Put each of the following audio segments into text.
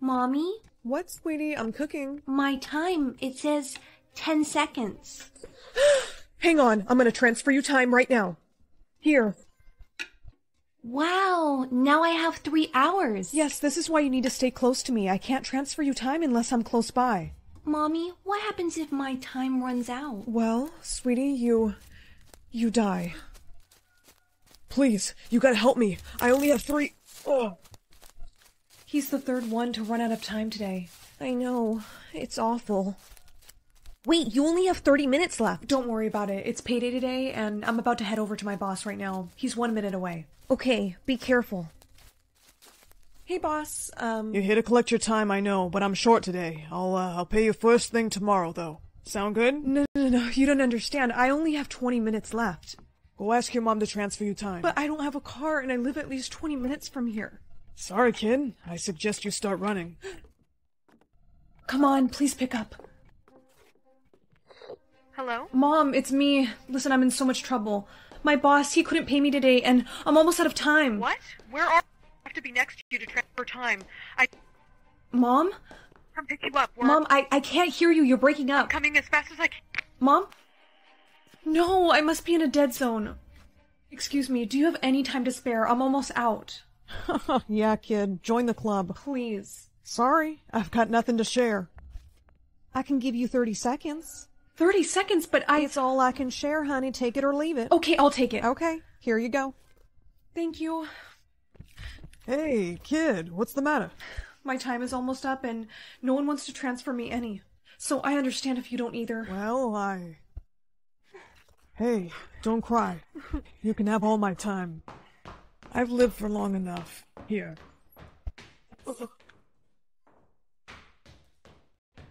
Mommy? What, sweetie? I'm cooking. My time. It says 10 seconds. Hang on. I'm going to transfer you time right now. Here. Wow. Now I have 3 hours. Yes, this is why you need to stay close to me. I can't transfer you time unless I'm close by. Mommy, what happens if my time runs out? Well, sweetie, you die. Please, you gotta help me. I only have 3. Oh. He's the third one to run out of time today. I know. It's awful. Wait, you only have 30 minutes left. Don't worry about it. It's payday today, and I'm about to head over to my boss right now. He's 1 minute away. Okay, be careful. Hey, boss, You're here to collect your time, I know, but I'm short today. I'll pay you first thing tomorrow, though. Sound good? No, you don't understand. I only have 20 minutes left. Go ask your mom to transfer you time. But I don't have a car, and I live at least 20 minutes from here. Sorry, kid. I suggest you start running. Come on, please pick up. Hello? Mom, it's me. Listen, I'm in so much trouble. My boss, he couldn't pay me today, and I'm almost out of time. What? Where are I have to be next to you to transfer time. Mom? Come pick you up. Mom, I can't hear you. You're breaking up. I'm coming as fast as I can. Mom? No, I must be in a dead zone. Excuse me, do you have any time to spare? I'm almost out. Yeah, kid. Join the club. Please. Sorry, I've got nothing to share. I can give you 30 seconds. 30 seconds, but It's all I can share, honey. Take it or leave it. Okay, I'll take it. Okay, here you go. Thank you. Hey, kid, what's the matter? My time is almost up, and no one wants to transfer me any. So I understand if you don't either. Well, Hey, don't cry. You can have all my time. I've lived for long enough. Here.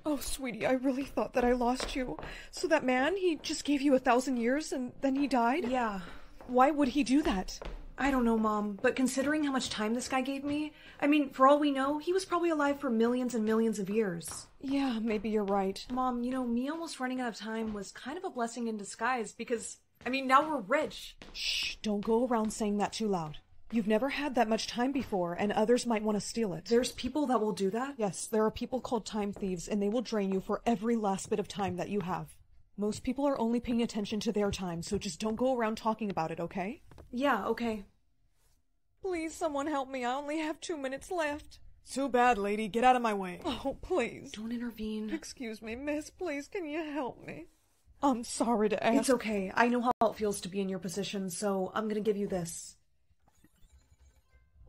Oh, sweetie, I really thought that I lost you. So that man, he just gave you 1,000 years and then he died? Yeah. Why would he do that? I don't know, Mom, but considering how much time this guy gave me, I mean, for all we know, he was probably alive for millions and millions of years. Yeah, maybe you're right. Mom, you know, me almost running out of time was kind of a blessing in disguise because, I mean, now we're rich. Shh, don't go around saying that too loud. You've never had that much time before, and others might want to steal it. There's people that will do that? Yes, there are people called time thieves, and they will drain you for every last bit of time that you have. Most people are only paying attention to their time, so just don't go around talking about it, okay? Yeah, okay. Please, someone help me. I only have 2 minutes left. Too bad, lady. Get out of my way. Oh, please. Don't intervene. Excuse me, miss. Please, can you help me? I'm sorry to ask. It's okay. I know how it feels to be in your position, so I'm gonna give you this.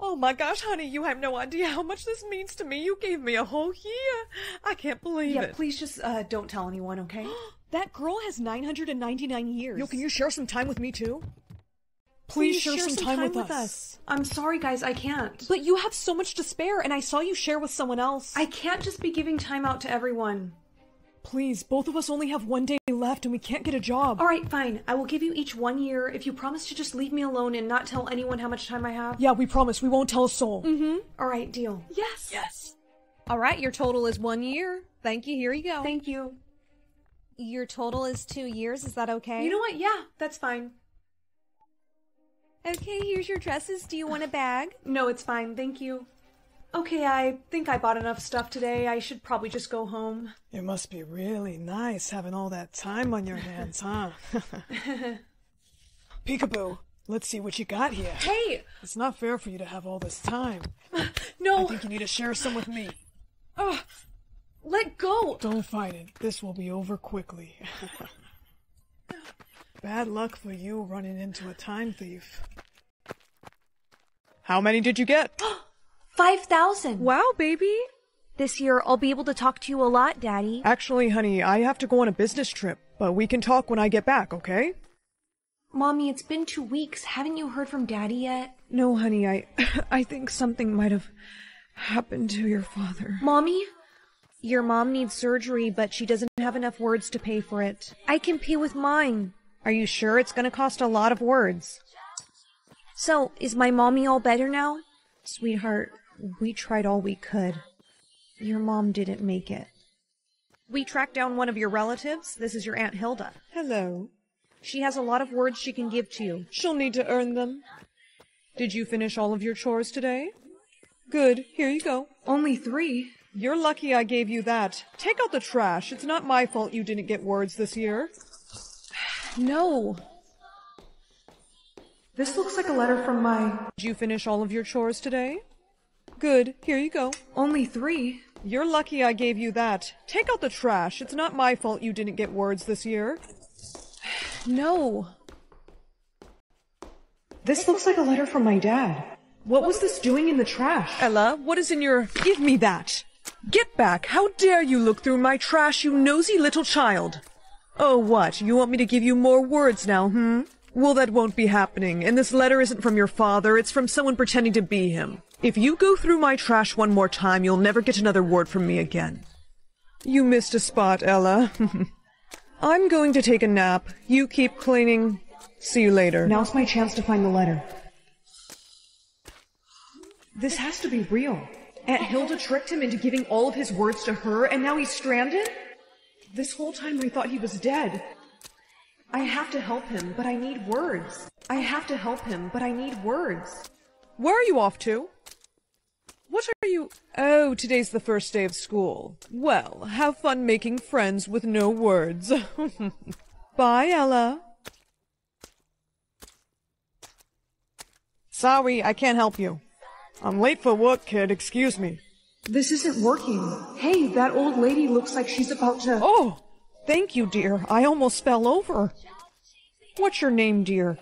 Oh my gosh, honey, you have no idea how much this means to me. You gave me a whole year. I can't believe it. Yeah, please just don't tell anyone, okay? That girl has 999 years. Yo, can you share some time with me, too? Please share some time with us. I'm sorry, guys, I can't. But you have so much to spare, and I saw you share with someone else. I can't just be giving time out to everyone. Please, both of us only have 1 day left, and we can't get a job. All right, fine. I will give you each 1 year if you promise to just leave me alone and not tell anyone how much time I have. Yeah, we promise. We won't tell a soul. Mm-hmm. All right, deal. Yes. Yes. All right, your total is 1 year. Thank you. Here you go. Thank you. Your total is 2 years. Is that okay? You know what? Yeah, that's fine. Okay, here's your dresses. Do you want a bag? No, it's fine. Thank you. Okay, I think I bought enough stuff today. I should probably just go home. It must be really nice having all that time on your hands, huh? Peekaboo, let's see what you got here. Hey! It's not fair for you to have all this time. No! I think you need to share some with me. Let go! Don't fight it. This will be over quickly. Bad luck for you running into a time thief. How many did you get? 5,000. Wow, baby. This year, I'll be able to talk to you a lot, Daddy. Actually, honey, I have to go on a business trip, but we can talk when I get back, okay? Mommy, it's been 2 weeks. Haven't you heard from Daddy yet? No, honey, I think something might have happened to your father. Mommy? Your mom needs surgery, but she doesn't have enough words to pay for it. I can pay with mine. Are you sure? It's going to cost a lot of words. So, is my mommy all better now? Sweetheart, we tried all we could. Your mom didn't make it. We tracked down one of your relatives. This is your Aunt Hilda. Hello. She has a lot of words she can give to you. She'll need to earn them. Did you finish all of your chores today? Good. Here you go. Only three? You're lucky I gave you that. Take out the trash. It's not my fault you didn't get words this year. No. This looks like a letter from my... Did you finish all of your chores today? Good. Here you go. Only three? You're lucky I gave you that. Take out the trash. It's not my fault you didn't get words this year. No. This looks like a letter from my dad. What was this doing in the trash? Ella, what is in your... Give me that! Get back! How dare you look through my trash, you nosy little child! Oh, what? You want me to give you more words now, hmm? Well, that won't be happening, and this letter isn't from your father, it's from someone pretending to be him. If you go through my trash one more time, you'll never get another word from me again. You missed a spot, Ella. I'm going to take a nap. You keep cleaning. See you later. Now's my chance to find the letter. This has to be real. Aunt Hilda tricked him into giving all of his words to her, and now he's stranded? This whole time I thought he was dead. I have to help him, but I need words. I have to help him, but I need words. Where are you off to? What are you... Oh, today's the first day of school. Well, have fun making friends with no words. Bye, Ella. Sorry, I can't help you. I'm late for work, kid. Excuse me. This isn't working. Hey, that old lady looks like she's about to... Oh, thank you, dear. I almost fell over. What's your name, dear?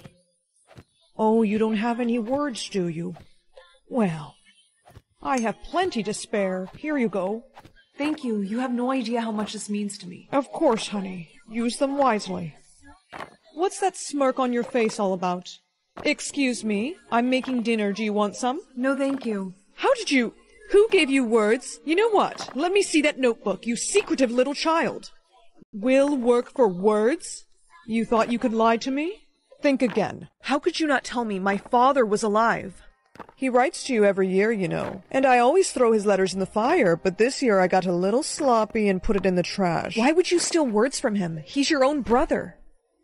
Oh, you don't have any words, do you? Well, I have plenty to spare. Here you go. Thank you. You have no idea how much this means to me. Of course, honey. Use them wisely. What's that smirk on your face all about? Excuse me, I'm making dinner. Do you want some? No, thank you. How did you... Who gave you words? You know what? Let me see that notebook, you secretive little child. Will work for words? You thought you could lie to me? Think again. How could you not tell me my father was alive? He writes to you every year, you know. And I always throw his letters in the fire, but this year I got a little sloppy and put it in the trash. Why would you steal words from him? He's your own brother.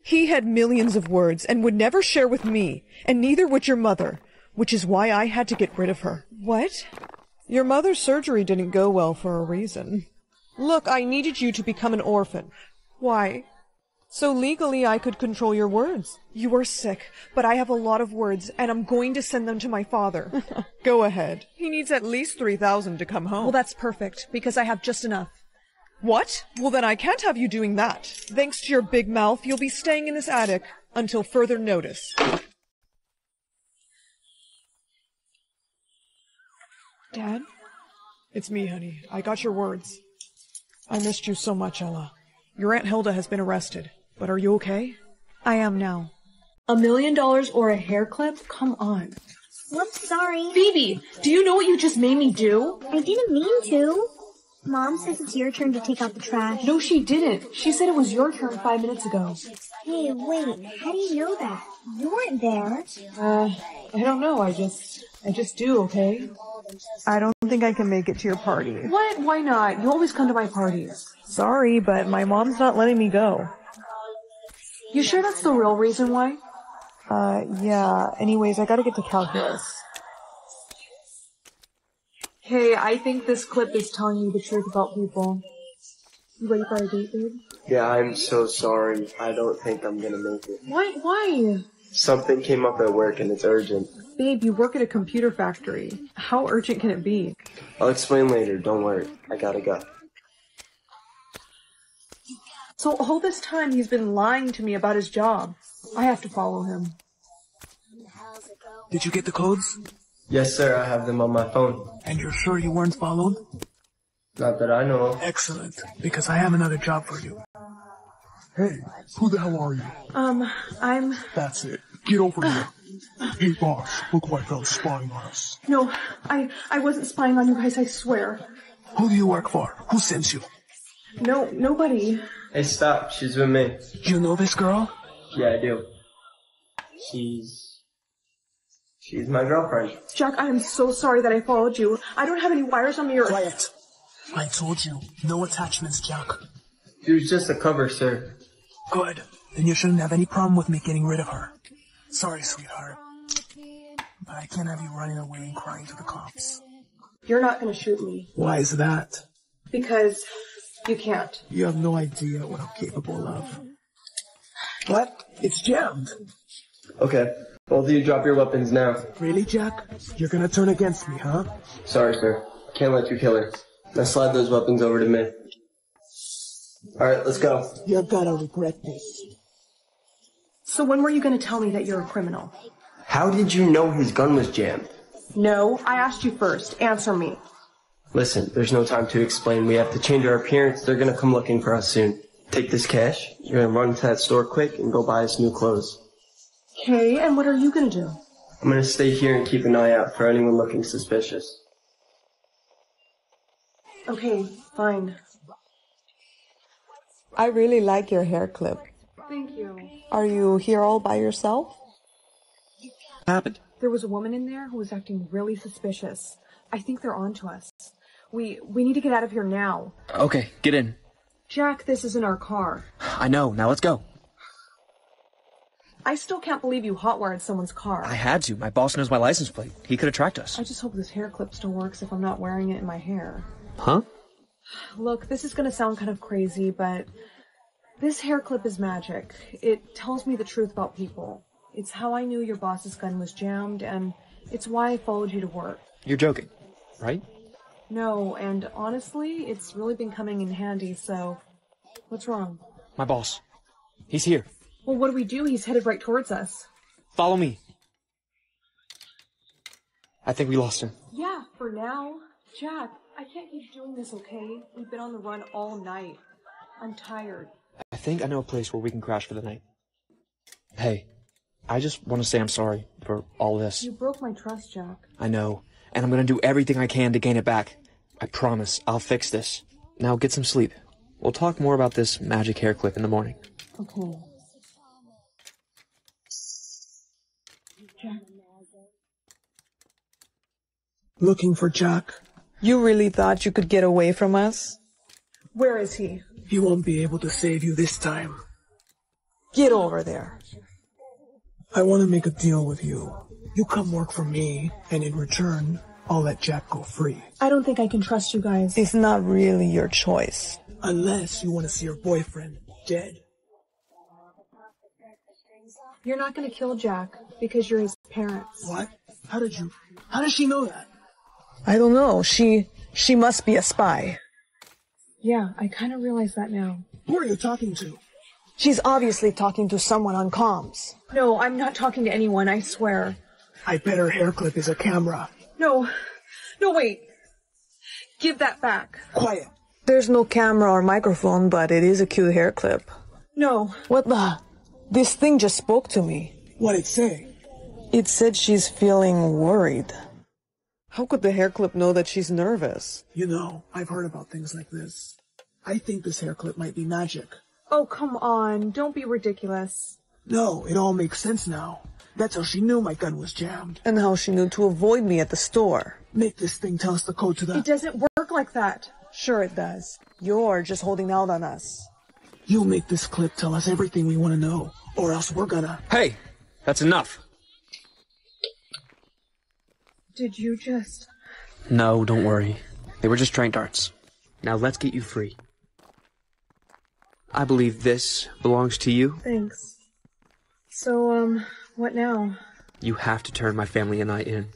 He had millions of words and would never share with me, and neither would your mother, which is why I had to get rid of her. What? Your mother's surgery didn't go well for a reason. Look, I needed you to become an orphan. Why? So legally I could control your words. You are sick, but I have a lot of words, and I'm going to send them to my father. Go ahead. He needs at least 3,000 to come home. Well, that's perfect, because I have just enough. What? Well, then I can't have you doing that. Thanks to your big mouth, you'll be staying in this attic until further notice. Dad? It's me, honey. I got your words. I missed you so much, Ella. Your Aunt Hilda has been arrested, but are you okay? I am now. $1 million or a hair clip? Come on. Whoops, sorry. Phoebe, do you know what you just made me do? I didn't mean to. Mom says it's your turn to take out the trash. No, she didn't. She said it was your turn 5 minutes ago. Hey, wait. How do you know that? You weren't there. I don't know. I just do, okay? I don't think I can make it to your party. What? Why not? You always come to my parties. Sorry, but my mom's not letting me go. You sure that's the real reason why? Yeah. Anyways, I gotta get to calculus. Hey, I think this clip is telling you the truth about people. You ready for our date, babe? Yeah, I'm so sorry. I don't think I'm gonna make it. What? Why? Something came up at work and it's urgent. Babe, you work at a computer factory. How urgent can it be? I'll explain later. Don't worry. I gotta go. So all this time he's been lying to me about his job. I have to follow him. Did you get the codes? Yes, sir. I have them on my phone. And you're sure you weren't followed? Not that I know of. Excellent, because I have another job for you. Hey, who the hell are you? I'm... That's it. Get over here. Hey, boss, look who I found spying on us. No, I wasn't spying on you guys, I swear. Who do you work for? Who sent you? No, nobody. Hey, stop. She's with me. You know this girl? Yeah, I do. She's my girlfriend. Jack, I am so sorry that I followed you. I don't have any wires on me or... Quiet. I told you. No attachments, Jack. It was just a cover, sir. Good. Then you shouldn't have any problem with me getting rid of her. Sorry, sweetheart. But I can't have you running away and crying to the cops. You're not going to shoot me. Why is that? Because you can't. You have no idea what I'm capable of. What? It's jammed. Okay. Both of you drop your weapons now. Really, Jack? You're going to turn against me, huh? Sorry, sir. Can't let you kill her. Now slide those weapons over to me. Alright, let's go. You're going to regret this. So when were you going to tell me that you're a criminal? How did you know his gun was jammed? No, I asked you first. Answer me. Listen, there's no time to explain. We have to change our appearance. They're going to come looking for us soon. Take this cash. You're going to run to that store quick and go buy us new clothes. Okay, and what are you going to do? I'm going to stay here and keep an eye out for anyone looking suspicious. Okay, fine. I really like your hair clip. Thank you. Are you here all by yourself? What happened? There was a woman in there who was acting really suspicious. I think they're on to us. We need to get out of here now. Okay, get in. Jack, this isn't our car. I know. Now let's go. I still can't believe you hotwired someone's car. I had to. My boss knows my license plate. He could have tracked us. I just hope this hair clip still works if I'm not wearing it in my hair. Huh? Look, this is going to sound kind of crazy, but this hair clip is magic. It tells me the truth about people. It's how I knew your boss's gun was jammed, and it's why I followed you to work. You're joking, right? No, and honestly, it's really been coming in handy, so what's wrong? My boss. He's here. Well, what do we do? He's headed right towards us. Follow me. I think we lost him. Yeah, for now. Jack, I can't keep doing this, okay? We've been on the run all night. I'm tired. I think I know a place where we can crash for the night. Hey, I just want to say I'm sorry for all this. You broke my trust, Jack. I know, and I'm going to do everything I can to gain it back. I promise, I'll fix this. Now get some sleep. We'll talk more about this magic hair clip in the morning. Okay. Jack. Looking for Jack. You really thought you could get away from us? Where is he? He won't be able to save you this time. Get over there. I want to make a deal with you. You come work for me, and in return, I'll let Jack go free. I don't think I can trust you guys. It's not really your choice. Unless you want to see your boyfriend dead. You're not going to kill Jack, because you're his parents. What? How did she know that? I don't know. She must be a spy. Yeah, I kind of realize that now. Who are you talking to? She's obviously talking to someone on comms. No, I'm not talking to anyone, I swear. I bet her hair clip is a camera. No, wait. Give that back. Quiet. There's no camera or microphone, but it is a cute hair clip. No. What the? This thing just spoke to me. What'd it say? It said she's feeling worried. How could the hair clip know that she's nervous? You know, I've heard about things like this. I think this hair clip might be magic. Oh, come on. Don't be ridiculous. No, it all makes sense now. That's how she knew my gun was jammed. And how she knew to avoid me at the store. Make this thing tell us the code to that. It doesn't work like that. Sure it does. You're just holding out on us. You make this clip tell us everything we want to know, or else we're gonna... Hey, that's enough. Did you just... No, don't worry. They were just train darts. Now let's get you free. I believe this belongs to you. Thanks. So, what now? You have to turn my family and I in.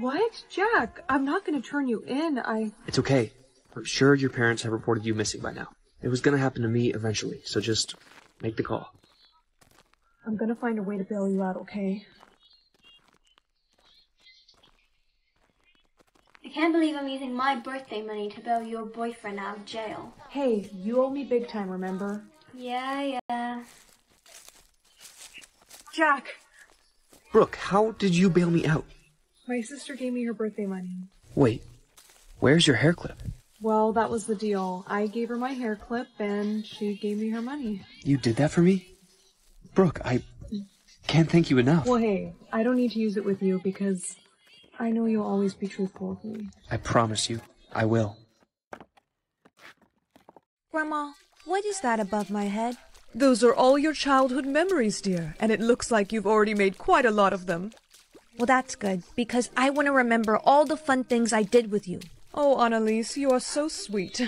What? Jack, I'm not going to turn you in. It's okay. I'm sure your parents have reported you missing by now. It was going to happen to me eventually, so just make the call. I'm going to find a way to bail you out, okay? I can't believe I'm using my birthday money to bail your boyfriend out of jail. Hey, you owe me big time, remember? Yeah. Jack! Brooke, how did you bail me out? My sister gave me her birthday money. Wait, where's your hair clip? Well, that was the deal. I gave her my hair clip and she gave me her money. You did that for me? Brooke, I can't thank you enough. Well, hey, I don't need to use it with you because... I know you'll always be truthful with me. I promise you, I will. Grandma, what is that above my head? Those are all your childhood memories, dear, and it looks like you've already made quite a lot of them. Well, that's good, because I want to remember all the fun things I did with you. Oh, Annalise, you are so sweet.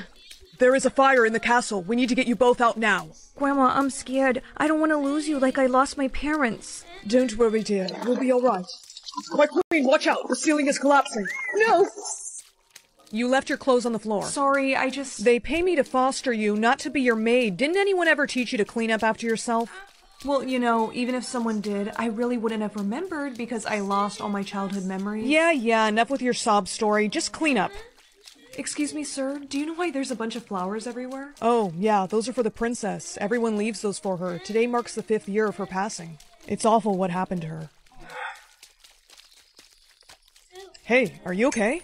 There is a fire in the castle. We need to get you both out now. Grandma, I'm scared. I don't want to lose you like I lost my parents. Don't worry, dear. We'll be all right. Quite clean, watch out. The ceiling is collapsing. No! You left your clothes on the floor. Sorry, I just... They pay me to foster you, not to be your maid. Didn't anyone ever teach you to clean up after yourself? Well, you know, even if someone did, I really wouldn't have remembered because I lost all my childhood memories. Yeah, enough with your sob story. Just clean up. Excuse me, sir, do you know why there's a bunch of flowers everywhere? Oh, yeah, those are for the princess. Everyone leaves those for her. Today marks the 5th year of her passing. It's awful what happened to her. Hey, are you okay?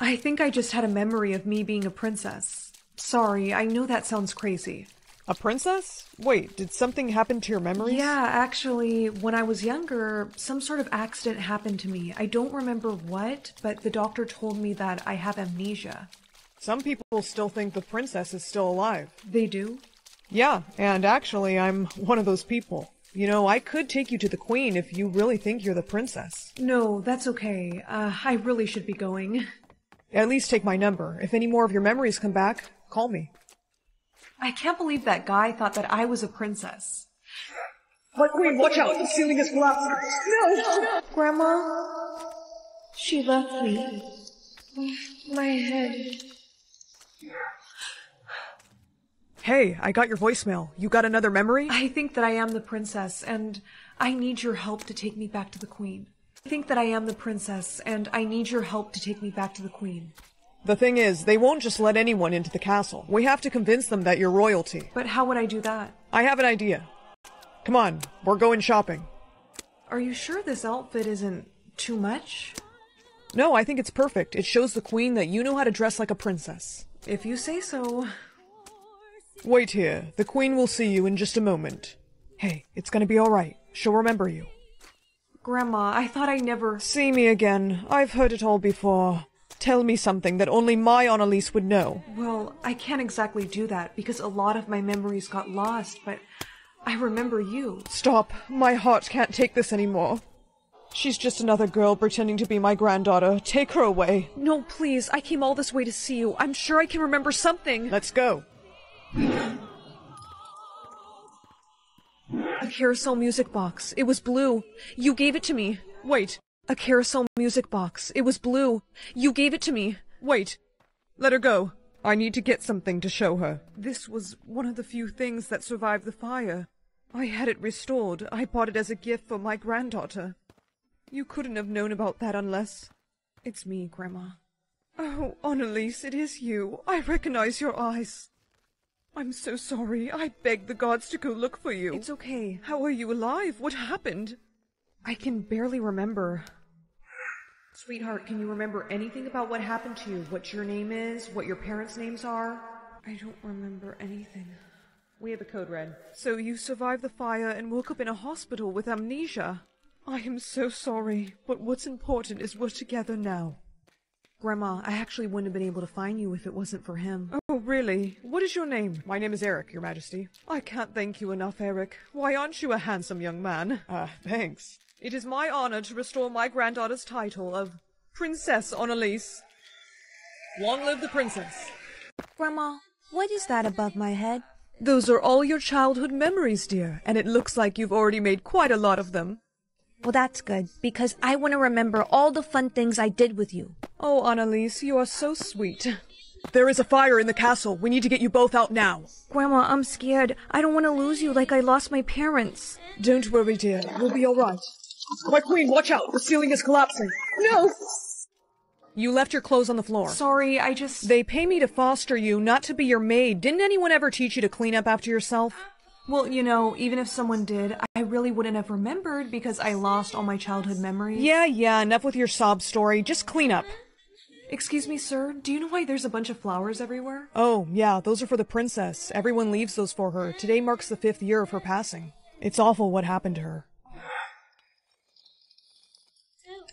I think I just had a memory of me being a princess. Sorry, I know that sounds crazy. A princess? Wait, did something happen to your memories? Yeah, actually, when I was younger, some sort of accident happened to me. I don't remember what, but the doctor told me that I have amnesia. Some people still think the princess is still alive. They do? Yeah, and actually, I'm one of those people. You know, I could take you to the queen if you really think you're the princess. No, that's okay. I really should be going. At least take my number. If any more of your memories come back, call me. I can't believe that guy thought that I was a princess. But Queen, watch out! The ceiling is collapsing! No! Grandma? She left me. My head. Hey, I got your voicemail. You got another memory? I think that I am the princess, and I need your help to take me back to the Queen. The thing is, they won't just let anyone into the castle. We have to convince them that you're royalty. But how would I do that? I have an idea. Come on, we're going shopping. Are you sure this outfit isn't too much? No, I think it's perfect. It shows the queen that you know how to dress like a princess. If you say so. Wait here. The queen will see you in just a moment. Hey, it's gonna be all right. She'll remember you. Grandma, I thought I'd never... See me again. I've heard it all before. Tell me something that only my Annalise would know. Well, I can't exactly do that because a lot of my memories got lost, but I remember you. Stop. My heart can't take this anymore. She's just another girl pretending to be my granddaughter. Take her away. No, please. I came all this way to see you. I'm sure I can remember something. Let's go. A carousel music box. It was blue. You gave it to me. Wait. A carousel music box. It was blue. You gave it to me. Wait. Let her go. I need to get something to show her. This was one of the few things that survived the fire. I had it restored. I bought it as a gift for my granddaughter. You couldn't have known about that unless... It's me, Grandma. Oh, Annalise, it is you. I recognize your eyes. I'm so sorry. I begged the gods to go look for you. It's okay. How are you alive? What happened? I can barely remember. Sweetheart, can you remember anything about what happened to you? What your name is? What your parents' names are? I don't remember anything. We have a code red. So you survived the fire and woke up in a hospital with amnesia. I am so sorry, but what's important is we're together now. Grandma, I actually wouldn't have been able to find you if it wasn't for him. Oh, really? What is your name? My name is Eric, Your Majesty. I can't thank you enough, Eric. Why aren't you a handsome young man? Thanks. It is my honor to restore my granddaughter's title of Princess Annalise. Long live the princess. Grandma, what is that above my head? Those are all your childhood memories, dear, and it looks like you've already made quite a lot of them. Well, that's good, because I want to remember all the fun things I did with you. Oh, Annalise, you are so sweet. There is a fire in the castle. We need to get you both out now. Grandma, I'm scared. I don't want to lose you like I lost my parents. Don't worry, dear. We'll be all right. My queen, watch out! The ceiling is collapsing! No! You left your clothes on the floor. Sorry, I just... They pay me to foster you, not to be your maid. Didn't anyone ever teach you to clean up after yourself? Well, you know, even if someone did, I really wouldn't have remembered because I lost all my childhood memories. Yeah, enough with your sob story. Just clean up. Excuse me, sir, do you know why there's a bunch of flowers everywhere? Oh, yeah, those are for the princess. Everyone leaves those for her. Today marks the 5th year of her passing. It's awful what happened to her.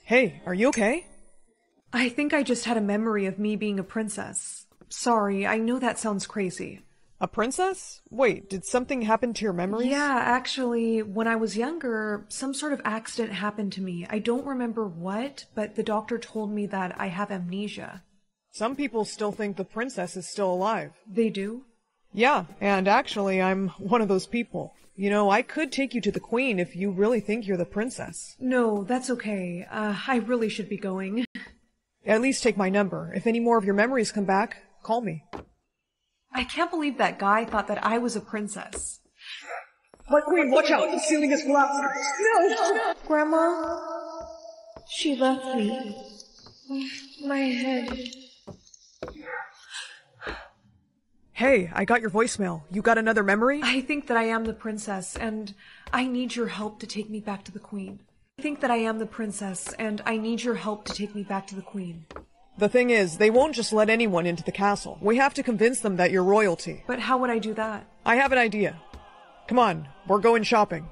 Hey, are you okay? I think I just had a memory of me being a princess. Sorry, I know that sounds crazy. A princess? Wait, did something happen to your memories? Yeah, actually, when I was younger, some sort of accident happened to me. I don't remember what, but the doctor told me that I have amnesia. Some people still think the princess is still alive. They do? Yeah, and actually, I'm one of those people. You know, I could take you to the queen if you really think you're the princess. No, that's okay. I really should be going. At least take my number. If any more of your memories come back, call me. I can't believe that guy thought that I was a princess. My queen, watch out! The ceiling is collapsing! No! Grandma? She left me. My head... Hey, I got your voicemail. You got another memory? I think that I am the princess, and I need your help to take me back to the queen. The thing is, they won't just let anyone into the castle. We have to convince them that you're royalty. But how would I do that? I have an idea. Come on, we're going shopping.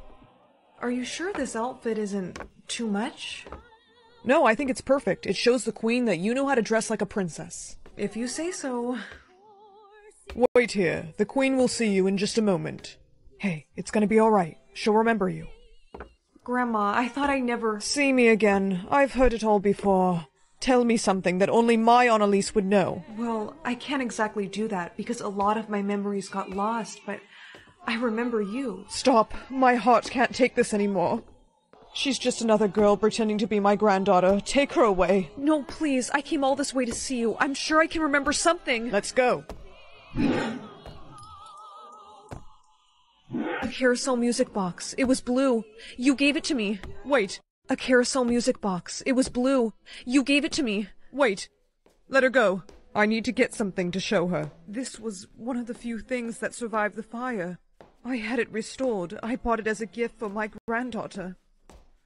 Are you sure this outfit isn't too much? No, I think it's perfect. It shows the queen that you know how to dress like a princess. If you say so... Wait here. The queen will see you in just a moment. Hey, it's gonna be all right. She'll remember you. Grandma, I thought I never... See me again. I've heard it all before. Tell me something that only my Annalise would know. Well, I can't exactly do that because a lot of my memories got lost, but I remember you. Stop. My heart can't take this anymore. She's just another girl pretending to be my granddaughter. Take her away. No, please. I came all this way to see you. I'm sure I can remember something. Let's go. A carousel music box. It was blue. You gave it to me. Wait. A carousel music box. It was blue. You gave it to me. Wait. Let her go. I need to get something to show her. This was one of the few things that survived the fire. I had it restored. I bought it as a gift for my granddaughter.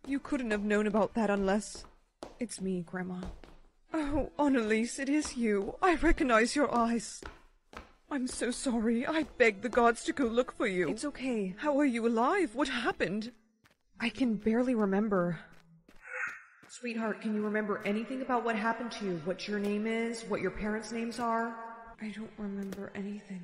You couldn't have known about that unless... It's me, Grandma. Oh, Annalise, it is you. I recognize your eyes. I'm so sorry. I begged the gods to go look for you. It's okay. How are you alive? What happened? I can barely remember. Sweetheart, can you remember anything about what happened to you? What your name is? What your parents' names are? I don't remember anything.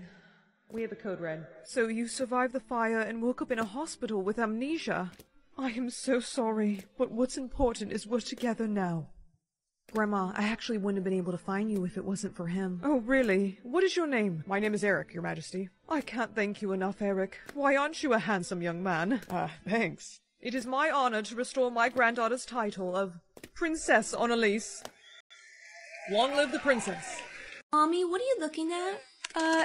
We have a code red. So you survived the fire and woke up in a hospital with amnesia. I am so sorry, but what's important is we're together now. Grandma, I actually wouldn't have been able to find you if it wasn't for him. Oh, really? What is your name? My name is Eric, Your Majesty. I can't thank you enough, Eric. Why aren't you a handsome young man? Thanks. It is my honor to restore my granddaughter's title of Princess Annalise. Long live the princess. Mommy, what are you looking at?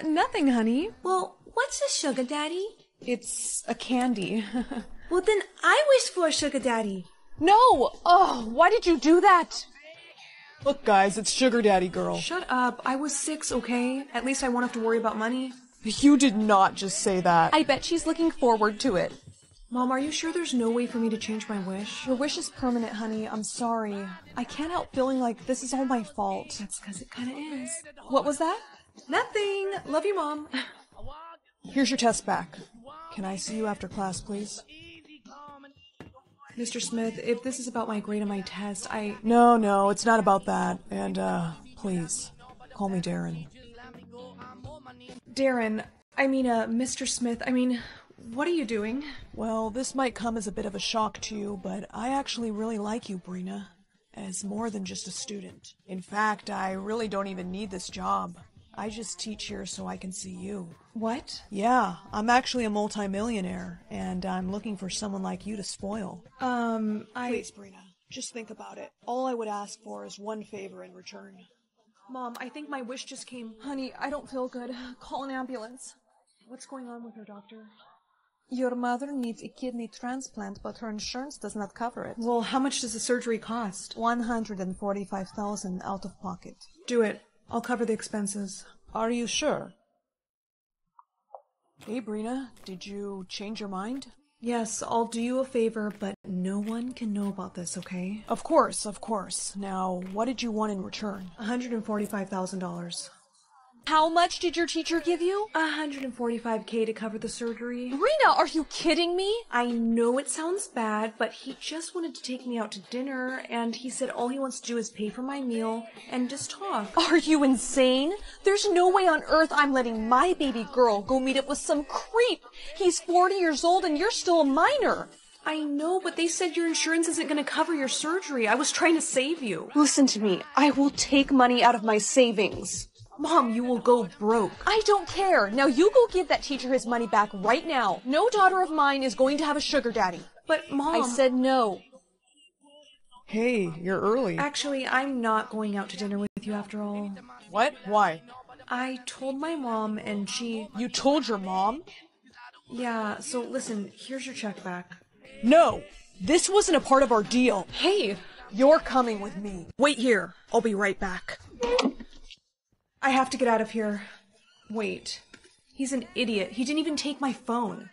Nothing, honey. Well, what's a sugar daddy? It's a candy. Well, then I wish for a sugar daddy. No! Oh, why did you do that? Look, guys, it's Sugar Daddy Girl. Shut up. I was 6, okay? At least I won't have to worry about money. You did not just say that. I bet she's looking forward to it. Mom, are you sure there's no way for me to change my wish? Your wish is permanent, honey. I'm sorry. I can't help feeling like this is all my fault. That's because it kind of is. What was that? Nothing. Love you, Mom. Here's your test back. Can I see you after class, please? Mr. Smith, if this is about my grade on my test, I... No, it's not about that. And, please, call me Darren. Darren, Mr. Smith, what are you doing? Well, this might come as a bit of a shock to you, but I actually really like you, Brina, as more than just a student. In fact, I really don't even need this job. I just teach here so I can see you. What? Yeah, I'm actually a multimillionaire, and I'm looking for someone like you to spoil. Please, Brina, just think about it. All I would ask for is one favor in return. Mom, I think my wish just came. Honey, I don't feel good. Call an ambulance. What's going on with her, doctor? Your mother needs a kidney transplant, but her insurance does not cover it. Well, how much does the surgery cost? $145,000 out of pocket. Do it. I'll cover the expenses. Are you sure? Hey, Brina, did you change your mind? Yes, I'll do you a favor, but no one can know about this, okay? Of course. Now, what did you want in return? $145,000. How much did your teacher give you? $145K to cover the surgery. Brina, are you kidding me? I know it sounds bad, but he just wanted to take me out to dinner, and he said all he wants to do is pay for my meal and just talk. Are you insane? There's no way on earth I'm letting my baby girl go meet up with some creep. He's 40 years old and you're still a minor. I know, but they said your insurance isn't going to cover your surgery. I was trying to save you. Listen to me. I will take money out of my savings. Mom, you will go broke. I don't care. Now you go give that teacher his money back right now. No daughter of mine is going to have a sugar daddy. But, Mom... I said no. Hey, you're early. Actually, I'm not going out to dinner with you after all. What? Why? I told my mom and she... You told your mom? Yeah, so listen, here's your check back. No! This wasn't a part of our deal. Hey! You're coming with me. Wait here. I'll be right back. I have to get out of here. Wait. He's an idiot. He didn't even take my phone.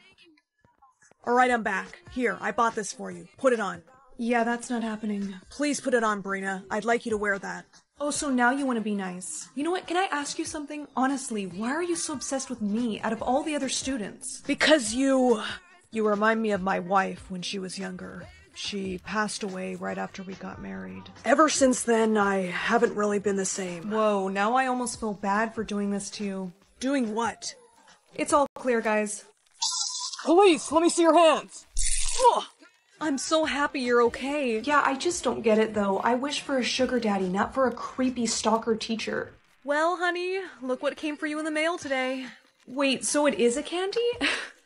Alright, I'm back. Here, I bought this for you. Put it on. Yeah, that's not happening. Please put it on, Brina. I'd like you to wear that. Oh, so now you want to be nice. You know what? Can I ask you something? Honestly, why are you so obsessed with me out of all the other students? Because you remind me of my wife when she was younger. She passed away right after we got married. Ever since then, I haven't really been the same. Whoa, now I almost feel bad for doing this to you. Doing what? It's all clear, guys. Police, let me see your hands! Ugh. I'm so happy you're okay. Yeah, I just don't get it, though. I wish for a sugar daddy, not for a creepy stalker teacher. Well, honey, look what came for you in the mail today. Wait, so it is a candy?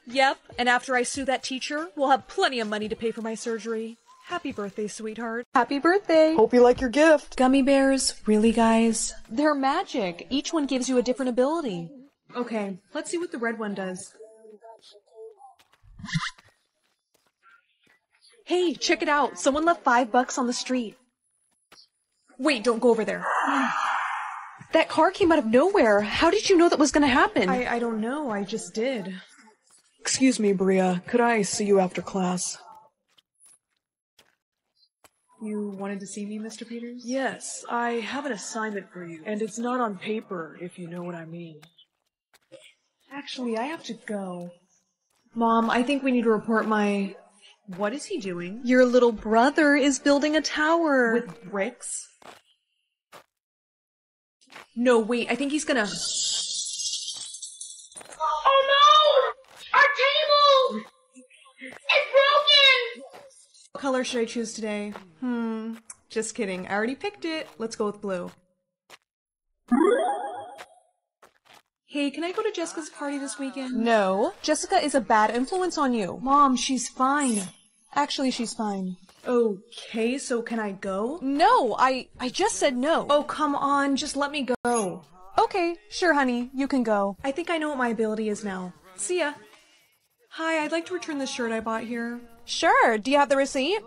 Yep, and after I sue that teacher, we'll have plenty of money to pay for my surgery. Happy birthday, sweetheart. Happy birthday. Hope you like your gift. Gummy bears? Really, guys? They're magic. Each one gives you a different ability. Okay, let's see what the red one does. Hey, check it out. Someone left $5 on the street. Wait, don't go over there. That car came out of nowhere. How did you know that was going to happen? I don't know. I just did. Excuse me, Bria. Could I see you after class? You wanted to see me, Mr. Peters? Yes, I have an assignment for you, and it's not on paper, if you know what I mean. Actually, I have to go. Mom, I think we need to report my... What is he doing? Your little brother is building a tower. With bricks? No, wait, I think he's gonna... Oh no! Our table! It's broken! What color should I choose today? Just kidding. I already picked it. Let's go with blue. Hey, can I go to Jessica's party this weekend? No. Jessica is a bad influence on you. Mom, she's fine. Actually, she's fine. Okay, so can I go? No, I just said no. Oh, come on, just let me go. Okay, sure, honey, you can go. I think I know what my ability is now. See ya. Hi, I'd like to return this shirt I bought here. Sure, do you have the receipt?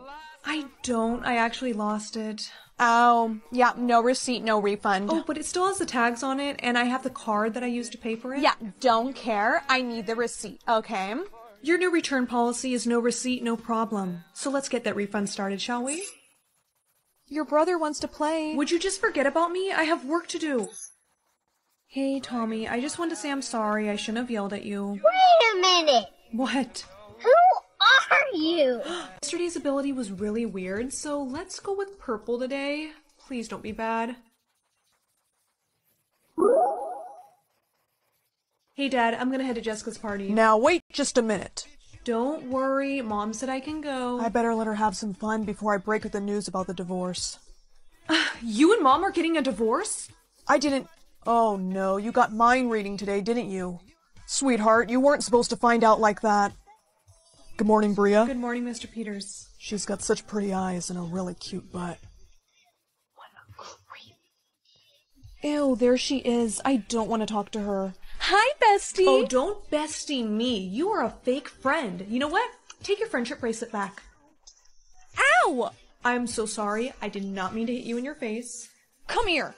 I don't, I actually lost it. Oh, yeah, no receipt, no refund. Oh, but it still has the tags on it, and I have the card that I used to pay for it. Yeah, don't care. I need the receipt, okay? Your new return policy is no receipt, no problem. So let's get that refund started, shall we? Your brother wants to play. Would you just forget about me? I have work to do. Hey, Tommy, I just wanted to say I'm sorry. I shouldn't have yelled at you. Wait a minute! What? You. Yesterday's ability was really weird, so let's go with purple today. Please don't be bad. Hey, Dad, I'm gonna head to Jessica's party. Now, wait just a minute. Don't worry, Mom said I can go. I better let her have some fun before I break her the news about the divorce. You and Mom are getting a divorce? I didn't... Oh, no, you got mind reading today, didn't you? Sweetheart, you weren't supposed to find out like that. Good morning, Bria. Good morning, Mr. Peters. She's got such pretty eyes and a really cute butt. What a creep. Ew, there she is. I don't want to talk to her. Hi, bestie. Oh, don't bestie me. You are a fake friend. You know what? Take your friendship bracelet back. Ow! I'm so sorry. I did not mean to hit you in your face. Come here.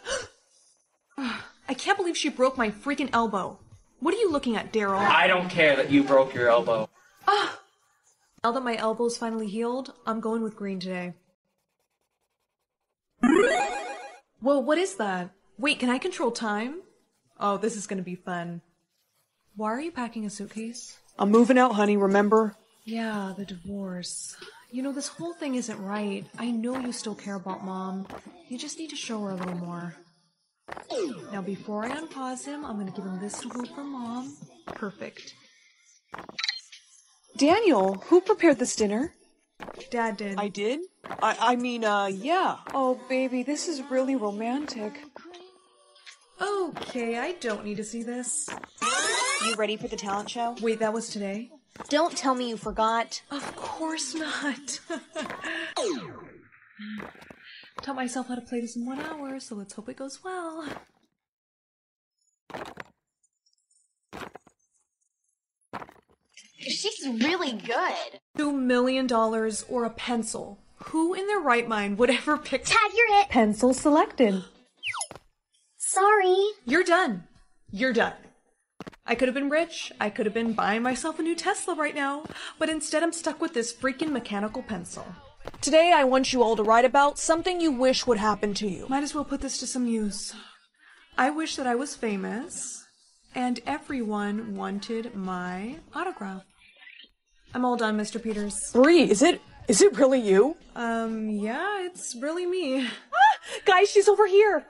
I can't believe she broke my freaking elbow. What are you looking at, Daryl? I don't care that you broke your elbow. Ugh. Now that my elbow's finally healed, I'm going with green today. Whoa, what is that? Wait, can I control time? Oh, this is gonna be fun. Why are you packing a suitcase? I'm moving out, honey, remember? Yeah, the divorce. You know, this whole thing isn't right. I know you still care about Mom. You just need to show her a little more. Now, before I unpause him, I'm gonna give him this to hold for Mom. Perfect. Daniel, who prepared this dinner? Dad did. I did? I mean, yeah. Oh, baby, this is really romantic. Okay, I don't need to see this. You ready for the talent show? Wait, that was today? Don't tell me you forgot. Of course not. Taught myself how to play this in 1 hour, so let's hope it goes well. She's really good. $2 million or a pencil. Who in their right mind would ever pick... Tad, you're it! Pencil selected. Sorry. You're done. You're done. I could have been rich. I could have been buying myself a new Tesla right now. But instead, I'm stuck with this freaking mechanical pencil. Today, I want you all to write about something you wish would happen to you. Might as well put this to some use. I wish that I was famous, and everyone wanted my autograph. I'm all done, Mr. Peters. Bree, is it really you? Yeah, it's really me. Ah, guys, she's over here!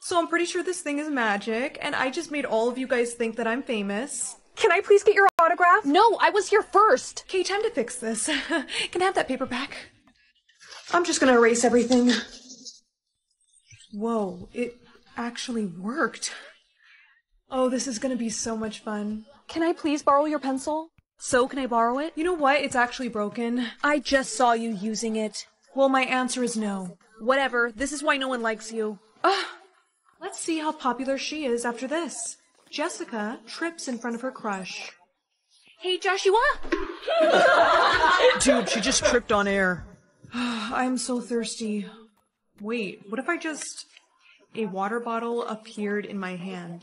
So I'm pretty sure this thing is magic, and I just made all of you guys think that I'm famous. Can I please get your autograph? No, I was here first! Okay, time to fix this. Can I have that paper back? I'm just gonna erase everything. Whoa, it actually worked. Oh, this is gonna be so much fun. Can I please borrow your pencil? So, can I borrow it? You know what? It's actually broken. I just saw you using it. Well, my answer is no. Whatever. This is why no one likes you. Ugh. Let's see how popular she is after this. Jessica trips in front of her crush. Hey, Joshua! Dude, she just tripped on air. I'm so thirsty. Wait, what if I just... A water bottle appeared in my hand.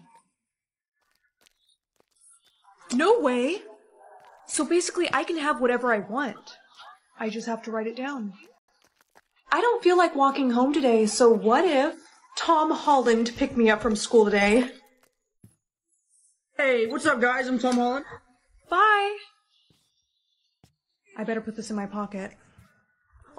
No way! So basically, I can have whatever I want. I just have to write it down. I don't feel like walking home today, so what if Tom Holland picked me up from school today? Hey, what's up, guys? I'm Tom Holland. Bye! I better put this in my pocket.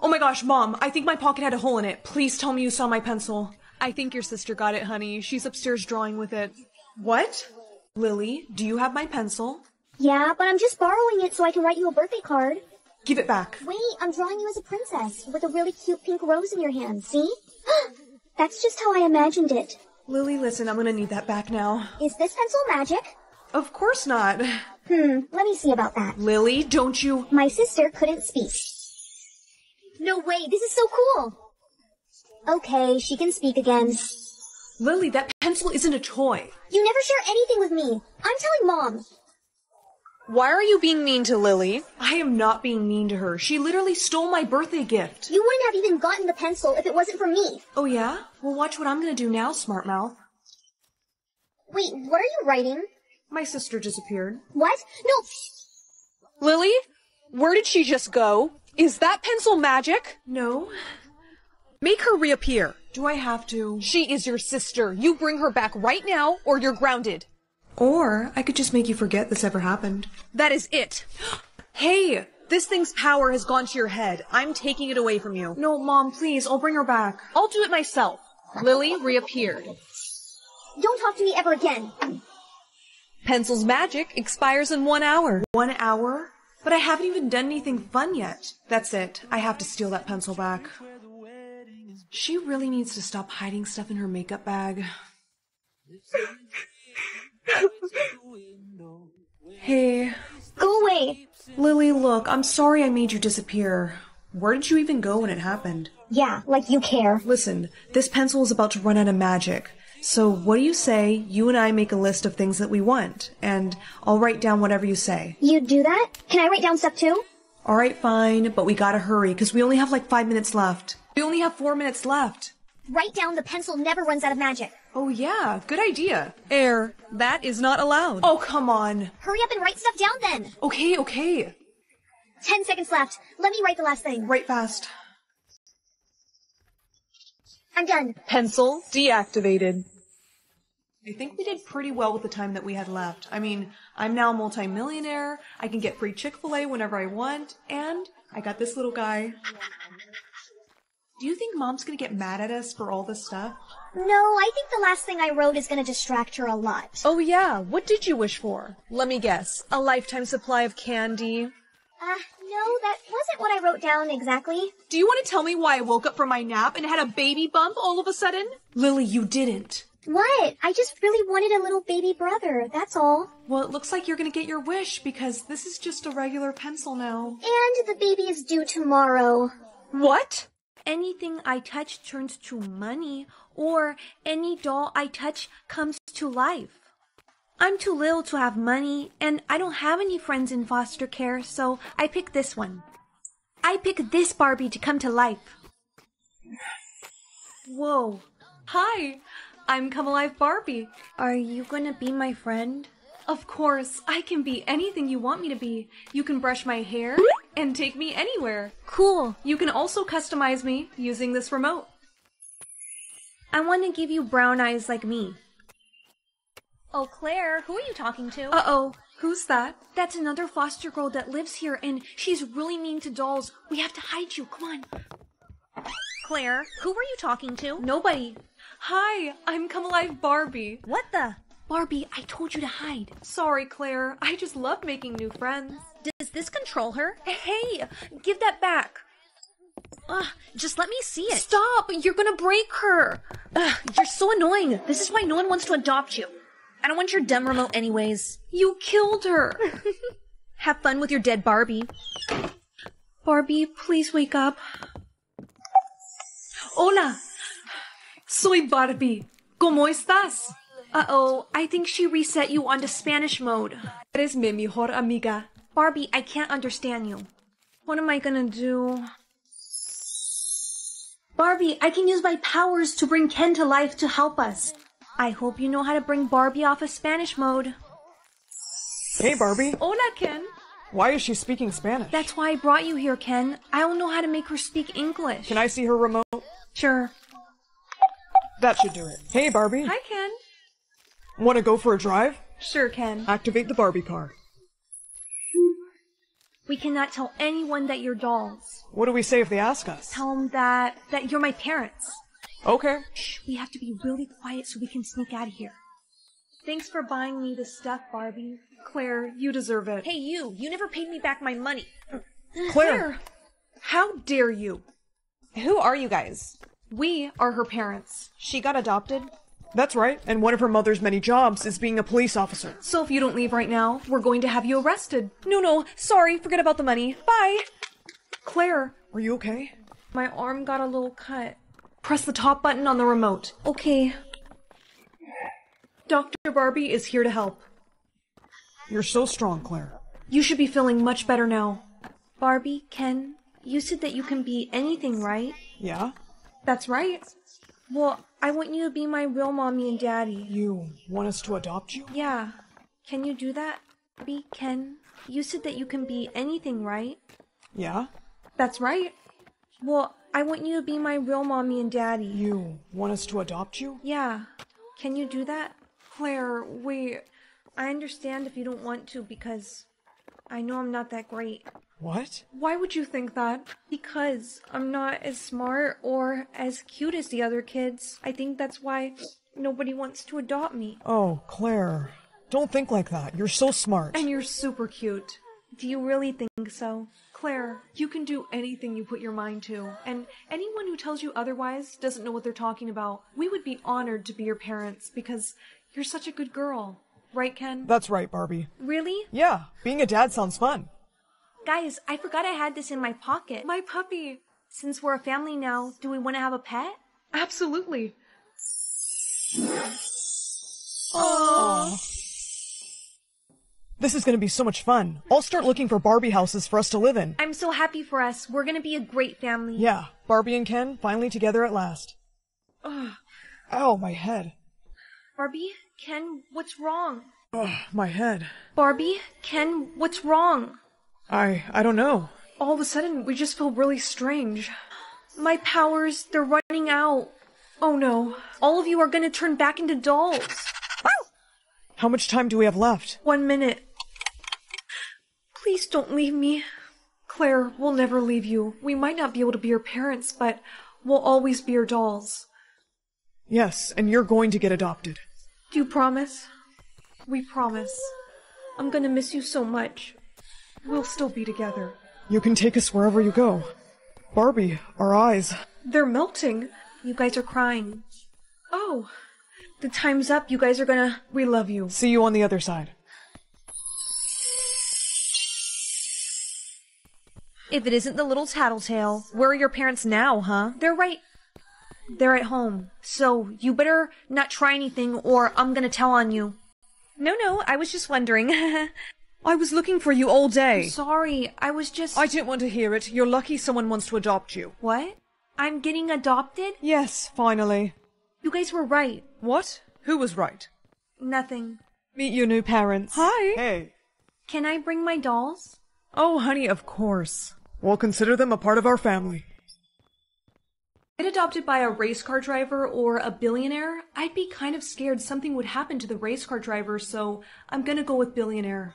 Oh my gosh, Mom, I think my pocket had a hole in it. Please tell me you saw my pencil. I think your sister got it, honey. She's upstairs drawing with it. What? Lily, do you have my pencil? Yeah, but I'm just borrowing it so I can write you a birthday card. Give it back. Wait, I'm drawing you as a princess with a really cute pink rose in your hand, see? That's just how I imagined it. Lily, listen, I'm gonna need that back now. Is this pencil magic? Of course not. Let me see about that. Lily, don't you... My sister couldn't speak. No way, this is so cool! Okay, she can speak again. Lily, that pencil isn't a toy. You never share anything with me. I'm telling Mom. Why are you being mean to Lily? I am not being mean to her. She literally stole my birthday gift. You wouldn't have even gotten the pencil if it wasn't for me. Oh yeah? Well, watch what I'm gonna do now, smart mouth. Wait, what are you writing? My sister disappeared. What? No! Lily? Where did she just go? Is that pencil magic? No. Make her reappear. Do I have to? She is your sister. You bring her back right now, or you're grounded. Or I could just make you forget this ever happened. That is it. Hey, this thing's power has gone to your head. I'm taking it away from you. No, Mom, please. I'll bring her back. I'll do it myself. Lily reappeared. Don't talk to me ever again. Pencil's magic expires in 1 hour. 1 hour? But I haven't even done anything fun yet. That's it. I have to steal that pencil back. She really needs to stop hiding stuff in her makeup bag. Hey. Go away. Lily, look, I'm sorry I made you disappear. Where did you even go when it happened? Yeah, like you care. Listen, this pencil is about to run out of magic. So what do you say you and I make a list of things that we want, and I'll write down whatever you say. You do that? Can I write down stuff too? All right, fine, but we gotta hurry, because we only have like 5 minutes left. We only have 4 minutes left. Write down the pencil never runs out of magic. Oh yeah, good idea. Air, that is not allowed. Oh, come on. Hurry up and write stuff down then. Okay, okay. 10 seconds left. Let me write the last thing. Write fast. I'm done. Pencil deactivated. I think we did pretty well with the time that we had left. I mean, I'm now a multi-millionaire, I can get free Chick-fil-A whenever I want, and I got this little guy. Do you think Mom's gonna get mad at us for all this stuff? No, I think the last thing I wrote is gonna distract her a lot. Oh yeah, what did you wish for? Let me guess, a lifetime supply of candy? No, that wasn't what I wrote down exactly. Do you want to tell me why I woke up from my nap and had a baby bump all of a sudden? Lily, you didn't. What? I just really wanted a little baby brother, that's all. Well, it looks like you're gonna get your wish because this is just a regular pencil now. And the baby is due tomorrow. What? Anything I touch turns to money, or any doll I touch comes to life. I'm too little to have money, and I don't have any friends in foster care, so I picked this one. I picked this Barbie to come to life. Whoa. Hi. I'm Come Alive Barbie. Are you gonna be my friend? Of course, I can be anything you want me to be. You can brush my hair and take me anywhere. Cool. You can also customize me using this remote. I want to give you brown eyes like me. Oh, Claire, who are you talking to? Uh-oh, who's that? That's another foster girl that lives here, and she's really mean to dolls. We have to hide you, come on. Claire, who were you talking to? Nobody. Hi, I'm Come Alive Barbie. What the? Barbie, I told you to hide. Sorry, Claire. I just love making new friends. Does this control her? Hey, give that back. Ugh, just let me see it. Stop! You're gonna break her. Ugh, you're so annoying. This is why no one wants to adopt you. I don't want your dumb remote anyways. You killed her. Have fun with your dead Barbie. Barbie, please wake up. Hola. Soy Barbie. ¿Cómo estás? Uh-oh, I think she reset you onto Spanish mode. Eres mi mejor amiga. Barbie, I can't understand you. What am I gonna do? Barbie, I can use my powers to bring Ken to life to help us. I hope you know how to bring Barbie off of Spanish mode. Hey, Barbie. Hola, Ken. Why is she speaking Spanish? That's why I brought you here, Ken. I don't know how to make her speak English. Can I see her remote? Sure. That should do it. Hey, Barbie. Hi, Ken. Want to go for a drive? Sure, Ken. Activate the Barbie car. We cannot tell anyone that you're dolls. What do we say if they ask us? Tell them that you're my parents. Okay. Shh, we have to be really quiet so we can sneak out of here. Thanks for buying me this stuff, Barbie. Claire, you deserve it. Hey, you never paid me back my money. Claire! How dare you? Who are you guys? We are her parents. She got adopted. That's right, and one of her mother's many jobs is being a police officer. So if you don't leave right now, we're going to have you arrested. No, sorry, forget about the money. Bye! Claire! Are you okay? My arm got a little cut. Press the top button on the remote. Okay. Dr. Barbie is here to help. You're so strong, Claire. You should be feeling much better now. Barbie, Ken, you said that you can be anything, right? Yeah. That's right. Well, I want you to be my real mommy and daddy. You want us to adopt you? Yeah. Can you do that? Barbie, Ken, you said that you can be anything, right? Yeah. That's right. Well, I want you to be my real mommy and daddy. You want us to adopt you? Yeah. Can you do that? Claire, wait. I understand if you don't want to because I know I'm not that great. What? Why would you think that? Because I'm not as smart or as cute as the other kids. I think that's why nobody wants to adopt me. Oh, Claire, don't think like that. You're so smart. And you're super cute. Do you really think so? Claire, you can do anything you put your mind to. And anyone who tells you otherwise doesn't know what they're talking about. We would be honored to be your parents because you're such a good girl. Right, Ken? That's right, Barbie. Really? Yeah, being a dad sounds fun. Guys, I forgot I had this in my pocket. My puppy! Since we're a family now, do we want to have a pet? Absolutely. Oh. This is going to be so much fun. I'll start looking for Barbie houses for us to live in. I'm so happy for us. We're going to be a great family. Yeah, Barbie and Ken finally together at last. Ugh. Ow, my head. Barbie, Ken, what's wrong? Ugh, my head. Barbie, Ken, what's wrong? I don't know. All of a sudden, we just feel really strange. My powers, they're running out. Oh no. All of you are gonna turn back into dolls. How much time do we have left? 1 minute. Please don't leave me. Claire, we'll never leave you. We might not be able to be your parents, but we'll always be your dolls. Yes, and you're going to get adopted. Do you promise? We promise. I'm gonna miss you so much. We'll still be together. You can take us wherever you go. Barbie, our eyes. They're melting. You guys are crying. Oh, the time's up. You guys are gonna... We love you. See you on the other side. If it isn't the little tattletale, where are your parents now, huh? They're at home. So you better not try anything or I'm gonna tell on you. No, I was just wondering. I was looking for you all day. I'm sorry, I was just... I didn't want to hear it. You're lucky someone wants to adopt you. What? I'm getting adopted? Yes, finally. You guys were right. What? Who was right? Nothing. Meet your new parents. Hi. Hey. Can I bring my dolls? Oh, honey, of course. We'll consider them a part of our family. If I'd adopted by a race car driver or a billionaire, I'd be kind of scared something would happen to the race car driver, so I'm gonna go with billionaire.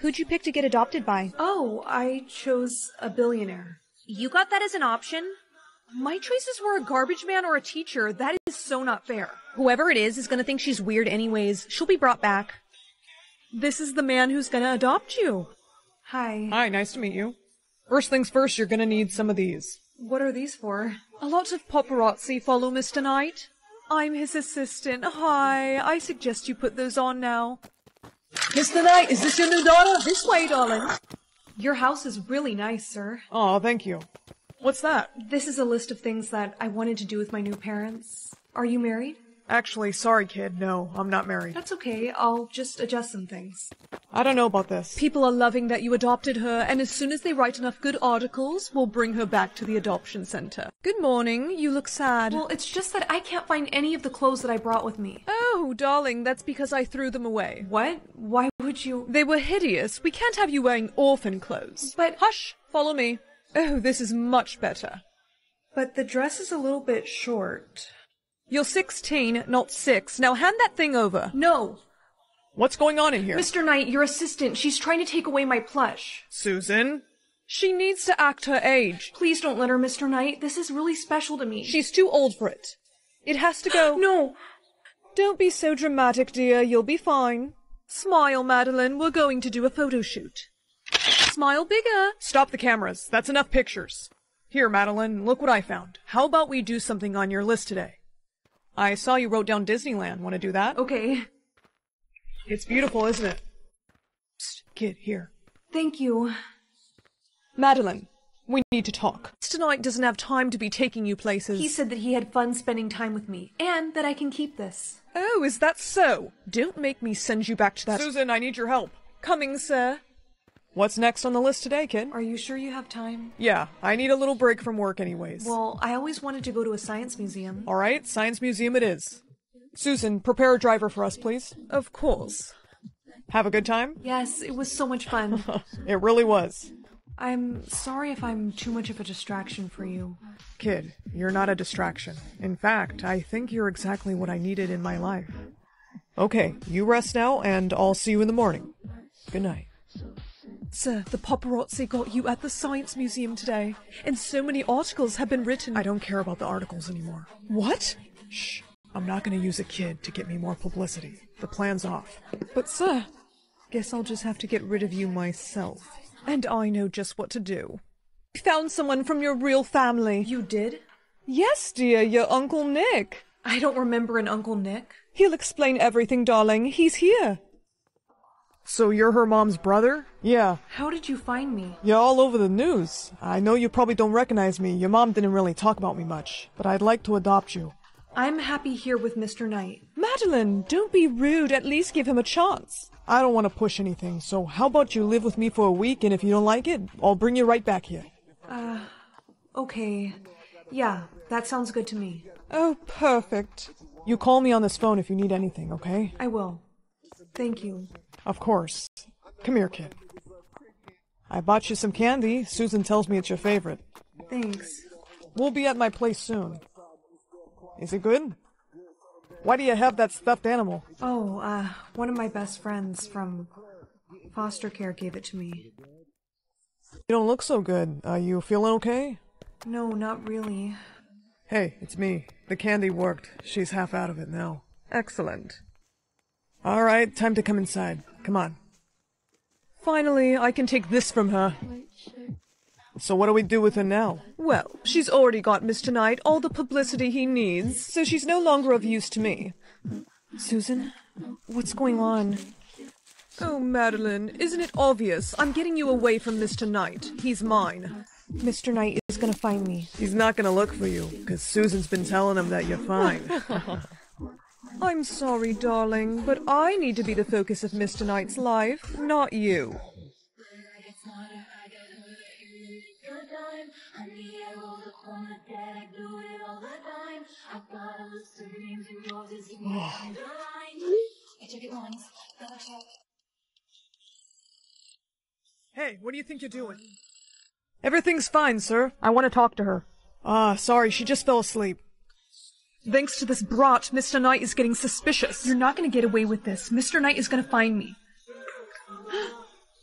Who'd you pick to get adopted by? Oh, I chose a billionaire. You got that as an option? My choices were a garbage man or a teacher. That is so not fair. Whoever it is gonna think she's weird anyways. She'll be brought back. This is the man who's gonna adopt you. Hi. Hi, nice to meet you. First things first, you're gonna need some of these. What are these for? A lot of paparazzi follow Mr. Knight. I'm his assistant. Hi. I suggest you put those on now. Mr. Knight, is this your new daughter? This way, darling. Your house is really nice, sir. Oh, thank you. What's that? This is a list of things that I wanted to do with my new parents. Are you married? Actually, sorry, kid. No, I'm not married. That's okay. I'll just adjust some things. I don't know about this. People are loving that you adopted her, and as soon as they write enough good articles, we'll bring her back to the adoption center. Good morning. You look sad. Well, it's just that I can't find any of the clothes that I brought with me. Oh, darling, that's because I threw them away. What? Why would you? They were hideous. We can't have you wearing orphan clothes. But... Hush! Follow me. Oh, this is much better. But the dress is a little bit short. You're 16, not 6. Now hand that thing over. No. What's going on in here? Mr. Knight, your assistant, she's trying to take away my plush. Susan? She needs to act her age. Please don't let her, Mr. Knight. This is really special to me. She's too old for it. It has to go. No. Don't be so dramatic, dear. You'll be fine. Smile, Madeline. We're going to do a photo shoot. Smile bigger. Stop the cameras. That's enough pictures. Here, Madeline, look what I found. How about we do something on your list today? I saw you wrote down Disneyland. Want to do that? Okay. It's beautiful, isn't it? Psst, kid, here. Thank you. Madeline, we need to talk. Mr. Knight doesn't have time to be taking you places. He said that he had fun spending time with me, and that I can keep this. Oh, is that so? Don't make me send you back to that— Susan, I need your help. Coming, sir. What's next on the list today, kid? Are you sure you have time? Yeah, I need a little break from work anyways. Well, I always wanted to go to a science museum. All right, science museum it is. Susan, prepare a driver for us, please. Of course. Have a good time? Yes, it was so much fun. It really was. I'm sorry if I'm too much of a distraction for you. Kid, you're not a distraction. In fact, I think you're exactly what I needed in my life. Okay, you rest now, and I'll see you in the morning. Good night. Sir, the paparazzi got you at the science museum today, and so many articles have been written. I don't care about the articles anymore. What? Shh. I'm not going to use a kid to get me more publicity. The plan's off. But sir, guess I'll just have to get rid of you myself. And I know just what to do. I found someone from your real family. You did? Yes, dear, your Uncle Nick. I don't remember an Uncle Nick. He'll explain everything, darling. He's here. So you're her mom's brother? Yeah. How did you find me? You're all over the news. I know you probably don't recognize me. Your mom didn't really talk about me much, but I'd like to adopt you. I'm happy here with Mr. Knight. Madeline, don't be rude. At least give him a chance. I don't want to push anything, so how about you live with me for a week, and if you don't like it, I'll bring you right back here. Okay. Yeah, that sounds good to me. Oh, perfect. You call me on this phone if you need anything, okay? I will. Thank you. Of course. Come here, kid. I bought you some candy. Susan tells me it's your favorite. Thanks. We'll be at my place soon. Is it good? Why do you have that stuffed animal? Oh, one of my best friends from foster care gave it to me. You don't look so good. Are you feeling okay? No, not really. Hey, it's me. The candy worked. She's half out of it now. Excellent. All right, time to come inside. Come on. Finally, I can take this from her. So what do we do with her now? Well, she's already got Mr. Knight all the publicity he needs, so she's no longer of use to me. Susan, what's going on? Oh, Madeline, isn't it obvious? I'm getting you away from Mr. Knight. He's mine. Mr. Knight is gonna find me. He's not gonna look for you, because Susan's been telling him that you're fine. I'm sorry, darling, but I need to be the focus of Mr. Knight's life, not you. Hey, what do you think you're doing? Everything's fine, sir. I want to talk to her. Sorry, she just fell asleep. Thanks to this brat, Mr. Knight is getting suspicious. You're not going to get away with this. Mr. Knight is going to find me.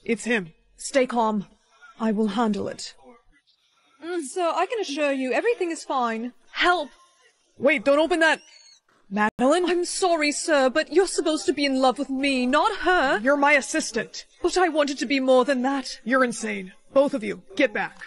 It's him. Stay calm. I will handle it. Sir, I can assure you everything is fine. Help! Wait, don't open that... Madeline? I'm sorry, sir, but you're supposed to be in love with me, not her. You're my assistant. But I wanted to be more than that. You're insane. Both of you, get back.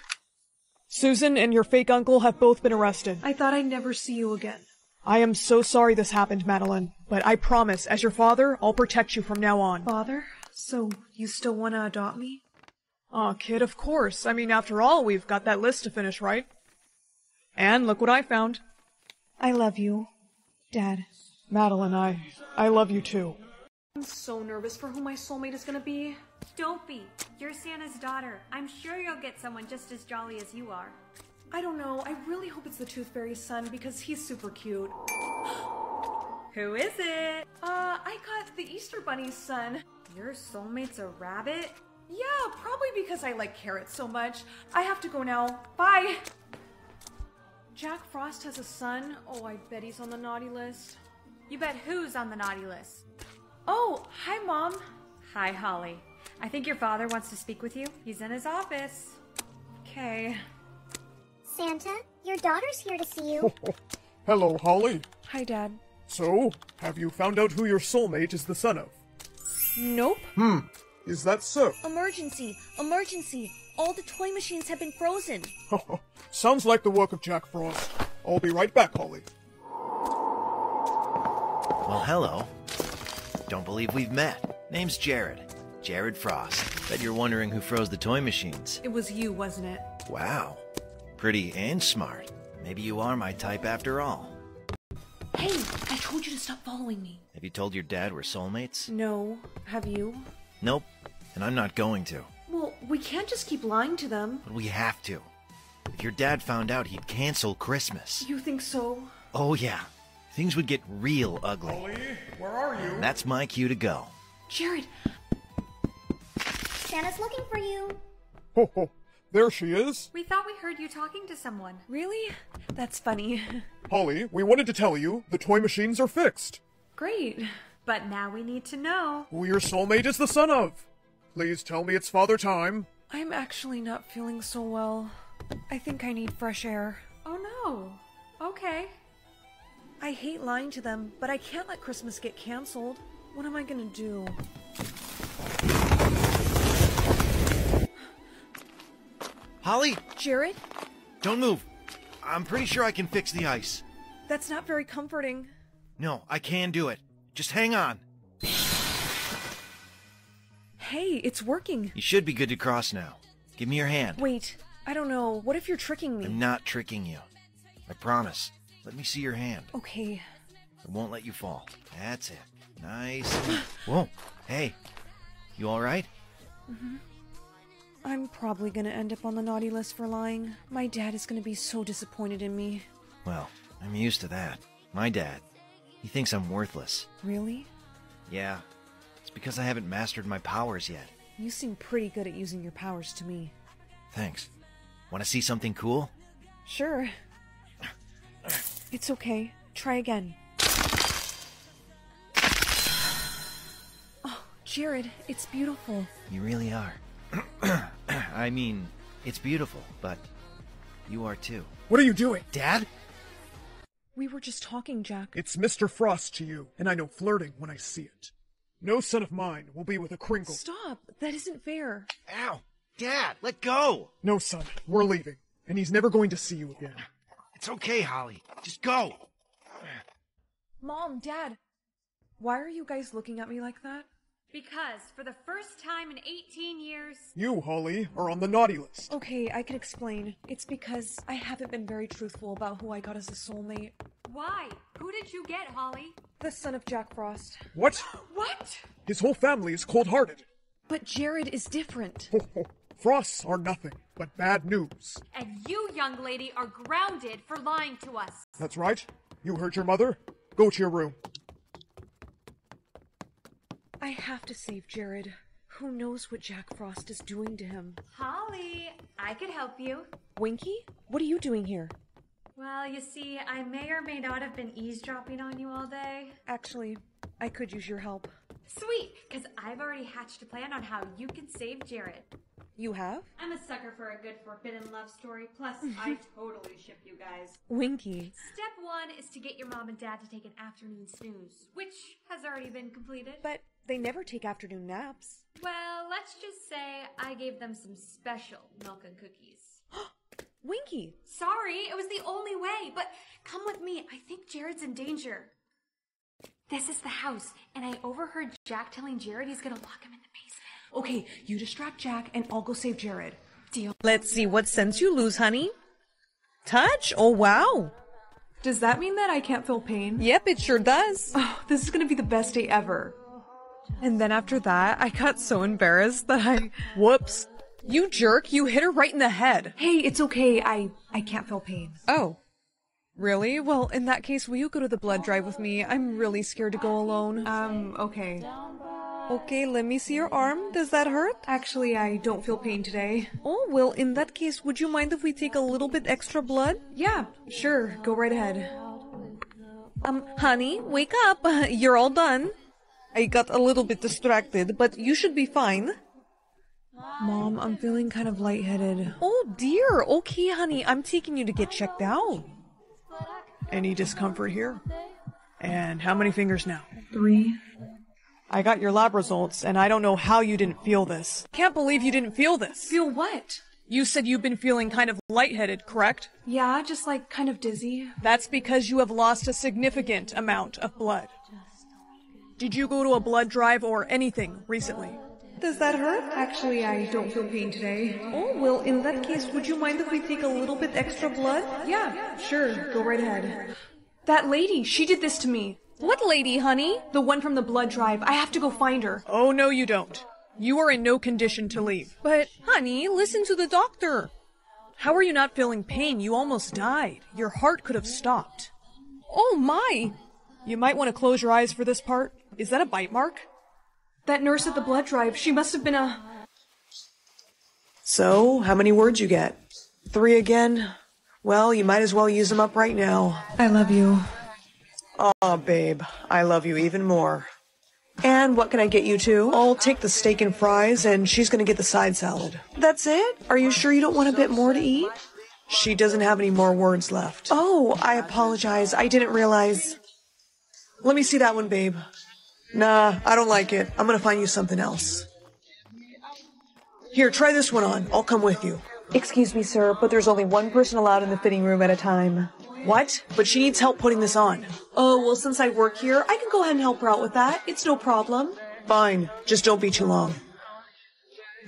Susan and your fake uncle have both been arrested. I thought I'd never see you again. I am so sorry this happened, Madeline, but I promise, as your father, I'll protect you from now on. Father? So, you still want to adopt me? Aw, kid, of course. I mean, after all, we've got that list to finish, right? And look what I found. I love you, Dad. Madeline, I love you too. I'm so nervous for who my soulmate is gonna be. Don't be. You're Santa's daughter. I'm sure you'll get someone just as jolly as you are. I don't know. I really hope it's the Tooth Fairy's son because he's super cute. Who is it? I got the Easter Bunny's son. Your soulmate's a rabbit? Yeah, probably because I like carrots so much. I have to go now. Bye! Jack Frost has a son? Oh, I bet he's on the naughty list. You bet who's on the naughty list? Oh, hi, Mom. Hi, Holly. I think your father wants to speak with you. He's in his office. Okay. Santa, your daughter's here to see you. Hello, Holly. Hi, Dad. So, have you found out who your soulmate is the son of? Nope. Is that so? Emergency! Emergency! All the toy machines have been frozen. Sounds like the work of Jack Frost. I'll be right back, Holly. Well, hello. Don't believe we've met. Name's Jared. Jared Frost. Bet you're wondering who froze the toy machines. It was you, wasn't it? Wow. Pretty and smart. Maybe you are my type after all. Hey, I told you to stop following me. Have you told your dad we're soulmates? No. Have you? Nope. And I'm not going to. Well, we can't just keep lying to them. But we have to. If your dad found out, he'd cancel Christmas. You think so? Oh, yeah. Things would get real ugly. Holly, where are you? And that's my cue to go. Jared! Santa's looking for you. Ho ho. There she is. We thought we heard you talking to someone. Really? That's funny. Holly, we wanted to tell you the toy machines are fixed. Great. But now we need to know who your soulmate is the son of. Please tell me it's father time. I'm actually not feeling so well. I think I need fresh air. Oh no. Okay. I hate lying to them, but I can't let Christmas get canceled. What am I gonna do? Holly? Jared? Don't move. I'm pretty sure I can fix the ice. That's not very comforting. No, I can do it. Just hang on. Hey, it's working. You should be good to cross now. Give me your hand. Wait, I don't know. What if you're tricking me? I'm not tricking you. I promise. Let me see your hand. Okay. I won't let you fall. That's it. Nice. Whoa. Hey, you all right? I'm probably going to end up on the naughty list for lying. My dad is going to be so disappointed in me. Well, I'm used to that. My dad. He thinks I'm worthless. Really? Yeah. It's because I haven't mastered my powers yet. You seem pretty good at using your powers to me. Thanks. Want to see something cool? Sure. It's okay. Try again. Oh, Jared, it's beautiful. You really are. I mean, it's beautiful, but you are too. What are you doing? Dad? We were just talking, Jack. It's Mr. Frost to you, and I know flirting when I see it. No son of mine will be with a Kringle. Stop! That isn't fair. Ow! Dad, let go! No, son. We're leaving. And he's never going to see you again. It's okay, Holly. Just go! Mom, Dad, why are you guys looking at me like that? Because, for the first time in 18 years... You, Holly, are on the naughty list. Okay, I can explain. It's because I haven't been very truthful about who I got as a soulmate. Why? Who did you get, Holly? The son of Jack Frost. What? What? His whole family is cold-hearted. But Jared is different. Frosts are nothing but bad news. And you, young lady, are grounded for lying to us. That's right. You heard your mother. Go to your room. I have to save Jared. Who knows what Jack Frost is doing to him? Holly, I could help you. Winky, what are you doing here? Well, you see, I may or may not have been eavesdropping on you all day. Actually, I could use your help. Sweet, because I've already hatched a plan on how you can save Jared. You have? I'm a sucker for a good forbidden love story, plus I totally ship you guys. Winky. Step one is to get your mom and dad to take an afternoon snooze, which has already been completed. But they never take afternoon naps. Well, let's just say I gave them some special milk and cookies. Winky! Sorry, it was the only way, but come with me. I think Jared's in danger. This is the house, and I overheard Jack telling Jared he's gonna lock him in the basement. Okay, you distract Jack, and I'll go save Jared. Deal. Let's see what sense you lose, honey. Touch? Oh, wow. Does that mean that I can't feel pain? Yep, it sure does. Oh, this is going to be the best day ever. And then after that, I got so embarrassed that I... Whoops. You jerk, you hit her right in the head. Hey, it's okay. I can't feel pain. Oh. Really? Well, in that case, will you go to the blood drive with me? I'm really scared to go alone. Okay. Okay, let me see your arm. Does that hurt? Actually, I don't feel pain today. Oh, well, in that case, would you mind if we take a little bit extra blood? Yeah, sure. Go right ahead. Honey, wake up. You're all done. I got a little bit distracted, but you should be fine. Mom, I'm feeling kind of lightheaded. Oh, dear. Okay, honey. I'm taking you to get checked out. Any discomfort here? And how many fingers now? 3. I got your lab results, and I don't know how you didn't feel this. Can't believe you didn't feel this. Feel what? You said you've been feeling kind of lightheaded, correct? Yeah, just like kind of dizzy. That's because you have lost a significant amount of blood. Did you go to a blood drive or anything recently? Does that hurt? Actually, I don't feel pain today. Oh, well, in that case, would you mind if we take a little bit extra blood? Yeah, sure. Go right ahead. That lady, she did this to me. What lady, honey? The one from the blood drive. I have to go find her. Oh, no, you don't. You are in no condition to leave. But, honey, listen to the doctor. How are you not feeling pain? You almost died. Your heart could have stopped. Oh, my. You might want to close your eyes for this part. Is that a bite mark? That nurse at the blood drive, she must have been a... So, how many words you get? 3 again? Well, you might as well use them up right now. I love you. Aw, babe, I love you even more. And what can I get you to? I'll take the steak and fries, and she's gonna get the side salad. That's it? Are you sure you don't want a bit more to eat? She doesn't have any more words left. Oh, I apologize. I didn't realize. Let me see that one, babe. Nah, I don't like it. I'm gonna find you something else. Here, try this one on. I'll come with you. Excuse me, sir, but there's only one person allowed in the fitting room at a time. What? But she needs help putting this on. Oh, well, since I work here, I can go ahead and help her out with that. It's no problem. Fine. Just don't be too long.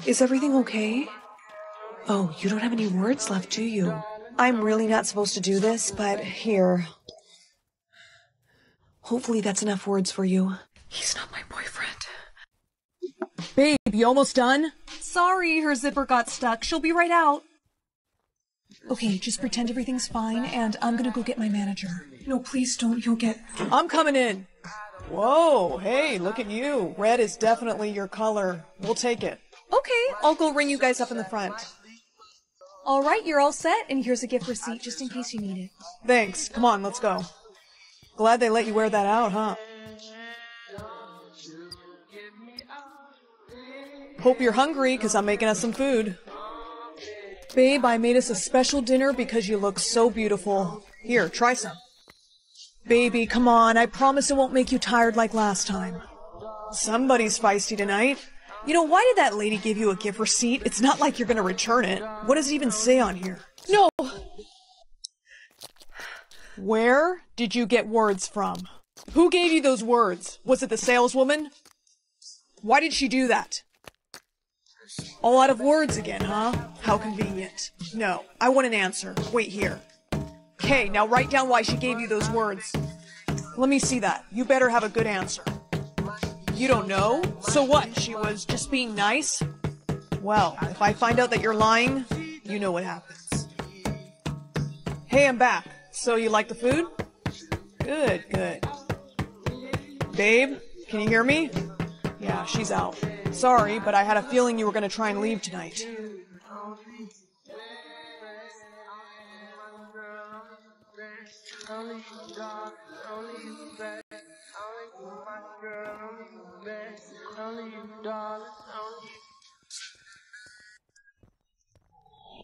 Is everything okay? Oh, you don't have any words left, do you? I'm really not supposed to do this, but here. Hopefully that's enough words for you. He's not my boyfriend. Babe, you almost done? Sorry, her zipper got stuck. She'll be right out. Okay, just pretend everything's fine, and I'm gonna go get my manager. No, please don't. You'll get... I'm coming in. Whoa, hey, look at you. Red is definitely your color. We'll take it. Okay, I'll go ring you guys up in the front. All right, you're all set, and here's a gift receipt just in case you need it. Thanks. Come on, let's go. Glad they let you wear that out, huh? Hope you're hungry, because I'm making us some food. Babe, I made us a special dinner because you look so beautiful. Here, try some. Baby, come on. I promise it won't make you tired like last time. Somebody's feisty tonight. You know, why did that lady give you a gift receipt? It's not like you're gonna return it. What does it even say on here? No! Where did you get words from? Who gave you those words? Was it the saleswoman? Why did she do that? All out of words again, huh? How convenient. No, I want an answer. Wait here. Okay, now write down why she gave you those words. Let me see that. You better have a good answer. You don't know? So what? She was just being nice? Well, if I find out that you're lying, you know what happens. Hey, I'm back. So you like the food? Good, good. Babe, can you hear me? Yeah, she's out. Sorry, but I had a feeling you were going to try and leave tonight.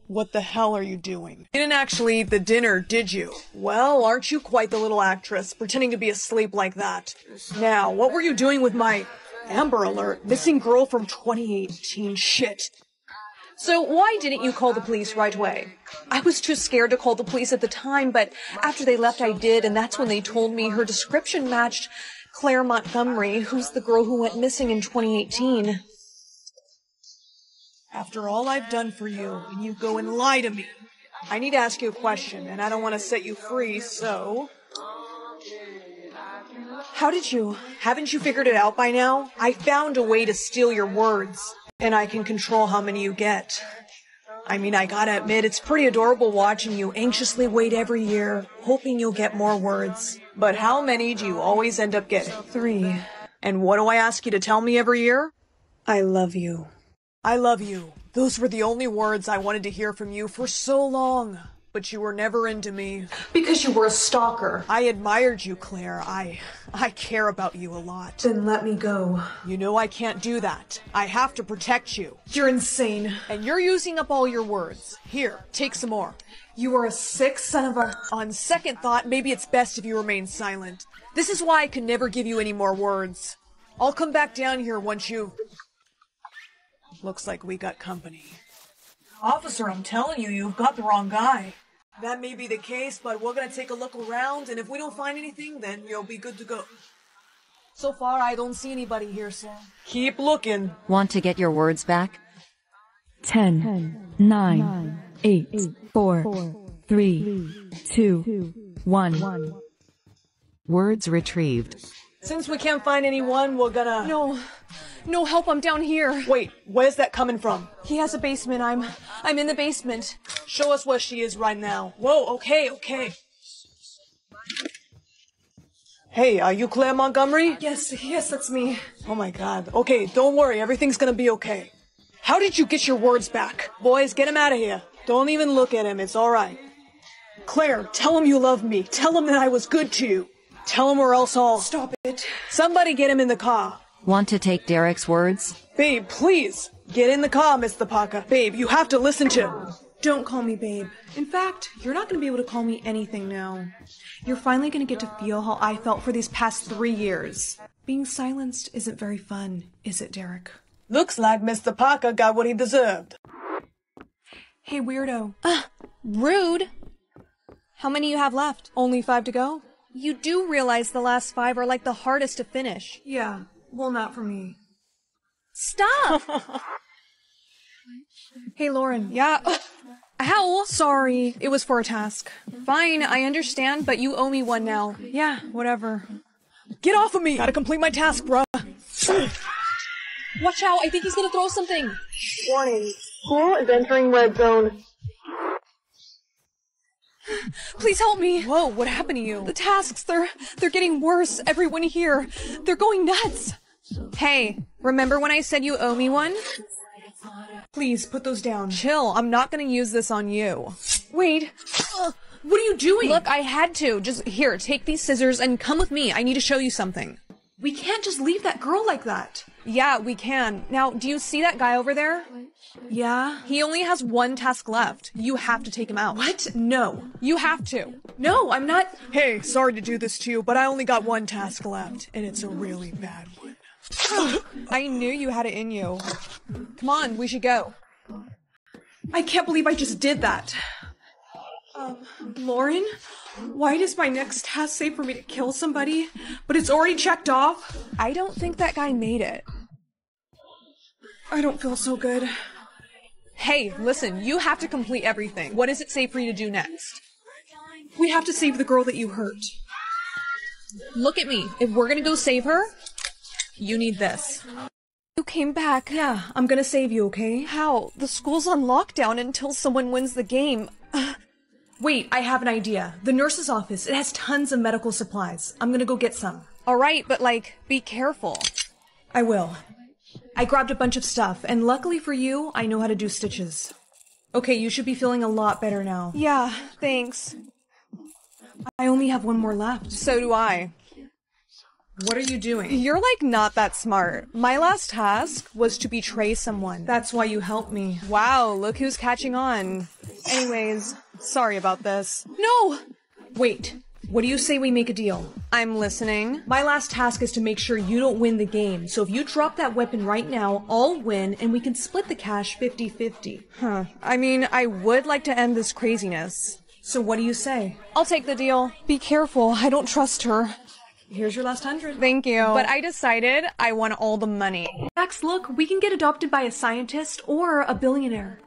What the hell are you doing? You didn't actually eat the dinner, did you? Well, aren't you quite the little actress, pretending to be asleep like that? Now, what were you doing with my Amber Alert, missing girl from 2018 shit? So why didn't you call the police right away? I was too scared to call the police at the time, but after they left I did, and that's when they told me her description matched Claire Montgomery, who's the girl who went missing in 2018. After all I've done for you, and you go and lie to me. I need to ask you a question, and I don't want to set you free, so... How did you? Haven't you figured it out by now? I found a way to steal your words, and I can control how many you get. I mean, I gotta admit, it's pretty adorable watching you anxiously wait every year, hoping you'll get more words. But how many do you always end up getting? 3. And what do I ask you to tell me every year? I love you. I love you. Those were the only words I wanted to hear from you for so long. But you were never into me. Because you were a stalker. I admired you, Claire. I care about you a lot. Then let me go. You know I can't do that. I have to protect you. You're insane. And you're using up all your words. Here, take some more. You are a sick son of a... On second thought, maybe it's best if you remain silent. This is why I can never give you any more words. I'll come back down here once you... Looks like we got company. Officer, I'm telling you, you've got the wrong guy. That may be the case, but we're gonna take a look around, and if we don't find anything, then you'll be good to go. So far, I don't see anybody here, sir. Keep looking. Want to get your words back? 10, 9, 8, 4, 3, 2, 1. Words retrieved. Since we can't find anyone, we're gonna... No help, I'm down here. Wait, where's that coming from? He has a basement, I'm in the basement. Show us where she is right now. Whoa, okay. Hey, are you Claire Montgomery? Yes, that's me. Oh my god. Okay, don't worry, everything's gonna be okay. How did you get your words back? Boys, get him out of here. Don't even look at him, it's alright. Claire, tell him you love me. Tell him that I was good to you. Tell him or else I'll... Stop it. Somebody get him in the car. Want to take Derek's words? Babe, please. Get in the car, Miss Thapaka. Babe, you have to listen to... Don't call me babe. In fact, you're not going to be able to call me anything now. You're finally going to get to feel how I felt for these past 3 years. Being silenced isn't very fun, is it, Derek? Looks like Miss Thapaka got what he deserved. Hey, weirdo. Rude. How many you have left? Only 5 to go? You do realize the last 5 are like the hardest to finish. Yeah, well, not for me. Stop! Hey, Lauren. Yeah? Ow! Sorry, it was for a task. Fine, I understand, but you owe me one now. Yeah, whatever. Get off of me! Gotta complete my task, bruh. Watch out, I think he's gonna throw something. Warning, school is entering red zone. Please help me. Whoa, what happened to you? The tasks, they're getting worse. Everyone here, they're going nuts. Hey, remember when I said you owe me one? Please, put those down. Chill, I'm not gonna use this on you. Wait, what are you doing? Look, I had to. Just here, take these scissors and come with me. I need to show you something. We can't just leave that girl like that. Yeah, we can. Now, do you see that guy over there? Yeah. He only has 1 task left. You have to take him out. What? No. You have to. No, I'm not... Hey, sorry to do this to you, but I only got 1 task left, and it's a really bad one. I knew you had it in you. Come on, we should go. I can't believe I just did that. Lauren? Why does my next task say for me to kill somebody, but it's already checked off? I don't think that guy made it. I don't feel so good. Hey, listen, you have to complete everything. What does it say for you to do next? We have to save the girl that you hurt. Look at me. If we're gonna go save her, you need this. You came back. Yeah, I'm gonna save you, okay? How? The school's on lockdown until someone wins the game. Wait, I have an idea. The nurse's office, it has tons of medical supplies. I'm gonna go get some. Alright, but like, be careful. I will. I grabbed a bunch of stuff, and luckily for you, I know how to do stitches. Okay, you should be feeling a lot better now. Yeah, thanks. I only have one more left. So do I. What are you doing? You're like not that smart. My last task was to betray someone. That's why you helped me. Wow, look who's catching on. Anyways, sorry about this. No! Wait, what do you say we make a deal? I'm listening. My last task is to make sure you don't win the game. So if you drop that weapon right now, I'll win and we can split the cash 50-50. Huh. I mean, I would like to end this craziness. So what do you say? I'll take the deal. Be careful, I don't trust her. Here's your last 100. Thank you. But I decided I want all the money. Max, look, we can get adopted by a scientist or a billionaire.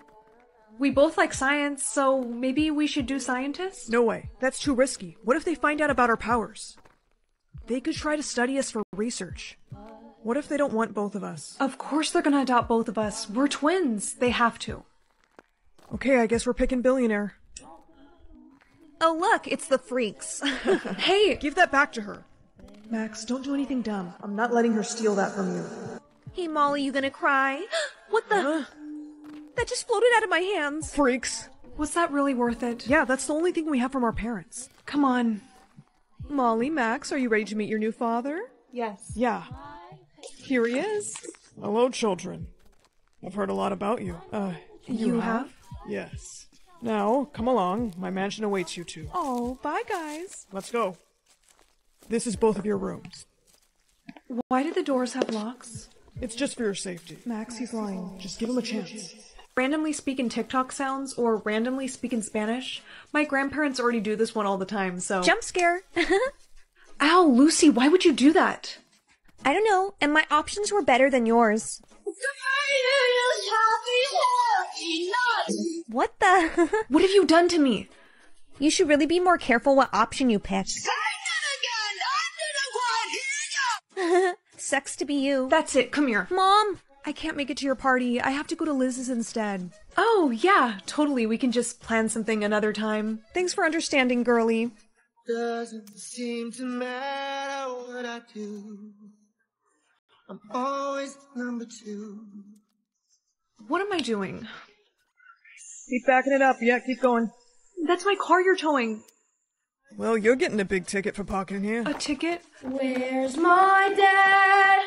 We both like science, so maybe we should do scientists? No way. That's too risky. What if they find out about our powers? They could try to study us for research. What if they don't want both of us? Of course they're gonna adopt both of us. We're twins. They have to. Okay, I guess we're picking billionaire. Oh, look, it's the freaks. Hey! Give that back to her. Max, don't do anything dumb. I'm not letting her steal that from you. Hey, Molly, you gonna cry? What the? That just floated out of my hands. Freaks. Was that really worth it? Yeah, that's the only thing we have from our parents. Come on. Molly, Max, are you ready to meet your new father? Yes. Yeah. Here he is. Hello, children. I've heard a lot about you. You have? Yes. Now, come along. My mansion awaits you two. Oh, bye, guys. Let's go. This is both of your rooms. Why do the doors have locks? It's just for your safety. Max, he's lying. Just give him a chance. Randomly speak in TikTok sounds or randomly speak in Spanish. My grandparents already do this one all the time, so... Jump scare! Ow, Lucy, why would you do that? I don't know, and my options were better than yours. What the? What have you done to me? You should really be more careful what option you pick. Sucks to be you. That's it, come here. Mom! I can't make it to your party. I have to go to Liz's instead. Oh, yeah, totally. We can just plan something another time. Thanks for understanding, girly. Doesn't seem to matter what I do. I'm always number 2. What am I doing? Keep backing it up. Yeah, keep going. That's my car you're towing. Well, you're getting a big ticket for parking here. A ticket? Where's my dad?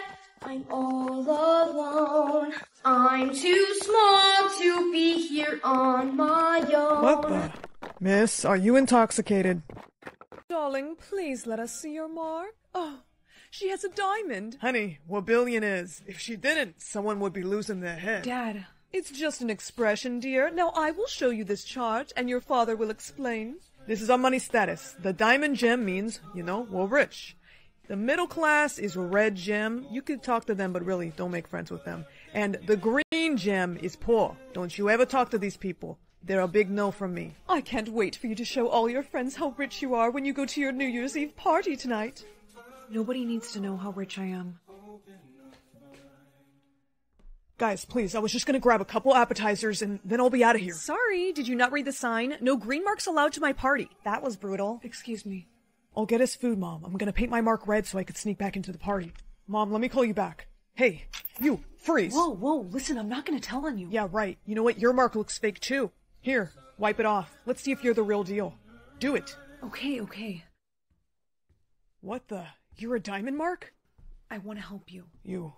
I'm all alone. I'm too small to be here on my own. What the? Miss, are you intoxicated? Darling, please let us see your mark. Oh, she has a diamond. Honey, we're billionaires. If she didn't, someone would be losing their head. Dad. It's just an expression, dear. Now I will show you this chart, and your father will explain. This is our money status. The diamond gem means, you know, we're rich. The middle class is red gem. You could talk to them, but really, don't make friends with them. And the green gem is poor. Don't you ever talk to these people. They're a big no from me. I can't wait for you to show all your friends how rich you are when you go to your New Year's Eve party tonight. Nobody needs to know how rich I am. Guys, please, I was just gonna grab a couple appetizers and then I'll be out of here. Sorry, did you not read the sign? No green marks allowed to my party. That was brutal. Excuse me. I'll get us food, Mom. I'm gonna paint my mark red so I could sneak back into the party. Mom, let me call you back. Hey, you, freeze. Whoa, listen, I'm not gonna tell on you. Yeah, right. You know what? Your mark looks fake too. Here, wipe it off. Let's see if you're the real deal. Do it. Okay. What the? You're a diamond mark? I wanna help you. You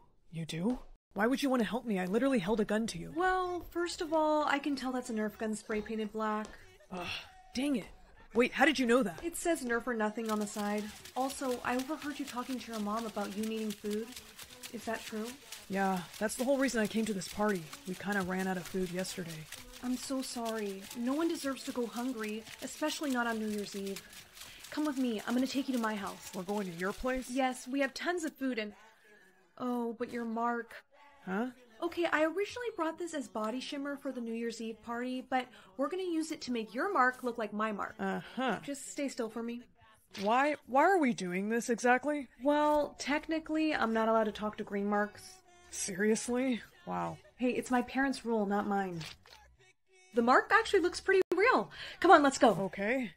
do? Why would you want to help me? I literally held a gun to you. Well, first of all, I can tell that's a Nerf gun spray painted black. Ugh, dang it. Wait, how did you know that? It says Nerf or nothing on the side. Also, I overheard you talking to your mom about you needing food. Is that true? Yeah, that's the whole reason I came to this party. We kind of ran out of food yesterday. I'm so sorry. No one deserves to go hungry, especially not on New Year's Eve. Come with me. I'm going to take you to my house. We're going to your place? Yes, we have tons of food and... Oh, but your mark. Huh? Okay, I originally brought this as body shimmer for the New Year's Eve party, but we're going to use it to make your mark look like my mark. Uh-huh. Just stay still for me. Why are we doing this exactly? Well, technically, I'm not allowed to talk to green marks. Seriously? Wow. Hey, it's my parents' rule, not mine. The mark actually looks pretty real. Come on, let's go. Okay.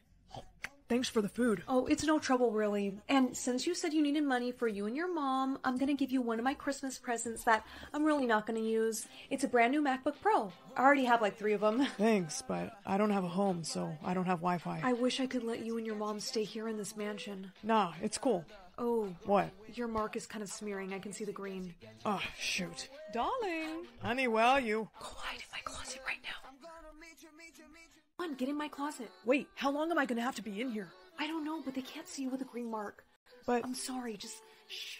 Thanks for the food. Oh, it's no trouble, really. And since you said you needed money for you and your mom, I'm going to give you one of my Christmas presents that I'm really not going to use. It's a brand new MacBook Pro. I already have like 3 of them. Thanks, but I don't have a home, so I don't have Wi-Fi. I wish I could let you and your mom stay here in this mansion. Nah, it's cool. Oh. What? Your mark is kind of smearing. I can see the green. Oh, shoot. Darling. Honey, where are you? Go hide in my closet right now. Come on, get in my closet. Wait, how long am I gonna have to be in here? I don't know, but they can't see you with a green mark. But... I'm sorry, just... Shh.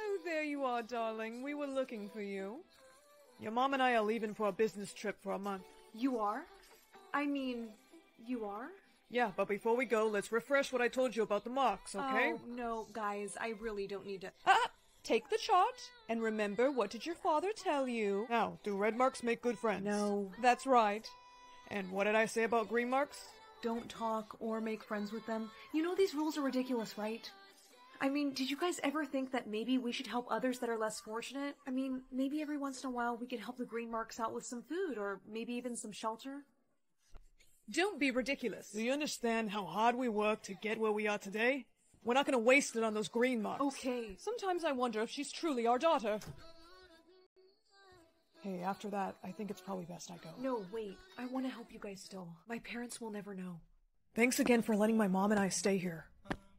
Oh, there you are, darling. We were looking for you. Your mom and I are leaving for a business trip for a month. You are? I mean, you are? Yeah, but before we go, let's refresh what I told you about the marks, okay? Oh, no, guys, I really don't need to... Take the chart, and remember, what did your father tell you? Now, do red marks make good friends? No. That's right. And what did I say about green marks? Don't talk or make friends with them. You know these rules are ridiculous, right? I mean, did you guys ever think that maybe we should help others that are less fortunate? I mean, maybe every once in a while we could help the green marks out with some food or maybe even some shelter? Don't be ridiculous. Do you understand how hard we work to get where we are today? We're not going to waste it on those green marks. Okay. Sometimes I wonder if she's truly our daughter. Hey, after that, I think it's probably best I go. No, wait. I want to help you guys still. My parents will never know. Thanks again for letting my mom and I stay here.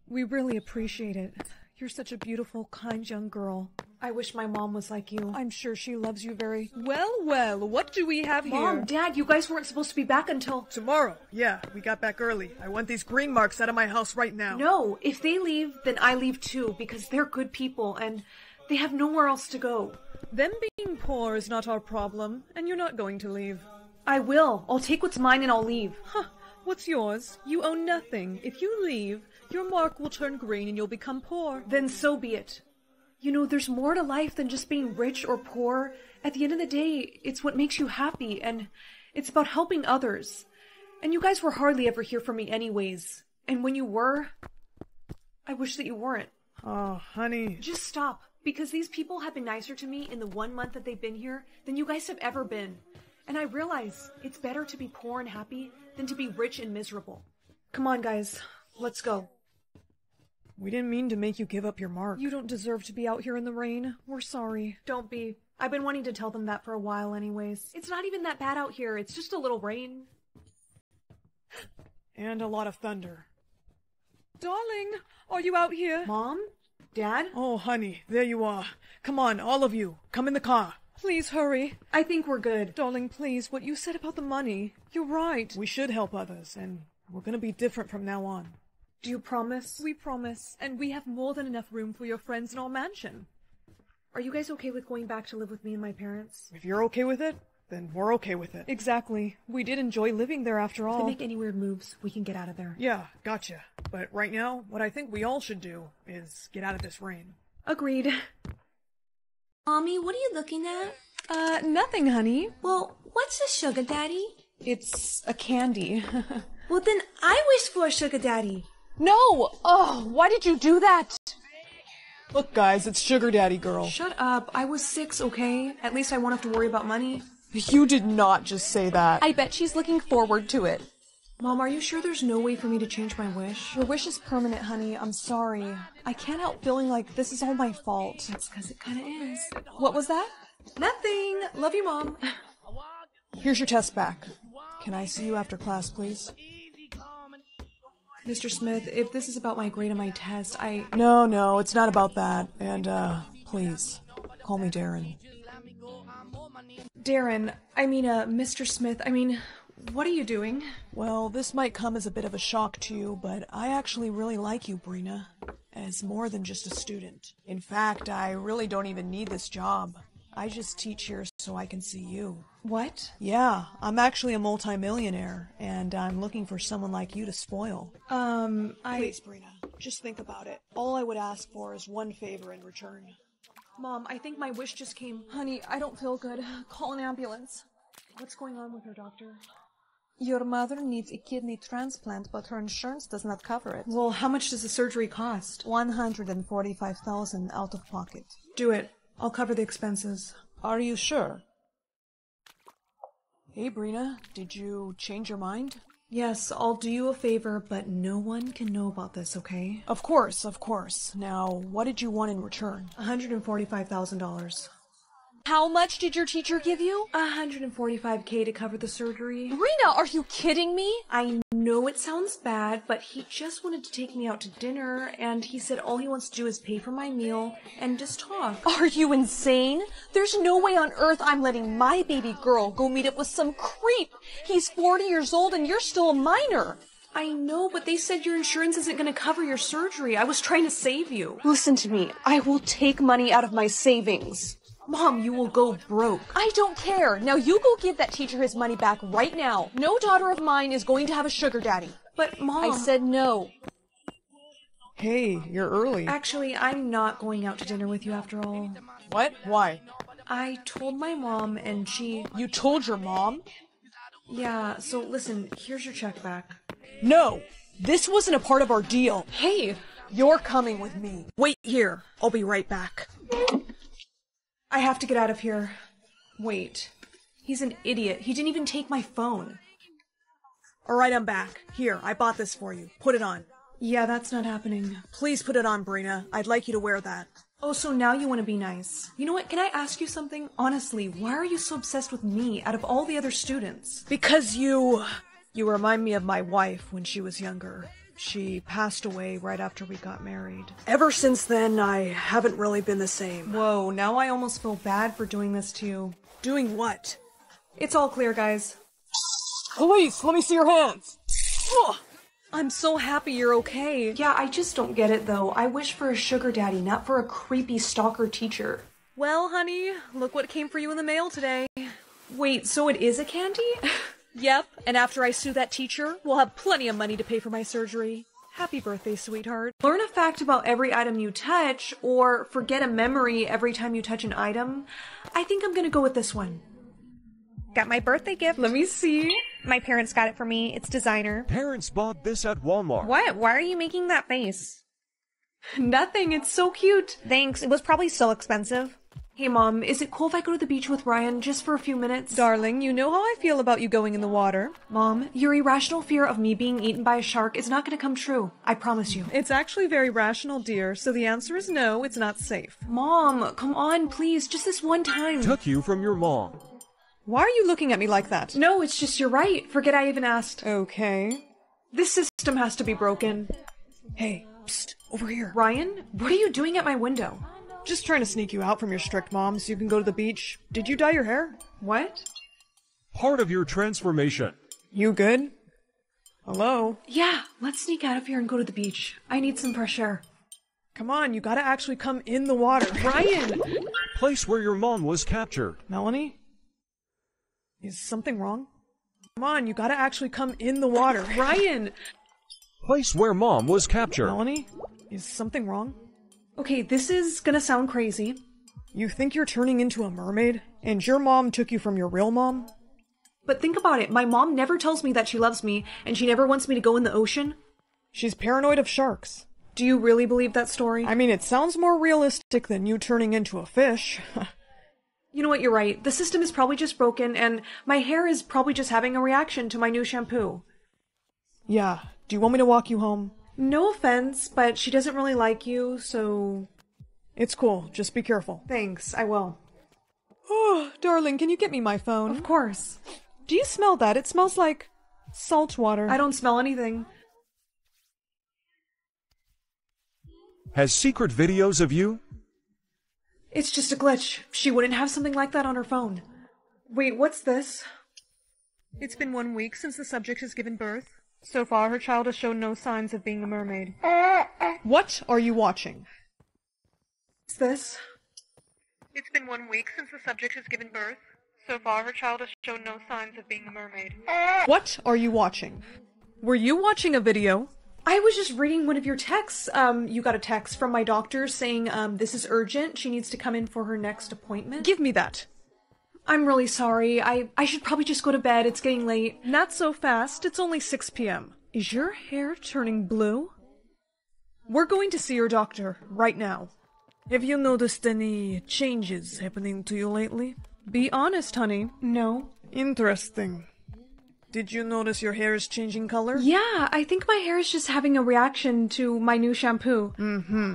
We really appreciate it. You're such a beautiful, kind young girl. I wish my mom was like you. I'm sure she loves you very... Well, well, what do we have here? Mom, Dad, you guys weren't supposed to be back until... Tomorrow. Yeah, we got back early. I want these green marks out of my house right now. No, if they leave, then I leave too, because they're good people, and they have nowhere else to go. Them being poor is not our problem, and you're not going to leave. I will. I'll take what's mine and I'll leave. Huh. What's yours? You own nothing. If you leave, your mark will turn green and you'll become poor. Then so be it. You know, there's more to life than just being rich or poor. At the end of the day, it's what makes you happy, and it's about helping others. And you guys were hardly ever here for me anyways. And when you were, I wish that you weren't. Oh, honey. Just stop. Because these people have been nicer to me in the 1 month that they've been here than you guys have ever been. And I realize it's better to be poor and happy than to be rich and miserable. Come on, guys. Let's go. We didn't mean to make you give up your mark. You don't deserve to be out here in the rain. We're sorry. Don't be. I've been wanting to tell them that for a while anyways. It's not even that bad out here. It's just a little rain. And a lot of thunder. Darling, are you out here? Mom? Dad? Oh, honey, there you are. Come on, all of you. Come in the car. Please hurry. I think we're good. Darling, please, what you said about the money, you're right. We should help others, and we're going to be different from now on. Do you promise? We promise, and we have more than enough room for your friends in our mansion. Are you guys okay with going back to live with me and my parents? If you're okay with it, then we're okay with it. Exactly. We did enjoy living there after all. If they make any weird moves, we can get out of there. Yeah, gotcha. But right now, what I think we all should do is get out of this rain. Agreed. Mommy, what are you looking at? Nothing, honey. Well, what's a sugar daddy? It's a candy. Well, then I wish for a sugar daddy. No! Oh, why did you do that? Look, guys, it's sugar daddy girl. Shut up. I was 6, okay? At least I won't have to worry about money. You did not just say that. I bet she's looking forward to it. Mom, are you sure there's no way for me to change my wish? Your wish is permanent, honey. I'm sorry. I can't help feeling like this is all my fault. That's because it kind of is. What was that? Nothing. Love you, Mom. Here's your test back. Can I see you after class, please? Mr. Smith, if this is about my grade on my test, I... No, it's not about that. And, please, call me Darren. Darren, Mr. Smith, what are you doing? Well, this might come as a bit of a shock to you, but I actually really like you, Brina. And as more than just a student. In fact, I really don't even need this job. I just teach here so I can see you. What? Yeah, I'm actually a multimillionaire, and I'm looking for someone like you to spoil. Please, Brina, just think about it. All I would ask for is one favor in return. Mom, I think my wish just came. Honey, I don't feel good. Call an ambulance. What's going on with her, doctor? Your mother needs a kidney transplant, but her insurance does not cover it. Well, how much does the surgery cost? $145,000 out of pocket. Do it. I'll cover the expenses. Are you sure? Hey, Brina, did you change your mind? Yes, I'll do you a favor, but no one can know about this, okay? Of course, of course. Now, what did you want in return? $145,000. How much did your teacher give you? $145K to cover the surgery. Brina, are you kidding me? I know it sounds bad, but he just wanted to take me out to dinner, and he said all he wants to do is pay for my meal and just talk. Are you insane? There's no way on earth I'm letting my baby girl go meet up with some creep. He's 40 years old and you're still a minor. I know, but they said your insurance isn't going to cover your surgery. I was trying to save you. Listen to me. I will take money out of my savings. Mom, you will go broke. I don't care. Now you go give that teacher his money back right now. No daughter of mine is going to have a sugar daddy. But, Mom... I said no. Hey, you're early. Actually, I'm not going out to dinner with you after all. What? Why? I told my mom and she... You told your mom? Yeah, so listen, here's your check back. No! This wasn't a part of our deal. Hey! You're coming with me. Wait here. I'll be right back. I have to get out of here. Wait. He's an idiot. He didn't even take my phone. Alright, I'm back. Here, I bought this for you. Put it on. Yeah, that's not happening. Please put it on, Brina. I'd like you to wear that. Oh, so now you want to be nice. You know what? Can I ask you something? Honestly, why are you so obsessed with me out of all the other students? Because you remind me of my wife when she was younger. She passed away right after we got married. Ever since then, I haven't really been the same. Whoa, now I almost feel bad for doing this to you. Doing what? It's all clear, guys. Police, let me see your hands! Oh, I'm so happy you're okay. Yeah, I just don't get it, though. I wish for a sugar daddy, not for a creepy stalker teacher. Well, honey, look what came for you in the mail today. Wait, so it is a candy? Yep, and after I sue that teacher, we'll have plenty of money to pay for my surgery. Happy birthday, sweetheart. Learn a fact about every item you touch, or forget a memory every time you touch an item. I think I'm gonna go with this one. Got my birthday gift. Let me see. My parents got it for me. It's designer. Parents bought this at Walmart. What? Why are you making that face? Nothing. It's so cute. Thanks. It was probably so expensive. Hey, Mom, is it cool if I go to the beach with Ryan just for a few minutes? Darling, you know how I feel about you going in the water. Mom, your irrational fear of me being eaten by a shark is not going to come true. I promise you. It's actually very rational, dear, so the answer is no, it's not safe. Mom, come on, please, just this one time. Took you from your mom. Why are you looking at me like that? No, it's just you're right. Forget I even asked. Okay. This system has to be broken. Hey, psst, over here. Ryan, what are you doing at my window? Just trying to sneak you out from your strict mom so you can go to the beach. Did you dye your hair? What? Part of your transformation. You good? Hello? Yeah, let's sneak out of here and go to the beach. I need some fresh air. Come on, you gotta actually come in the water. Ryan! Place where your mom was captured. Melanie? Is something wrong? Come on, you gotta actually come in the water. Ryan! Place where mom was captured. Melanie? Is something wrong? Okay, this is gonna sound crazy. You think you're turning into a mermaid? And your mom took you from your real mom? But think about it. My mom never tells me that she loves me, and she never wants me to go in the ocean. She's paranoid of sharks. Do you really believe that story? I mean, it sounds more realistic than you turning into a fish. You know what, you're right. The system is probably just broken, and my hair is probably just having a reaction to my new shampoo. Yeah. Do you want me to walk you home? No offense, but she doesn't really like you, so... It's cool. Just be careful. Thanks, I will. Oh, darling, can you get me my phone? Of course. Do you smell that? It smells like... salt water. I don't smell anything. Has secret videos of you? It's just a glitch. She wouldn't have something like that on her phone. Wait, what's this? It's been 1 week since the subject has given birth. So far, her child has shown no signs of being a mermaid. What are you watching? What's this? It's been 1 week since the subject has given birth. So far, her child has shown no signs of being a mermaid. What are you watching? Were you watching a video? I was just reading one of your texts. You got a text from my doctor saying, this is urgent. She needs to come in for her next appointment. Give me that. I'm really sorry. I should probably just go to bed. It's getting late. Not so fast. It's only 6 p.m. Is your hair turning blue? We're going to see your doctor right now. Have you noticed any changes happening to you lately? Be honest, honey. No. Interesting. Did you notice your hair is changing color? Yeah, I think my hair is just having a reaction to my new shampoo. Mm-hmm.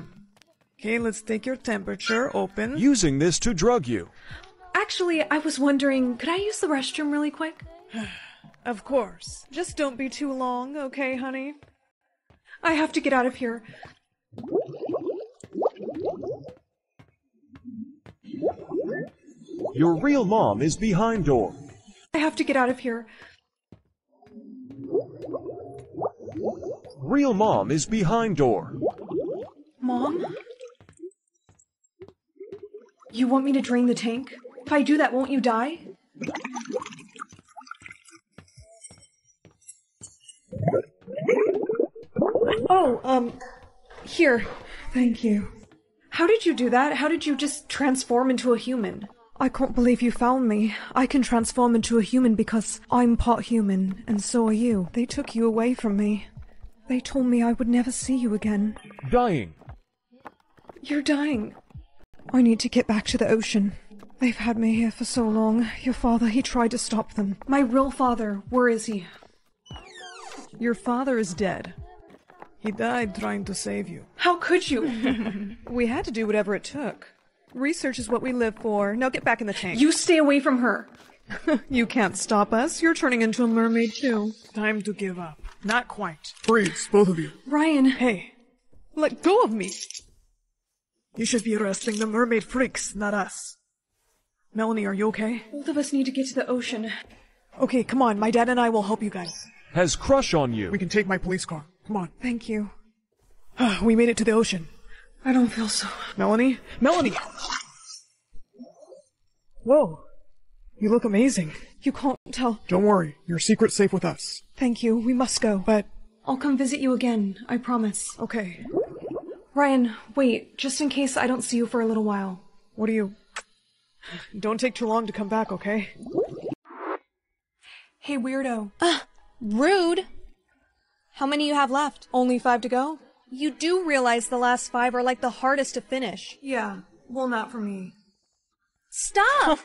Okay, let's take your temperature. Open. Using this to drug you. Actually, I was wondering, could I use the restroom really quick? Of course. Just don't be too long, okay, honey? I have to get out of here. Your real mom is behind door. I have to get out of here. Real mom is behind door. Mom? You want me to drain the tank? If I do that, won't you die? Oh, here. Thank you. How did you do that? How did you just transform into a human? I can't believe you found me. I can transform into a human because I'm part human, and so are you. They took you away from me. They told me I would never see you again. Dying. You're dying. I need to get back to the ocean. They've had me here for so long. Your father, he tried to stop them. My real father, where is he? Your father is dead. He died trying to save you. How could you? We had to do whatever it took. Research is what we live for. Now get back in the tank. You stay away from her. You can't stop us. You're turning into a mermaid too. Time to give up. Not quite. Freeze, both of you. Ryan. Hey, let go of me. You should be arresting the mermaid freaks, not us. Melanie, are you okay? Both of us need to get to the ocean. Okay, come on. My dad and I will help you guys. Has crush on you. We can take my police car. Come on. Thank you. We made it to the ocean. I don't feel so. Melanie? Melanie! Whoa. You look amazing. You can't tell. Don't worry. Your secret's safe with us. Thank you. We must go. But... I'll come visit you again. I promise. Okay. Ryan, wait. Just in case I don't see you for a little while. What are you... Don't take too long to come back, okay? Hey, weirdo. Rude! How many you have left? Only 5 to go? You do realize the last 5 are like the hardest to finish. Yeah, well, not for me. Stop!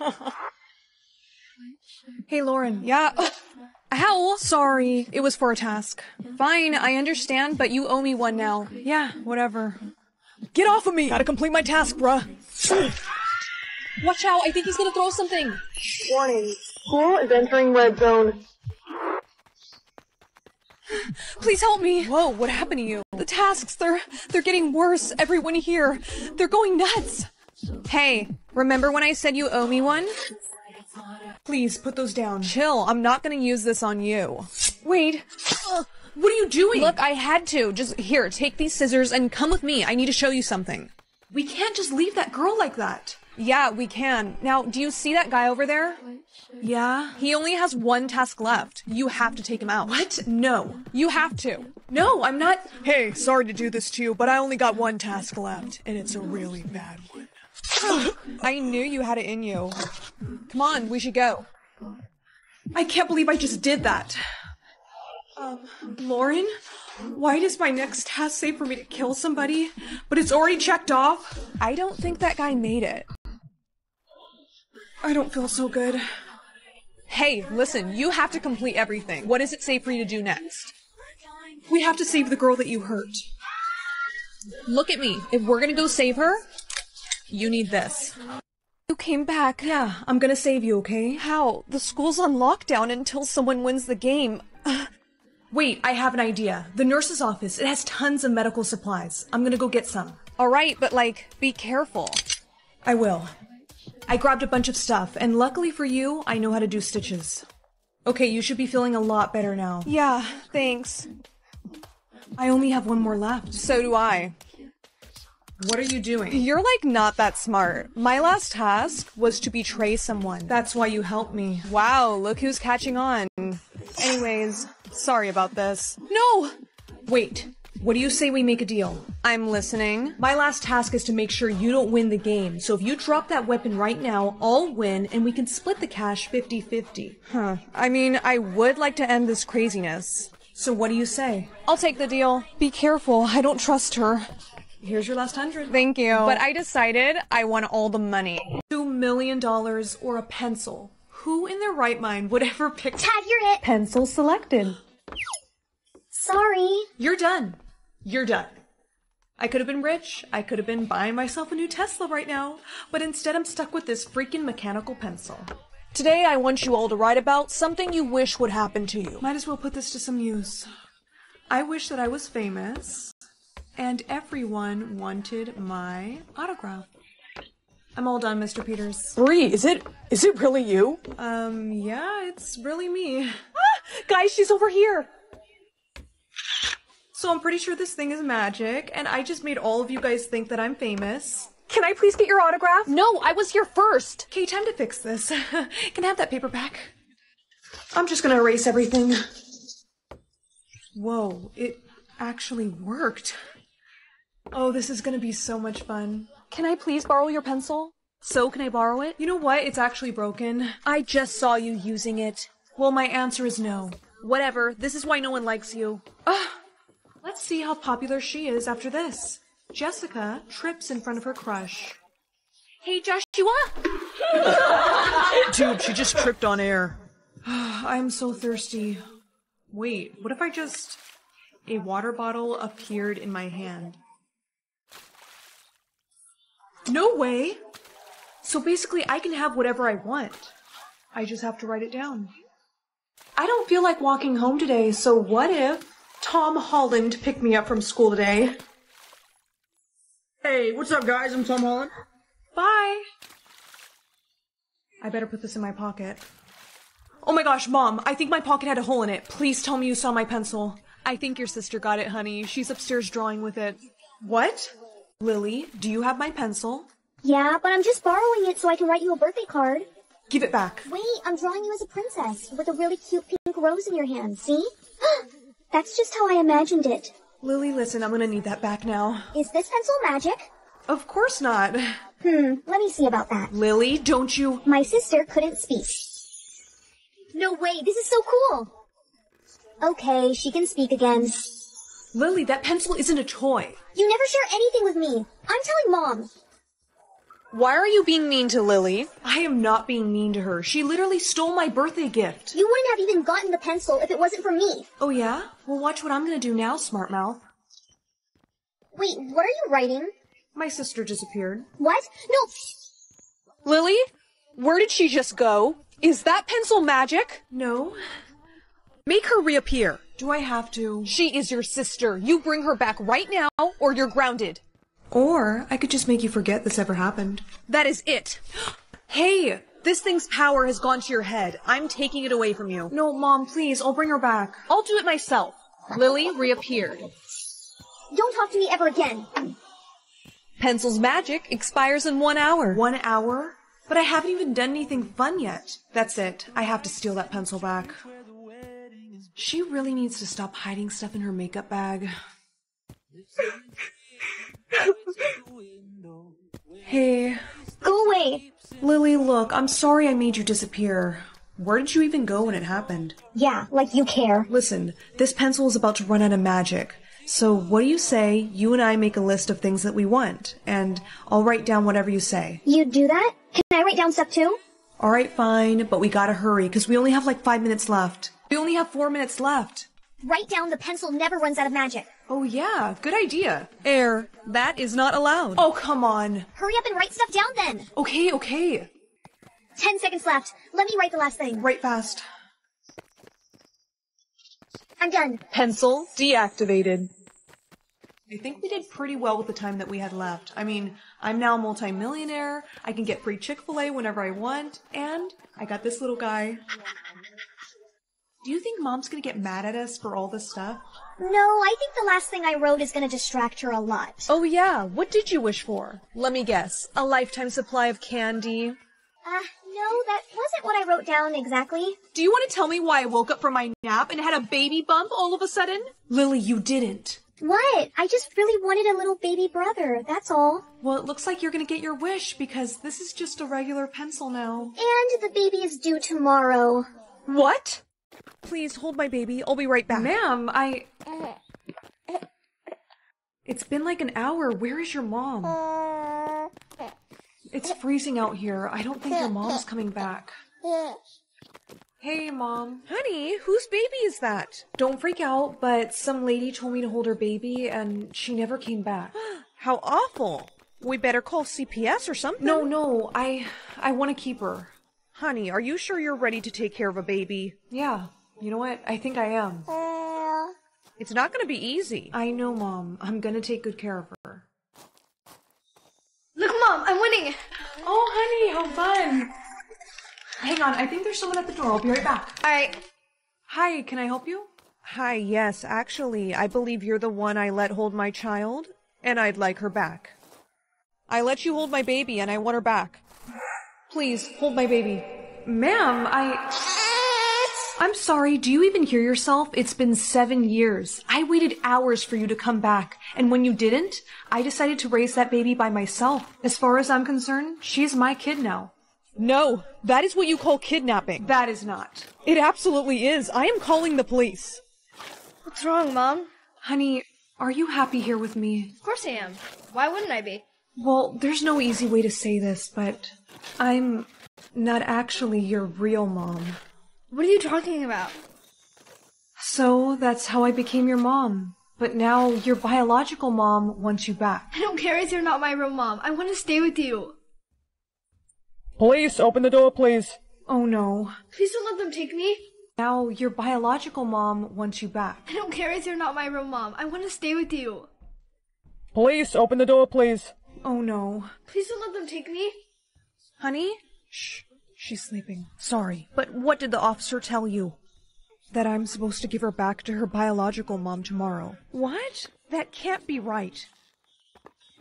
Hey, Lauren. Yeah? Ow! Sorry, it was for a task. Fine, I understand, but you owe me one now. Yeah, whatever. Get off of me! Gotta complete my task, bruh! Watch out, I think he's gonna throw something! Warning, school is entering red zone. Please help me! Whoa, what happened to you? The tasks, they're getting worse, everyone here. They're going nuts! Hey, remember when I said you owe me one? Please, put those down. Chill, I'm not gonna use this on you. Wait, what are you doing? Look, I had to. Just, here, take these scissors and come with me. I need to show you something. We can't just leave that girl like that. Yeah, we can. Now, do you see that guy over there? Yeah. He only has one task left. You have to take him out. What? No. You have to. No, I'm not- Hey, sorry to do this to you, but I only got one task left, and it's a really bad one. I knew you had it in you. Come on, we should go. I can't believe I just did that. Lauren? Why does my next task say for me to kill somebody, but it's already checked off? I don't think that guy made it. I don't feel so good. Hey, listen, you have to complete everything. What does it say for you to do next? We have to save the girl that you hurt. Look at me. If we're gonna go save her, you need this. You came back. Yeah, I'm gonna save you, okay? How? The school's on lockdown until someone wins the game. Wait, I have an idea. The nurse's office, it has tons of medical supplies. I'm gonna go get some. Alright, but like, be careful. I will. I grabbed a bunch of stuff, and luckily for you, I know how to do stitches. Okay, you should be feeling a lot better now. Yeah, thanks. I only have one more left. So do I. What are you doing? You're like not that smart. My last task was to betray someone. That's why you helped me. Wow, look who's catching on. Anyways, sorry about this. No! Wait, what do you say we make a deal? I'm listening. My last task is to make sure you don't win the game. So if you drop that weapon right now, I'll win and we can split the cash 50-50. Huh. I mean, I would like to end this craziness. So what do you say? I'll take the deal. Be careful, I don't trust her. Here's your last 100. Thank you. But I decided I want all the money. $2 million or a pencil. Who in their right mind would ever pick- Tad, you're it! Pencil selected. Sorry. You're done. You're done. I could have been rich. I could have been buying myself a new Tesla right now. But instead I'm stuck with this freaking mechanical pencil. Today I want you all to write about something you wish would happen to you. Might as well put this to some use. I wish that I was famous. And everyone wanted my autograph. I'm all done, Mr. Peters. Bree, is it really you? Yeah, it's really me. Ah, guys, she's over here. So I'm pretty sure this thing is magic, and I just made all of you guys think that I'm famous. Can I please get your autograph? No, I was here first. Okay, time to fix this. Can I have that paper back? I'm just gonna erase everything. Whoa, it actually worked. Oh, this is gonna be so much fun. Can I please borrow your pencil? So, can I borrow it? You know what? It's actually broken. I just saw you using it. Well, my answer is no. Whatever. This is why no one likes you. Let's see how popular she is after this. Jessica trips in front of her crush. Hey, Joshua! Dude, she just tripped on air. I'm so thirsty. Wait, what if I just... A water bottle appeared in my hand. No way! So basically I can have whatever I want. I just have to write it down. I don't feel like walking home today, so what if Tom Holland picked me up from school today? Hey, what's up guys? I'm Tom Holland. Bye! I better put this in my pocket. Oh my gosh, Mom, I think my pocket had a hole in it. Please tell me you saw my pencil. I think your sister got it, honey. She's upstairs drawing with it. What? Lily, do you have my pencil? Yeah, but I'm just borrowing it so I can write you a birthday card. Give it back. Wait, I'm drawing you as a princess with a really cute pink rose in your hand, see? That's just how I imagined it. Lily, listen, I'm gonna need that back now. Is this pencil magic? Of course not. Let me see about that. Lily, don't you... My sister couldn't speak. No way, this is so cool. Okay, she can speak again. Lily, that pencil isn't a toy. You never share anything with me. I'm telling Mom. Why are you being mean to Lily? I am not being mean to her. She literally stole my birthday gift. You wouldn't have even gotten the pencil if it wasn't for me. Oh yeah? Well, watch what I'm gonna do now, smart mouth. Wait, what are you writing? My sister disappeared. What? No! Lily? Where did she just go? Is that pencil magic? No. Make her reappear. Do I have to? She is your sister. You bring her back right now, or you're grounded. Or I could just make you forget this ever happened. That is it. Hey, this thing's power has gone to your head. I'm taking it away from you. No, Mom, please. I'll bring her back. I'll do it myself. Lily reappeared. Don't talk to me ever again. Pencil's magic expires in 1 hour. 1 hour? But I haven't even done anything fun yet. That's it. I have to steal that pencil back. She really needs to stop hiding stuff in her makeup bag. Hey. Go away! Lily, look, I'm sorry I made you disappear. Where did you even go when it happened? Yeah, like you care. Listen, this pencil is about to run out of magic. So what do you say you and I make a list of things that we want, and I'll write down whatever you say. You do that? Can I write down stuff too? Alright, fine, but we gotta hurry, because we only have like 5 minutes left. We only have 4 minutes left. Write down the pencil never runs out of magic. Oh yeah, good idea. Air, that is not allowed. Oh, come on. Hurry up and write stuff down then. Okay, okay. 10 seconds left. Let me write the last thing. Write fast. I'm done. Pencil deactivated. I think we did pretty well with the time that we had left. I mean, I'm now a multi-millionaire. I can get free Chick-fil-A whenever I want. And I got this little guy. Do you think Mom's going to get mad at us for all this stuff? No, I think the last thing I wrote is going to distract her a lot. Oh, yeah. What did you wish for? Let me guess. A lifetime supply of candy? No, that wasn't what I wrote down exactly. Do you want to tell me why I woke up from my nap and had a baby bump all of a sudden? Lily, you didn't. What? I just really wanted a little baby brother, that's all. Well, it looks like you're going to get your wish because this is just a regular pencil now. And the baby is due tomorrow. What? Please hold my baby. I'll be right back. Ma'am, It's been like an hour. Where is your mom? It's freezing out here. I don't think your mom's coming back. Hey, Mom. Honey, whose baby is that? Don't freak out, but some lady told me to hold her baby, and she never came back. How awful. We better call CPS or something. No, I want to keep her. Honey, are you sure you're ready to take care of a baby? Yeah. You know what? I think I am. It's not going to be easy. I know, Mom. I'm going to take good care of her. Look, Mom, I'm winning! Oh, honey, how fun! Hang on, I think there's someone at the door. I'll be right back. All right. Hi, can I help you? Hi, yes, actually, I believe you're the one I let hold my child, and I'd like her back. I let you hold my baby, and I want her back. Please, hold my baby. Ma'am, I'm sorry, do you even hear yourself? It's been 7 years. I waited hours for you to come back, and when you didn't, I decided to raise that baby by myself. As far as I'm concerned, she's my kid now. No, that is what you call kidnapping. That is not. It absolutely is. I am calling the police. What's wrong, Mom? Honey, are you happy here with me? Of course I am. Why wouldn't I be? Well, there's no easy way to say this, but I'm not actually your real mom. What are you talking about? So that's how I became your mom. But now your biological mom wants you back. I don't care if you're not my real mom. I want to stay with you. Police, open the door, please. Oh, no. Please don't let them take me. Now your biological mom wants you back. I don't care if you're not my real mom. I want to stay with you. Police, open the door, please. Oh, no. Please don't let them take me. Honey? Shh. She's sleeping. Sorry. But what did the officer tell you? That I'm supposed to give her back to her biological mom tomorrow. What? That can't be right.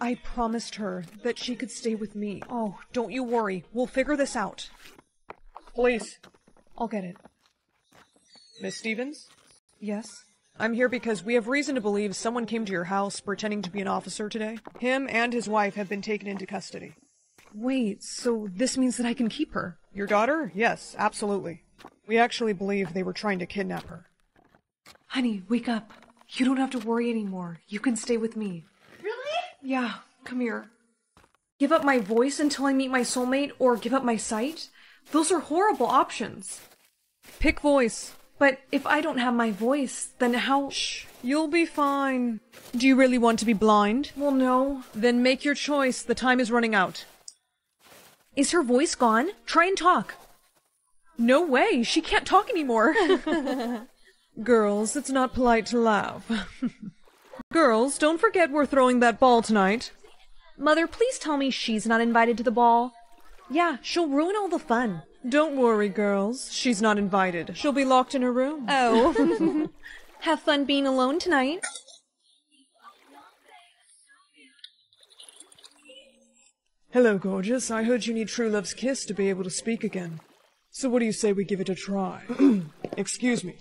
I promised her that she could stay with me. Oh, don't you worry. We'll figure this out. Please. I'll get it. Miss Stevens? Yes? I'm here because we have reason to believe someone came to your house pretending to be an officer today. Him and his wife have been taken into custody. Wait, so this means that I can keep her? Your daughter? Yes, absolutely. We actually believe they were trying to kidnap her. Honey, wake up. You don't have to worry anymore. You can stay with me. Yeah, come here. Give up my voice until I meet my soulmate, or give up my sight? Those are horrible options. Pick voice. But if I don't have my voice, then how— Shh, you'll be fine. Do you really want to be blind? Well, no. Then make your choice. The time is running out. Is her voice gone? Try and talk. No way, she can't talk anymore. Girls, it's not polite to laugh. Girls, don't forget we're throwing that ball tonight. Mother, please tell me she's not invited to the ball. Yeah, she'll ruin all the fun. Don't worry, girls. She's not invited. She'll be locked in her room. Oh. Have fun being alone tonight. Hello, gorgeous. I heard you need true love's kiss to be able to speak again. So what do you say we give it a try? Excuse me.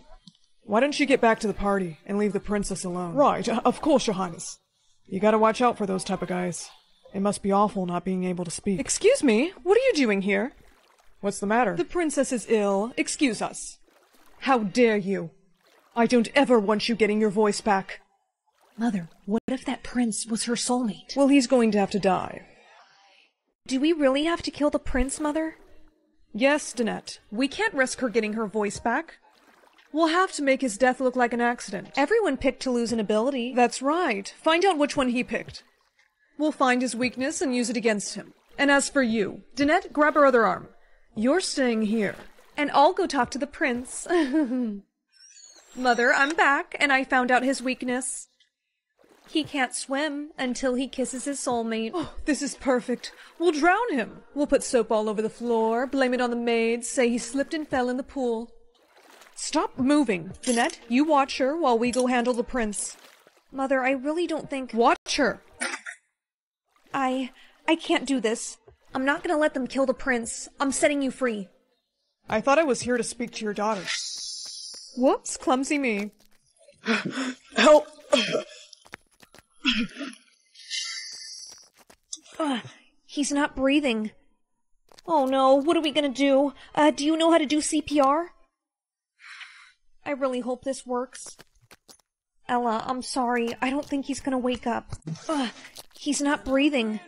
Why don't you get back to the party and leave the princess alone? Right, of course, Your Highness. You gotta watch out for those type of guys. It must be awful not being able to speak. Excuse me? What are you doing here? What's the matter? The princess is ill. Excuse us. How dare you? I don't ever want you getting your voice back. Mother, what if that prince was her soulmate? Well, he's going to have to die. Do we really have to kill the prince, Mother? Yes, Danette. We can't risk her getting her voice back. We'll have to make his death look like an accident. Everyone picked to lose an ability. That's right. Find out which one he picked. We'll find his weakness and use it against him. And as for you, Danette, grab her other arm. You're staying here. And I'll go talk to the prince. Mother, I'm back, and I found out his weakness. He can't swim until he kisses his soulmate. Oh, this is perfect. We'll drown him. We'll put soap all over the floor, blame it on the maid, say he slipped and fell in the pool. Stop moving. Jeanette, you watch her while we go handle the prince. Mother, I really don't think— Watch her! I can't do this. I'm not gonna let them kill the prince. I'm setting you free. I thought I was here to speak to your daughter. Whoops, clumsy me. Help! He's not breathing. Oh no, what are we gonna do? Do you know how to do CPR? I really hope this works. Ella, I'm sorry. I don't think he's gonna wake up. He's not breathing.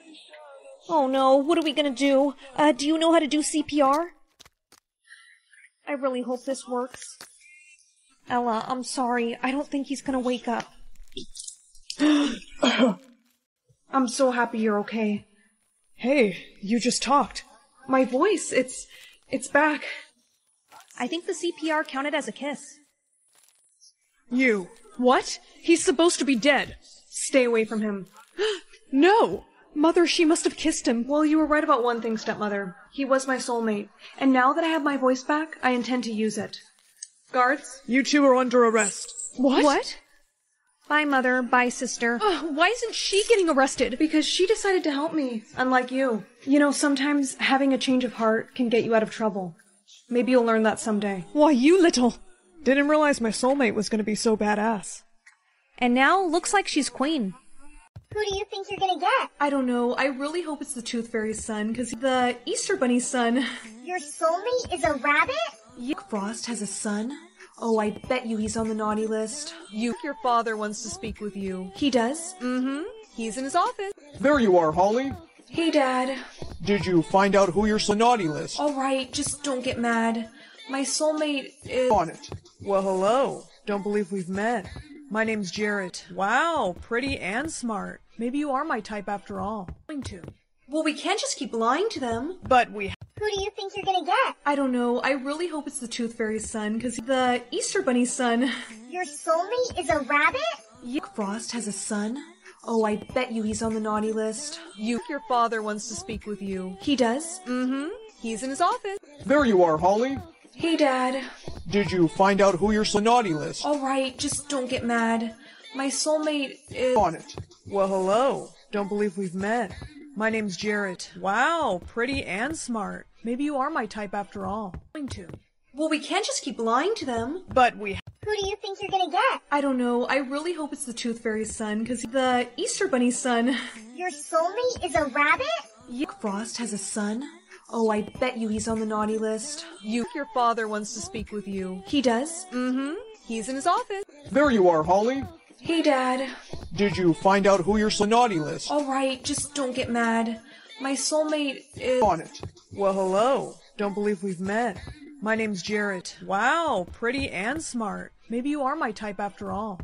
Oh no, what are we gonna do? Do you know how to do CPR? I really hope this works. Ella, I'm sorry. I don't think he's gonna wake up. I'm so happy you're okay. Hey, you just talked. My voice, it's back. I think the CPR counted as a kiss. You. What? He's supposed to be dead. Stay away from him. No! Mother, she must have kissed him. Well, you were right about one thing, stepmother. He was my soulmate. And now that I have my voice back, I intend to use it. Guards? You two are under arrest. What? What? Bye, Mother. Bye, sister. Why isn't she getting arrested? Because she decided to help me, unlike you. You know, sometimes having a change of heart can get you out of trouble. Maybe you'll learn that someday. Why, you little... Didn't realize my soulmate was gonna be so badass. And now, looks like she's queen. Who do you think you're gonna get? I don't know. I really hope it's the Tooth Fairy's son, because the Easter Bunny's son. Your soulmate is a rabbit? Jack Frost has a son? Oh, I bet you he's on the naughty list. Your father wants to speak with you. He does? Mm-hmm. He's in his office. There you are, Holly. Hey, Dad. Did you find out who you're on the naughty list? All right, just don't get mad. My soulmate is... On it. Well, hello. Don't believe we've met. My name's Jared. Wow, pretty and smart. Maybe you are my type after all. Well, we can't just keep lying to them. But we... Who do you think you're gonna get? I don't know. I really hope it's the Tooth Fairy's son, because the Easter Bunny's son. Your soulmate is a rabbit? Jack Frost has a son? Oh, I bet you he's on the naughty list. Your father wants to speak with you. He does? Mm-hmm. He's in his office. There you are, Holly. Hey, Dad. Did you find out who you're on the naughty list? All right, just don't get mad. My soulmate is... On it. Well, hello. Don't believe we've met. My name's Jared. Wow, pretty and smart. Maybe you are my type after all. Well, we can't just keep lying to them. But we... Who do you think you're gonna get? I don't know. I really hope it's the Tooth Fairy's son, because the Easter Bunny's son. Your soulmate is a rabbit? Jack Frost has a son? Oh, I bet you he's on the naughty list. Your father wants to speak with you. He does? Mm-hmm. He's in his office. There you are, Holly. Hey, Dad. Did you find out who you're on the naughty list? All right, just don't get mad. My soulmate is... On it. Well, hello. Don't believe we've met. My name's Jared. Wow, pretty and smart. Maybe you are my type after all.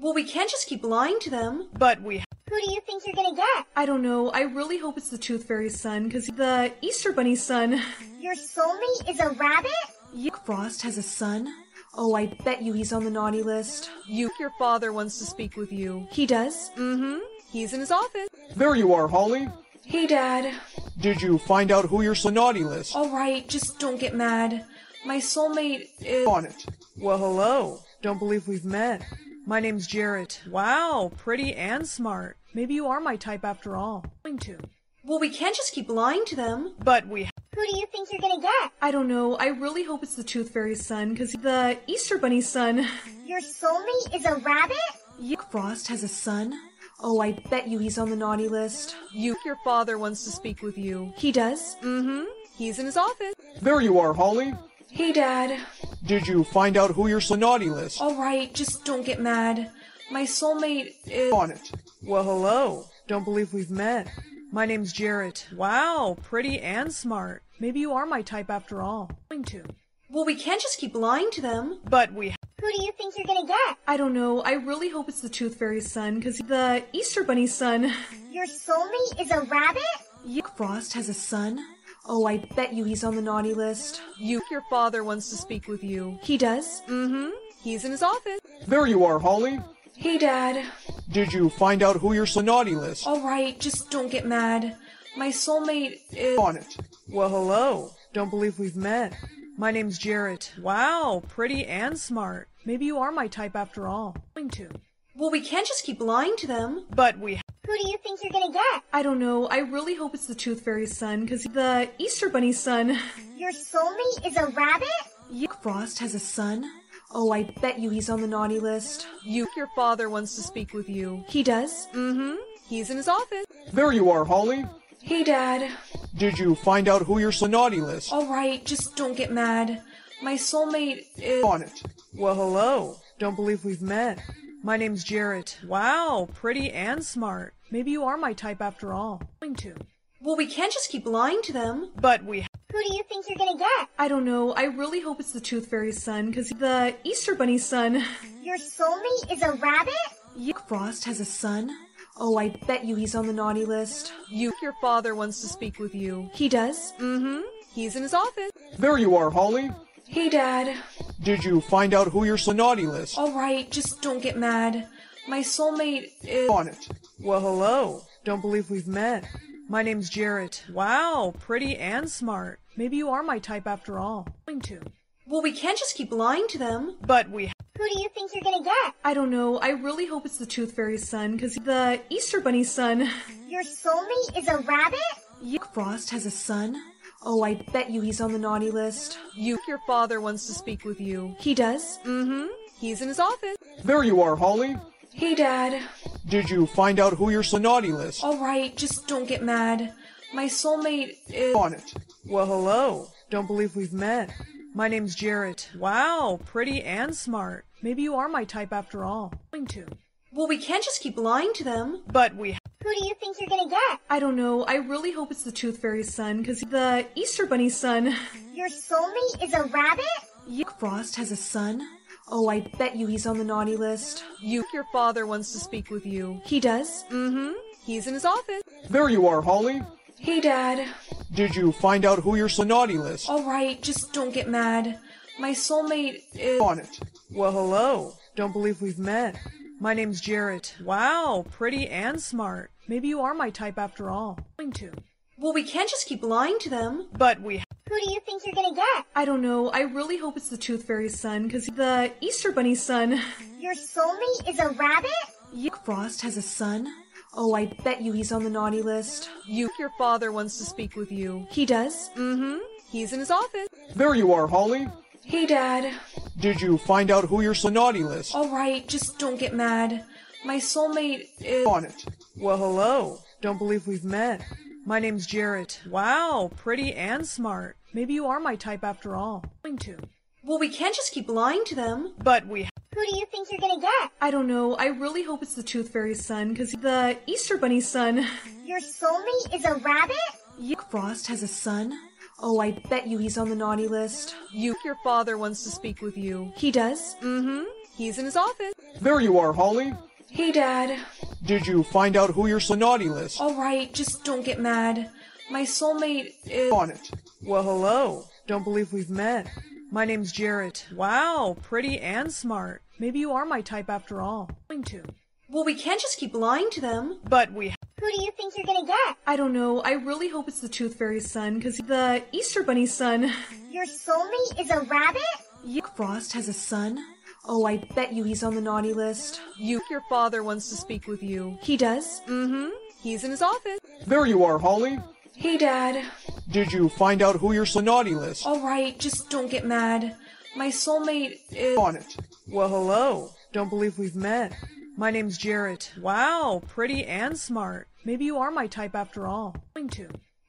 Well, we can't just keep lying to them. But we... Who do you think you're gonna get? I don't know. I really hope it's the Tooth Fairy's son, because the Easter Bunny's son. Your soulmate is a rabbit? Jack Frost has a son? Oh, I bet you he's on the naughty list. Your father wants to speak with you. He does? Mm-hmm. He's in his office. There you are, Holly. Hey, Dad. Did you find out who you're on the naughty list? All right, just don't get mad. My soulmate is... On it. Well, hello. Don't believe we've met. My name's Jared. Wow, pretty and smart. Maybe you are my type after all. Well, we can't just keep lying to them. But we... Who do you think you're gonna get? I don't know. I really hope it's the Tooth Fairy's son, because the Easter Bunny's son. Your soulmate is a rabbit? Jack Frost has a son? Oh, I bet you he's on the naughty list. Your father wants to speak with you. He does? Mm-hmm. He's in his office. There you are, Holly. Hey, Dad. Did you find out who you're on the naughty list? All right, just don't get mad. My soulmate is... On it. Well, hello. Don't believe we've met. My name's Jared. Wow, pretty and smart. Maybe you are my type after all. Well, we can't just keep lying to them. But we... Who do you think you're gonna get? I don't know. I really hope it's the Tooth Fairy's son, because the Easter Bunny's son. Your soulmate is a rabbit? Jack Frost has a son? Oh, I bet you he's on the naughty list. Your father wants to speak with you. He does? Mm-hmm. He's in his office. There you are, Holly. Hey, Dad. Did you find out who you're on the naughty list? All right, just don't get mad. My soulmate is... On it. Well, hello. Don't believe we've met. My name's Jared. Wow, pretty and smart. Maybe you are my type after all. Well, we can't just keep lying to them. But we... Who do you think you're gonna get? I don't know. I really hope it's the Tooth Fairy's son, because the Easter Bunny's son. Your soulmate is a rabbit? Jack Frost has a son? Oh, I bet you he's on the naughty list. Your father wants to speak with you. He does? Mm-hmm. He's in his office. There you are, Holly. Hey, Dad. Did you find out who you're on the naughty list? All right, just don't get mad. My soulmate is... On it. Well, hello. Don't believe we've met. My name's Jared. Wow, pretty and smart. Maybe you are my type after all. Well, we can't just keep lying to them. But we... Who do you think you're gonna get? I don't know. I really hope it's the Tooth Fairy's son, because the Easter Bunny's son. Your soulmate is a rabbit? Jack Frost has a son? Oh, I bet you he's on the naughty list. Your father wants to speak with you. He does? Mm-hmm. He's in his office. There you are, Holly. Hey, Dad. Did you find out who you're on the naughty list? All right, just don't get mad. My soulmate is... On it. Well, hello. Don't believe we've met. My name's Jared. Wow, pretty and smart. Maybe you are my type after all. Well, we can't just keep lying to them. But we... Who do you think you're gonna get? I don't know. I really hope it's the Tooth Fairy's son, because the Easter Bunny's son. Your soulmate is a rabbit? Jack Frost has a son? Oh, I bet you he's on the naughty list. Your father wants to speak with you. He does? Mm-hmm. He's in his office. There you are, Holly. Hey, Dad. Did you find out who you're on the naughty list? All right, just don't get mad. My soulmate is... On it. Well, hello. Don't believe we've met. My name's Jared. Wow, pretty and smart. Maybe you are my type after all. Well, we can't just keep lying to them. But we... Who do you think you're gonna get? I don't know. I really hope it's the Tooth Fairy's son, because the Easter Bunny's son. Your soulmate is a rabbit? Jack Frost has a son? Oh, I bet you he's on the naughty list. Your father wants to speak with you. He does? Mm-hmm. He's in his office. There you are, Holly. Hey, Dad. Did you find out who you're on the naughty list? All right, just don't get mad. My soulmate is... On it. Well, hello. Don't believe we've met. My name's Jared. Wow, pretty and smart. Maybe you are my type after all. Well, we can't just keep lying to them. But we... Who do you think you're gonna get? I don't know. I really hope it's the Tooth Fairy's son, because the Easter Bunny's son. Your soulmate is a rabbit? Jack Frost has a son? Oh, I bet you he's on the naughty list. Your father wants to speak with you. He does? Mm-hmm. He's in his office. There you are, Holly. Hey, Dad. Did you find out who you're on the naughty list? All right, just don't get mad. My soulmate is... On it. Well, hello. Don't believe we've met. My name's Jared. Wow, pretty and smart. Maybe you are my type after all. Well, we can't just keep lying to them. But we... Who do you think you're gonna get? I don't know. I really hope it's the Tooth Fairy's son, because the Easter Bunny's son. Your soulmate is a rabbit? Jack Frost has a son? Oh, I bet you he's on the naughty list. Your father wants to speak with you. He does? Mm-hmm. He's in his office. There you are, Holly. Hey, Dad. Did you find out who you're on the naughty list? All right, just don't get mad. My soulmate is... On it. Well, hello. Don't believe we've met. My name's Jared. Wow, pretty and smart. Maybe you are my type after all. Well, we can't just keep lying to them. But we... Who do you think you're gonna get? I don't know. I really hope it's the Tooth Fairy's son, because the Easter Bunny's son. Your soulmate is a rabbit? Jack Frost has a son? Oh, I bet you he's on the naughty list. Your father wants to speak with you. He does? Mm-hmm. He's in his office. There you are, Holly. Hey, Dad. Did you find out who you're on the naughty list? All right, just don't get mad. My soulmate is... On it. Well, hello. Don't believe we've met. My name's Jared. Wow, pretty and smart. Maybe you are my type after all.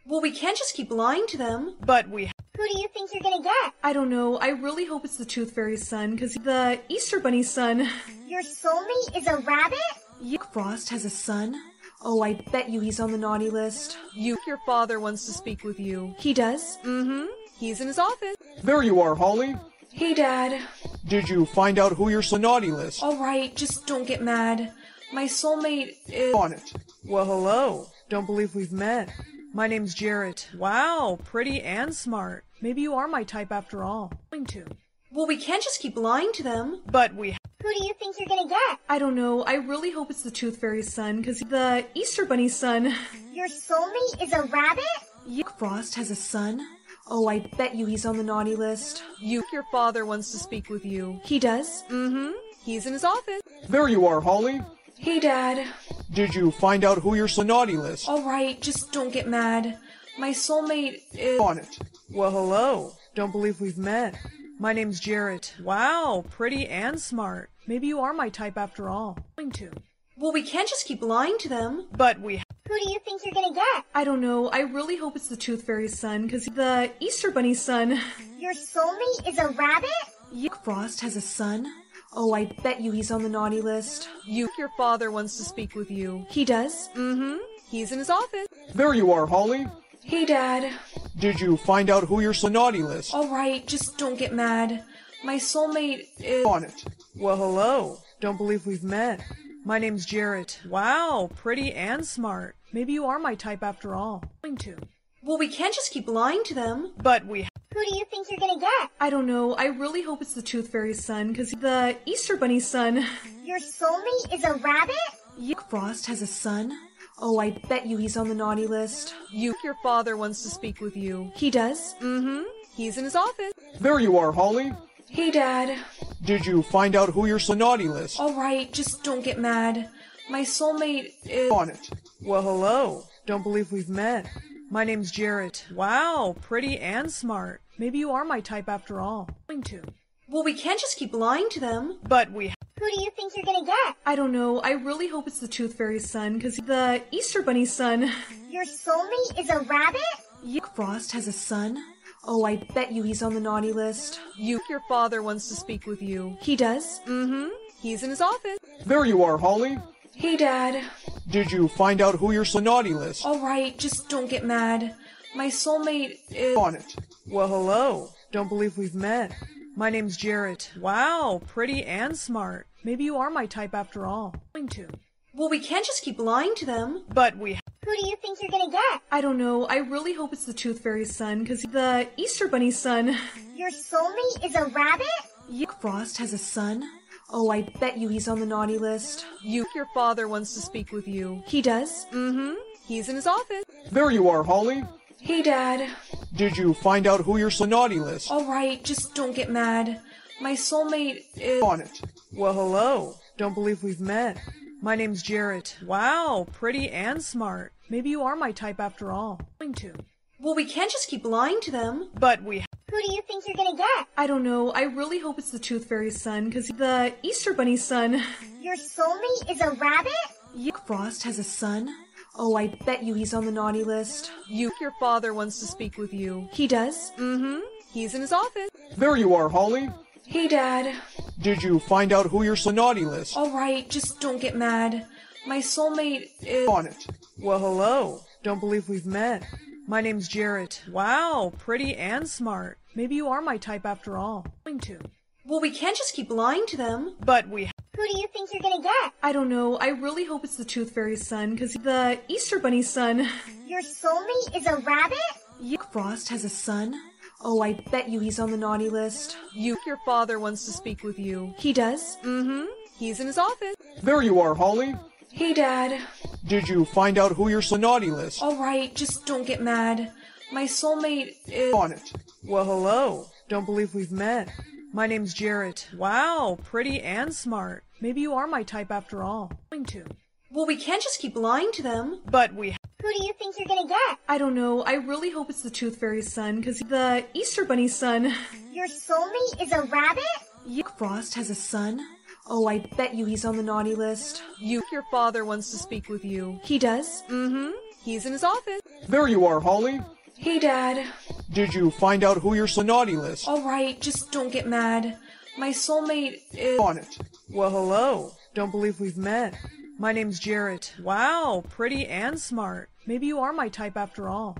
Well, we can't just keep lying to them. But we... Who do you think you're gonna get? I don't know. I really hope it's the Tooth Fairy's son, because the Easter Bunny's son. Your soulmate is a rabbit? Jack Frost has a son? Oh, I bet you he's on the naughty list. Your father wants to speak with you. He does? Mm-hmm. He's in his office. There you are, Holly. Hey, Dad. Did you find out who you're on the naughty list? All right, just don't get mad. My soulmate is... On it. Well, hello. Don't believe we've met. My name's Jared. Wow, pretty and smart. Maybe you are my type after all. Well, we can't just keep lying to them. But we... Who do you think you're gonna get? I don't know. I really hope it's the Tooth Fairy's son, because the Easter Bunny's son. Your soulmate is a rabbit? Jack Frost has a son? Oh, I bet you he's on the naughty list. Your father wants to speak with you. He does? Mm-hmm. He's in his office. There you are, Holly. Hey, Dad. Did you find out who you're on the naughty list? All right, just don't get mad. My soulmate is... on it. Well, hello. Don't believe we've met. My name's Jared. Wow, pretty and smart. Maybe you are my type after all. Well, we can't just keep lying to them. But we... Who do you think you're gonna get? I don't know. I really hope it's the Tooth Fairy's son, because he's the Easter Bunny's son. Your soulmate is a rabbit? Jack Frost has a son? Oh, I bet you he's on the naughty list. Your father wants to speak with you. He does? Mm-hmm. He's in his office. There you are, Holly. Hey, Dad. Did you find out who you're on the naughty list? All right, just don't get mad. My soulmate is... on it. Well, hello. Don't believe we've met. My name's Jared. Wow, pretty and smart. Maybe you are my type after all. Well, we can't just keep lying to them. But we... Who do you think you're gonna get? I don't know. I really hope it's the Tooth Fairy's son, because he's the Easter Bunny's son. Your soulmate is a rabbit? Jack Frost has a son? Oh, I bet you he's on the naughty list. Your father wants to speak with you. He does? Mm-hmm. He's in his office. There you are, Holly. Hey, Dad. Did you find out who you're on the naughty list? All right, just don't get mad. My soulmate is... on it. Well, hello. Don't believe we've met. My name's Jared. Wow, pretty and smart. Maybe you are my type after all. Well, we can't just keep lying to them. But we... Who do you think you're gonna get? I don't know. I really hope it's the Tooth Fairy's son, because he's the Easter Bunny's son. Your soulmate is a rabbit? Jack Frost has a son? Oh, I bet you he's on the naughty list. Your father wants to speak with you. He does? Mm-hmm. He's in his office. There you are, Holly. Hey, Dad. Did you find out who you're on the naughty list? All right, just don't get mad. My soulmate is... on it. Well, hello. Don't believe we've met. My name's Jared. Wow, pretty and smart. Maybe you are my type after all. Well, we can't just keep lying to them. But we... Who do you think you're gonna get? I don't know. I really hope it's the Tooth Fairy's son, because he's the Easter Bunny's son. Your soulmate is a rabbit? Jack Frost has a son? Oh, I bet you he's on the naughty list. Your father wants to speak with you. He does? Mm-hmm. He's in his office. There you are, Holly. Hey, Dad. Did you find out who you're on the naughty list? All right, just don't get mad. My soulmate is... on it. Well, hello. Don't believe we've met. My name's Jared. Wow, pretty and smart. Maybe you are my type after all. Well, we can't just keep lying to them. But we... Who do you think you're gonna get? I don't know. I really hope it's the Tooth Fairy's son, because he's the Easter Bunny's son. Your soulmate is a rabbit? Jack Frost has a son? Oh, I bet you he's on the naughty list. Your father wants to speak with you. He does? Mm-hmm. He's in his office. There you are, Holly. Hey, Dad. Did you find out who you're on the naughty list? All right, just don't get mad. My soulmate is... on it. Well, hello. Don't believe we've met. My name's Jared. Wow, pretty and smart. Maybe you are my type after all. Well, we can't just keep lying to them. But we... Who do you think you're gonna get? I don't know. I really hope it's the Tooth Fairy's son, because he's the Easter Bunny's son. Your soulmate is a rabbit? Jack Frost has a son? Oh, I bet you he's on the naughty list. Your father wants to speak with you. He does? Mm-hmm. He's in his office. There you are, Holly. Hey, Dad. Did you find out who you're on the naughty list? All right, just don't get mad. My soulmate is... on it. Well, hello. Don't believe we've met. My name's Jared. Wow, pretty and smart. Maybe you are my type after all. Well, we can't just keep lying to them. But we... Who do you think you're gonna get? I don't know. I really hope it's the Tooth Fairy's son, because he's the Easter Bunny's son. Your soulmate is a rabbit? Jack Frost has a son? Oh, I bet you he's on the naughty list. Your father wants to speak with you. He does? Mm-hmm. He's in his office. There you are, Holly. Hey, Dad. Did you find out who you're on the naughty list? All right, just don't get mad. My soulmate is... on it. Well, hello. Don't believe we've met. My name's Jared. Wow, pretty and smart. Maybe you are my type after all.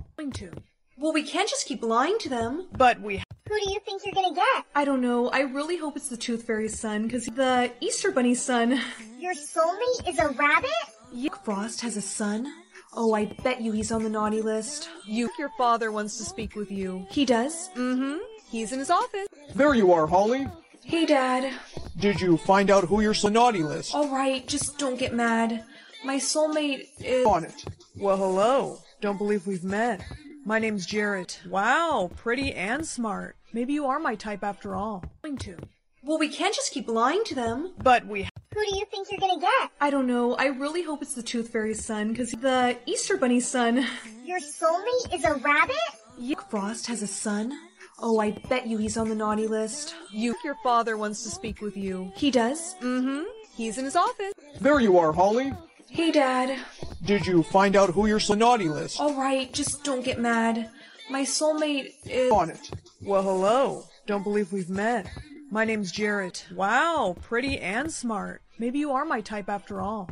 Well, we can't just keep lying to them. But we... Who do you think you're gonna get? I don't know. I really hope it's the Tooth Fairy's son, because he's the Easter Bunny's son. Your soulmate is a rabbit? Jack Frost has a son? Oh, I bet you he's on the naughty list. Your father wants to speak with you. He does? Mm-hmm. He's in his office. There you are, Holly. Hey, Dad. Did you find out who you're on the naughty list? All right, just don't get mad. My soulmate is... on it. Well, hello. Don't believe we've met. My name's Jared. Wow, pretty and smart. Maybe you are my type after all. Well, we can't just keep lying to them. But we have. Who do you think you're gonna get? I don't know. I really hope it's the Tooth Fairy's son, because the Easter Bunny's son. Your soulmate is a rabbit? Yeah. Jack Frost has a son? Oh, I bet you he's on the naughty list. Your father wants to speak with you. He does? Mm-hmm. He's in his office. There you are, Holly. Hey, Dad. Did you find out who your naughty list? All right, just don't get mad. My soulmate is... on it. Well, hello. Don't believe we've met. My name's Jared. Wow, pretty and smart. Maybe you are my type after all.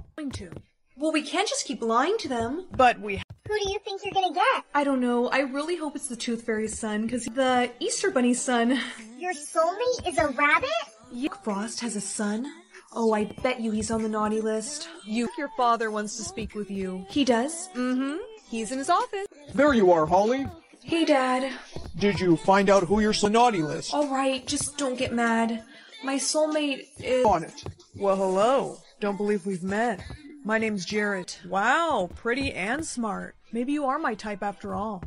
Well, we can't just keep lying to them. But we have... Who do you think you're gonna get? I don't know. I really hope it's the Tooth Fairy's son, because the Easter Bunny's son. Your soulmate is a rabbit? Yeah. Jack Frost has a son? Oh, I bet you he's on the naughty list. Your father wants to speak with you. He does? Mm-hmm. He's in his office. There you are, Holly. Hey, Dad. Did you find out who your naughty list? All right, just don't get mad. My soulmate is... on it. Well, hello. Don't believe we've met. My name's Jared. Wow, pretty and smart. Maybe you are my type after all.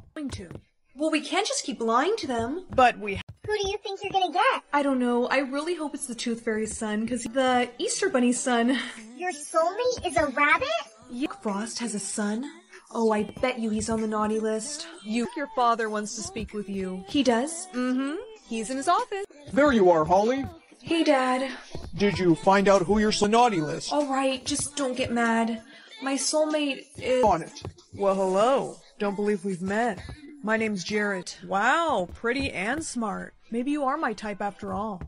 Well, we can't just keep lying to them. But we have... Who do you think you're gonna get? I don't know. I really hope it's the Tooth Fairy's son, because the Easter Bunny's son. Your soulmate is a rabbit? Jack Frost has a son? Oh, I bet you he's on the naughty list. Your father wants to speak with you. He does? Mm-hmm. He's in his office. There you are, Holly. Hey, Dad. Did you find out who your naughty list? All right, just don't get mad. My soulmate is... on it. Well, hello. Don't believe we've met. My name's Jared. Wow, pretty and smart. Maybe you are my type after all.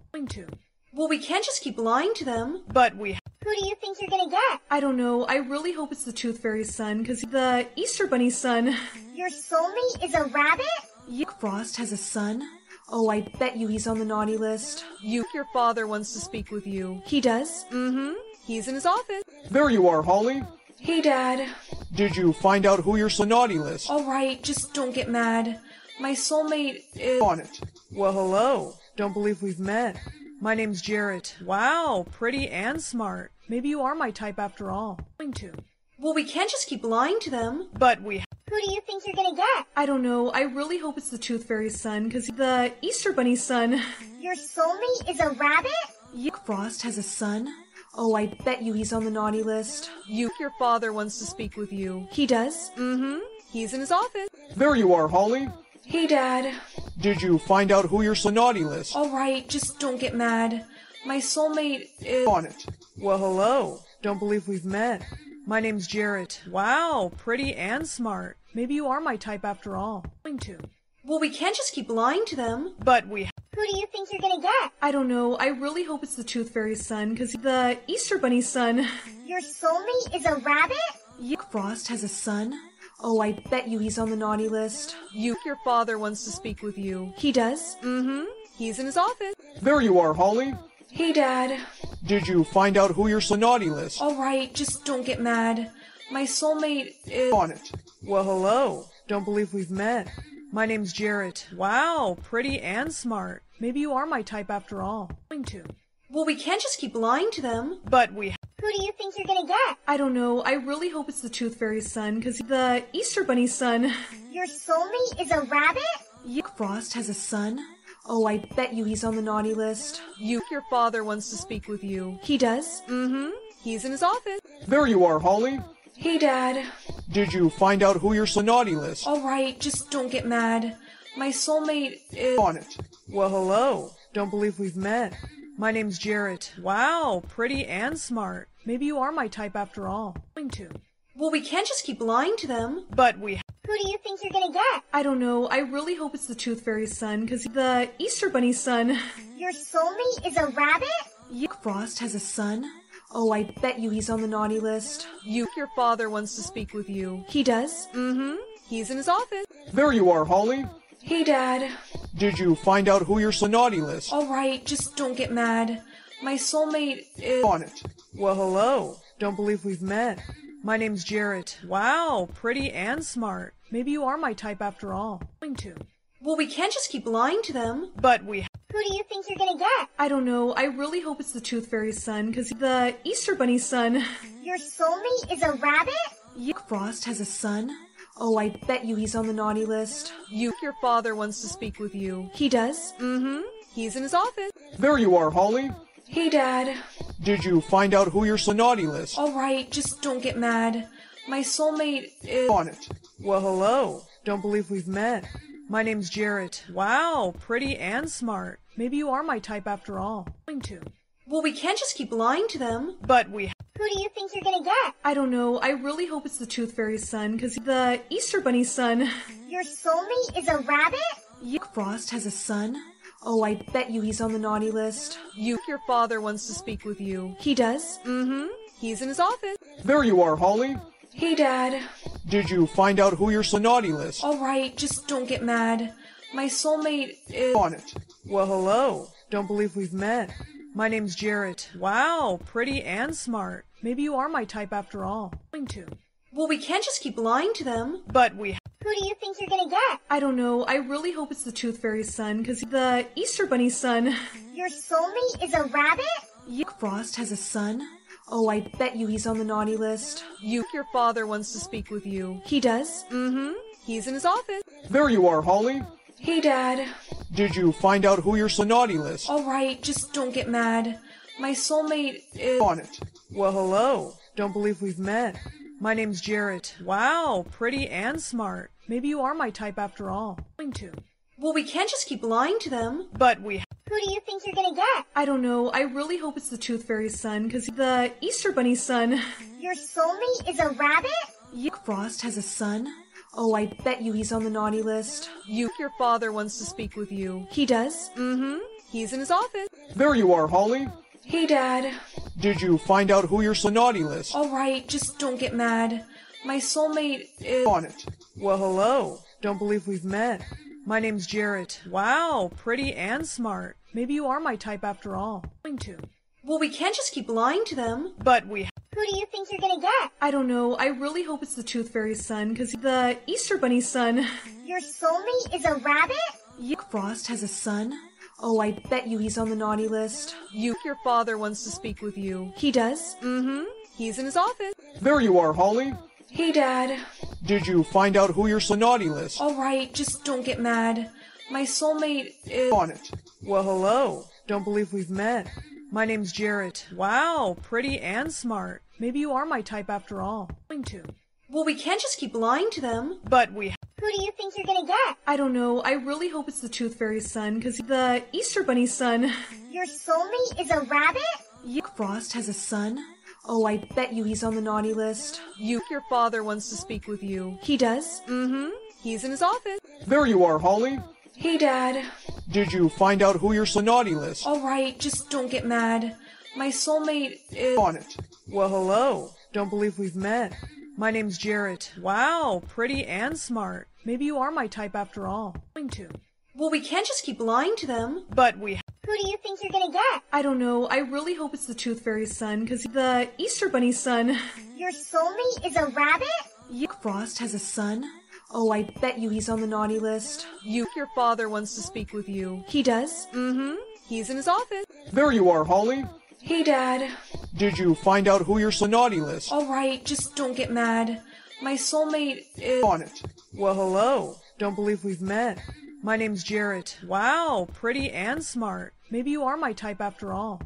Well, we can't just keep lying to them. But we have... Who do you think you're gonna get? I don't know. I really hope it's the Tooth Fairy's son, because the Easter Bunny's son. Your soulmate is a rabbit? Jack Frost has a son? Oh, I bet you he's on the naughty list. Your father wants to speak with you. He does? Mm-hmm. He's in his office. There you are, Holly. Hey, Dad. Did you find out who your naughty list? All right, just don't get mad. My soulmate is... on it. Well, hello. Don't believe we've met. My name's Jared. Wow, pretty and smart. Maybe you are my type after all. Well, we can't just keep lying to them. But we have... Who do you think you're gonna get? I don't know. I really hope it's the Tooth Fairy's son, because the Easter Bunny's son. Your soulmate is a rabbit? Jack Frost has a son? Oh, I bet you he's on the naughty list. Your father wants to speak with you. He does? Mm-hmm. He's in his office. There you are, Holly. Hey, Dad. Did you find out who your naughty list? All right, just don't get mad. My soulmate is... on it. Well, hello. Don't believe we've met. My name's Jared. Wow, pretty and smart. Maybe you are my type after all. Well, we can't just keep lying to them. But we have... Who do you think you're gonna get? I don't know. I really hope it's the Tooth Fairy's son, because the Easter Bunny's son. Your soulmate is a rabbit? Jack Frost has a son? Oh, I bet you he's on the naughty list. Your father wants to speak with you. He does? Mm-hmm. He's in his office. There you are, Holly. Hey, Dad. Did you find out who your naughty list? All right, just don't get mad. My soulmate is... on it. Well, hello. Don't believe we've met. My name's Jared. Wow, pretty and smart. Maybe you are my type after all. Well, we can't just keep lying to them. But we have... Who do you think you're gonna get? I don't know. I really hope it's the Tooth Fairy's son, because the Easter Bunny's son. Your soulmate is a rabbit? Jack Frost has a son? Oh, I bet you he's on the naughty list. Your father wants to speak with you. He does? Mm-hmm. He's in his office. There you are, Holly. Hey, Dad. Did you find out who your naughty list? All right, just don't get mad. My soulmate is... on it. Well, hello. Don't believe we've met. My name's Jared. Wow, pretty and smart. Maybe you are my type after all. Well, we can't just keep lying to them. But we have... Who do you think you're gonna get? I don't know. I really hope it's the Tooth Fairy's son, because the Easter Bunny's son. Your soulmate is a rabbit? Jack Frost has a son? Oh, I bet you he's on the naughty list. Your father wants to speak with you. He does? Mm-hmm. He's in his office. There you are, Holly. Hey, Dad. Did you find out who your naughty list? All right, just don't get mad. My soulmate is... on it. Well, hello. Don't believe we've met. My name's Jared. Wow, pretty and smart. Maybe you are my type after all. Well, we can't just keep lying to them. But we have... Who do you think you're gonna get? I don't know. I really hope it's the Tooth Fairy's son, because the Easter Bunny's son. Your soulmate is a rabbit? Jack Frost has a son? Oh, I bet you he's on the naughty list. Your father wants to speak with you. He does? Mm-hmm. He's in his office. There you are, Holly. Hey, Dad. Did you find out who you're on the naughty list? All right, just don't get mad. My soulmate is... on it. Well, hello. Don't believe we've met. My name's Jared. Wow, pretty and smart. Maybe you are my type after all. Well, we can't just keep lying to them. But we... Who do you think you're gonna get? I don't know. I really hope it's the Tooth Fairy's son, because he's the Easter Bunny's son. Your soulmate is a rabbit? Jack Frost has a son? Oh, I bet you he's on the naughty list. Your father wants to speak with you. He does? Mm-hmm. He's in his office. There you are, Holly. Hey, Dad. Did you find out who you're on the naughty list? All right, just don't get mad. My soulmate is... on it. Well, hello. Don't believe we've met. My name's Jared. Wow, pretty and smart. Maybe you are my type after all. Well, we can't just keep lying to them. But we... Who do you think you're gonna get? I don't know. I really hope it's the Tooth Fairy's son, because he's the Easter Bunny's son. Your soulmate is a rabbit? Jack Frost has a son? Oh, I bet you he's on the naughty list. Your father wants to speak with you. He does? Mm-hmm. He's in his office. There you are, Holly. Hey, Dad. Did you find out who you're on the naughty list? All right, just don't get mad. My soulmate is... on it. Well, hello. Don't believe we've met. My name's Jared. Wow, pretty and smart. Maybe you are my type after all. Well, we can't just keep lying to them. But we... Who do you think you're gonna get? I don't know. I really hope it's the Tooth Fairy's son, because he's the Easter Bunny's son. Your soulmate is a rabbit? Jack Frost has a son? Oh, I bet you he's on the naughty list. Your father wants to speak with you. He does? Mm-hmm. He's in his office. There you are, Holly. Hey, Dad. Did you find out who you're on the naughty list? All right, just don't get mad. My soulmate is... on it. Well, hello. Don't believe we've met. My name's Jared. Wow, pretty and smart. Maybe you are my type after all. Well, we can't just keep lying to them. But we... Who do you think you're gonna get? I don't know. I really hope it's the Tooth Fairy's son, because he's the Easter Bunny's son. Your soulmate is a rabbit? Jack Frost has a son? Oh, I bet you he's on the naughty list. Your father wants to speak with you. He does? Mm-hmm. He's in his office. There you are, Holly. Hey, Dad. Did you find out who you're on the naughty list? All right, just don't get mad. My soulmate is... on it. Well, hello. Don't believe we've met. My name's Jared. Wow, pretty and smart. Maybe you are my type after all. Well, we can't just keep lying to them. But we... Who do you think you're gonna get? I don't know. I really hope it's the Tooth Fairy's son, because he's the Easter Bunny's son. Your soulmate is a rabbit? Jack Frost has a son? Oh, I bet you he's on the naughty list. Your father wants to speak with you. He does? Mm-hmm. He's in his office. There you are, Holly. Hey, Dad. Did you find out who you're on the naughty list? All right, just don't get mad. My soulmate is... on it. Well, hello. Don't believe we've met. My name's Jared. Wow, pretty and smart. Maybe you are my type after all. Well, we can't just keep lying to them. But we... Who do you think you're gonna get? I don't know. I really hope it's the Tooth Fairy's son, because he's the Easter Bunny's son. Your soulmate is a rabbit? Jack Frost has a son? Oh, I bet you he's on the naughty list. Your father wants to speak with you. He does? Mm-hmm. He's in his office. There you are, Holly. Hey, Dad. Did you find out who you're on the naughty list? All right, just don't get mad. My soulmate is... on it. Well, hello. Don't believe we've met. My name's Jared. Wow, pretty and smart. Maybe you are my type after all.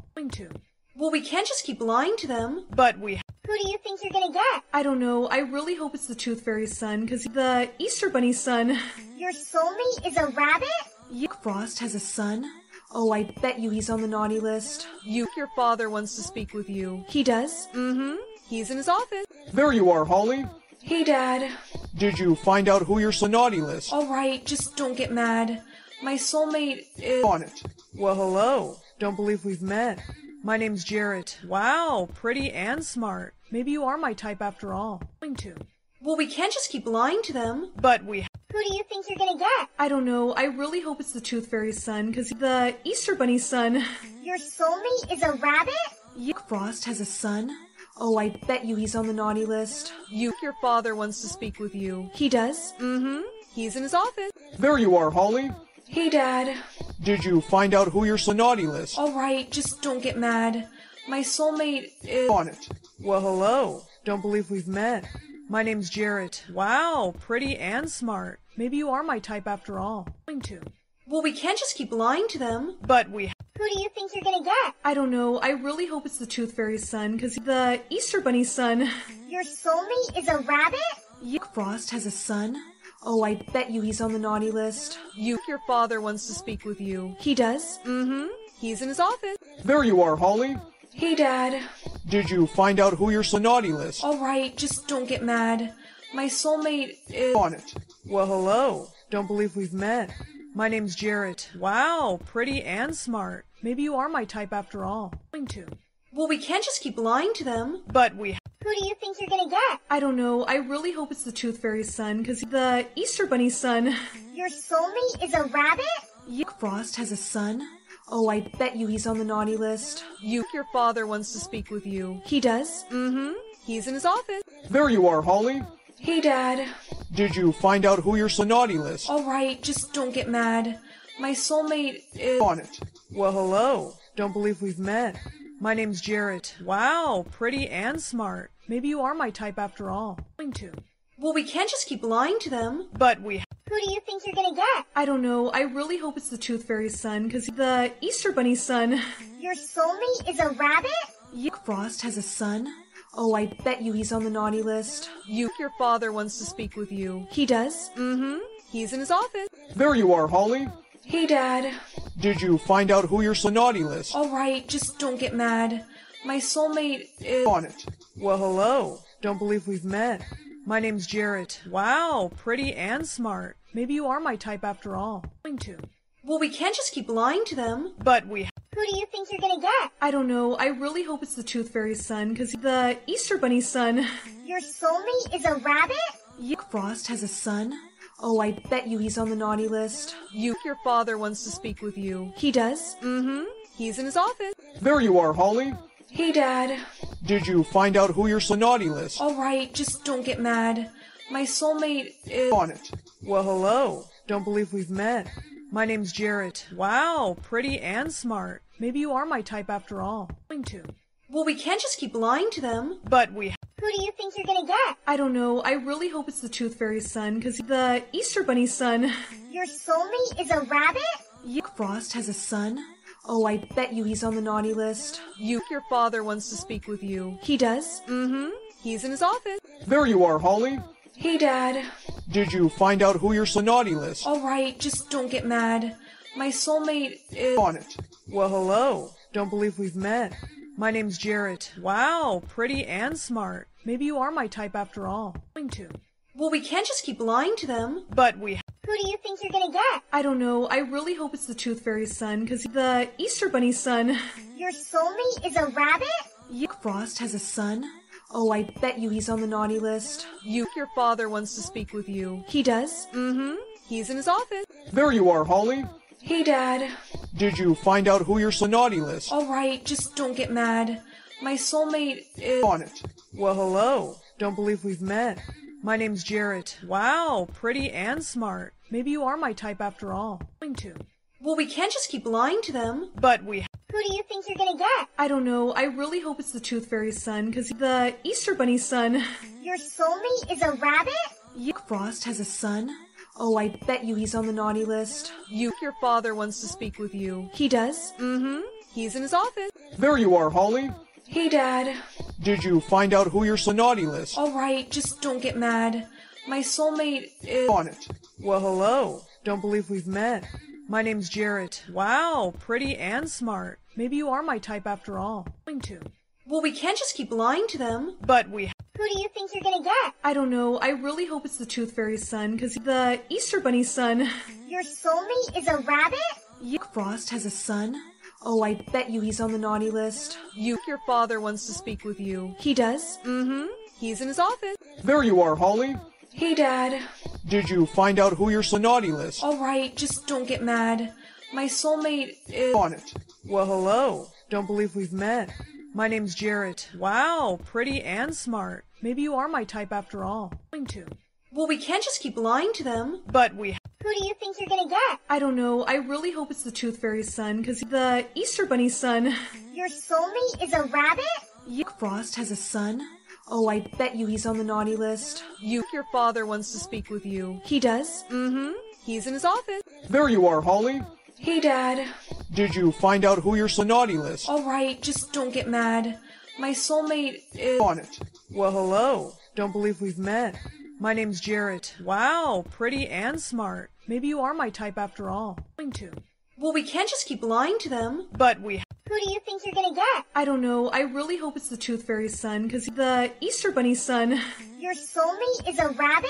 Well, we can't just keep lying to them. But we... Who do you think you're gonna get? I don't know. I really hope it's the Tooth Fairy's son, because he's the Easter Bunny's son. Your soulmate is a rabbit? Jack Frost has a son? Oh, I bet you he's on the naughty list. Your father wants to speak with you. He does? Mm-hmm. He's in his office. There you are, Holly. Hey, Dad. Did you find out who you're on the naughty list? All right, just don't get mad. My soulmate is... on it. Well, hello. Don't believe we've met. My name's Jared. Wow, pretty and smart. Maybe you are my type after all. Well, we can't just keep lying to them. But we... Who do you think you're gonna get? I don't know. I really hope it's the Tooth Fairy's son, because he's the Easter Bunny's son. Your soulmate is a rabbit? Jack Frost has a son? Oh, I bet you he's on the naughty list. Your father wants to speak with you. He does? Mm-hmm. He's in his office. There you are, Holly. Hey, Dad. Did you find out who you're on the naughty list? All right, just don't get mad. My soulmate is... on it. Well, hello. Don't believe we've met. My name's Jared. Wow, pretty and smart. Maybe you are my type after all. Well, we can't just keep lying to them. But we... Who do you think you're gonna get? I don't know. I really hope it's the Tooth Fairy's son, because the Easter Bunny's son. Your soulmate is a rabbit? Jack Frost has a son? Oh, I bet you he's on the naughty list. Your father wants to speak with you. He does? Mm-hmm. He's in his office. There you are, Holly. Hey, Dad. Did you find out who you're on the naughty list? All right, just don't get mad. My soulmate is... on it. Well, hello. Don't believe we've met. My name's Jared. Wow, pretty and smart. Maybe you are my type after all. Well, we can't just keep lying to them. But we... Who do you think you're gonna get? I don't know. I really hope it's the Tooth Fairy's son, because the Easter Bunny's son. Your soulmate is a rabbit? Jack Frost has a son? Oh, I bet you he's on the naughty list. Your father wants to speak with you. He does? Mm-hmm. He's in his office. There you are, Holly. Hey, Dad. Did you find out who you're on the naughty list? All right, just don't get mad. My soulmate is... on it. Well, hello. Don't believe we've met. My name's Jared. Wow, pretty and smart. Maybe you are my type after all. Well, we can't just keep lying to them. But we... Who do you think you're gonna get? I don't know. I really hope it's the Tooth Fairy's son, because the Easter Bunny's son. Your soulmate is a rabbit? Jack Frost has a son? Oh, I bet you he's on the naughty list. Your father wants to speak with you. He does? Mm-hmm. He's in his office. There you are, Holly. Hey, Dad. Did you find out who you're on the naughty list? All right, just don't get mad. My soulmate is... on it. Well, hello. Don't believe we've met. My name's Jared. Wow, pretty and smart. Maybe you are my type after all. Well, we can't just keep lying to them. But we... Who do you think you're gonna get? I don't know. I really hope it's the Tooth Fairy's son, because the Easter Bunny's son. Your soulmate is a rabbit? Jack Frost has a son? Oh, I bet you he's on the naughty list. Your father wants to speak with you. He does? Mm-hmm. He's in his office. There you are, Holly. Hey, Dad. Did you find out who you're on the naughty list? All right, just don't get mad. My soulmate is... on it. Well, hello. Don't believe we've met. My name's Jared. Wow, pretty and smart. Maybe you are my type after all. Well, we can't just keep lying to them. But we... Who do you think you're gonna get? I don't know. I really hope it's the Tooth Fairy's son, because the Easter Bunny's son. Your soulmate is a rabbit? Jack Frost has a son? Oh, I bet you he's on the naughty list. Your father wants to speak with you. He does? Mm-hmm. He's in his office. There you are, Holly. Hey, Dad. Did you find out who you're on the naughty list? All right, just don't get mad. My soulmate is... on it. Well, hello. Don't believe we've met. My name's Jared. Wow, pretty and smart. Maybe you are my type after all. Well, we can't just keep lying to them. But we... Who do you think you're gonna get? I don't know. I really hope it's the Tooth Fairy's son, because the Easter Bunny's son. Your soulmate is a rabbit? Jack Frost has a son? Oh, I bet you he's on the naughty list. Your father wants to speak with you. He does? Mm-hmm. He's in his office. There you are, Holly. Hey, Dad. Did you find out who you're on the naughty list? All right, just don't get mad. My soulmate is... on it. Well, hello. Don't believe we've met. My name's Jared. Wow, pretty and smart. Maybe you are my type after all. Well, we can't just keep lying to them. But we... Who do you think you're gonna get? I don't know. I really hope it's the Tooth Fairy's son, because the Easter Bunny's son. Your soulmate is a rabbit? Jack Frost has a son? Oh, I bet you he's on the naughty list. Your father wants to speak with you. He does? Mm-hmm. He's in his office. There you are, Holly. Hey, Dad. Did you find out who you're on the naughty list? All right, just don't get mad. My soulmate is... on it. Well, hello. Don't believe we've met. My name's Jared. Wow, pretty and smart. Maybe you are my type after all. Well, we can't just keep lying to them. But we... Who do you think you're gonna get? I don't know. I really hope it's the Tooth Fairy's son, because the Easter Bunny's son. Your soulmate is a rabbit? Jack Frost has a son? Oh, I bet you he's on the naughty list. Your father wants to speak with you. He does? Mm-hmm. He's in his office. There you are, Holly. Hey, Dad. Did you find out who you're on the naughty list? All right, just don't get mad. My soulmate is... on it. Well, hello. Don't believe we've met. My name's Jared. Wow, pretty and smart. Maybe you are my type after all. Well, we can't just keep lying to them. But we... Who do you think you're gonna get? I don't know. I really hope it's the Tooth Fairy's son, because the Easter Bunny's son. Your soulmate is a rabbit? Jack Frost has a son? Oh, I bet you he's on the naughty list. Your father wants to speak with you. He does? Mm-hmm. He's in his office. There you are, Holly. Hey, Dad. Did you find out who you're on the naughty list? All right, just don't get mad. My soulmate is... on it. Well, hello. Don't believe we've met. My name's Jared. Wow, pretty and smart. Maybe you are my type after all. Well, we can't just keep lying to them. But we... Who do you think you're gonna get? I don't know. I really hope it's the Tooth Fairy's son, because the Easter Bunny's son. Your soulmate is a rabbit?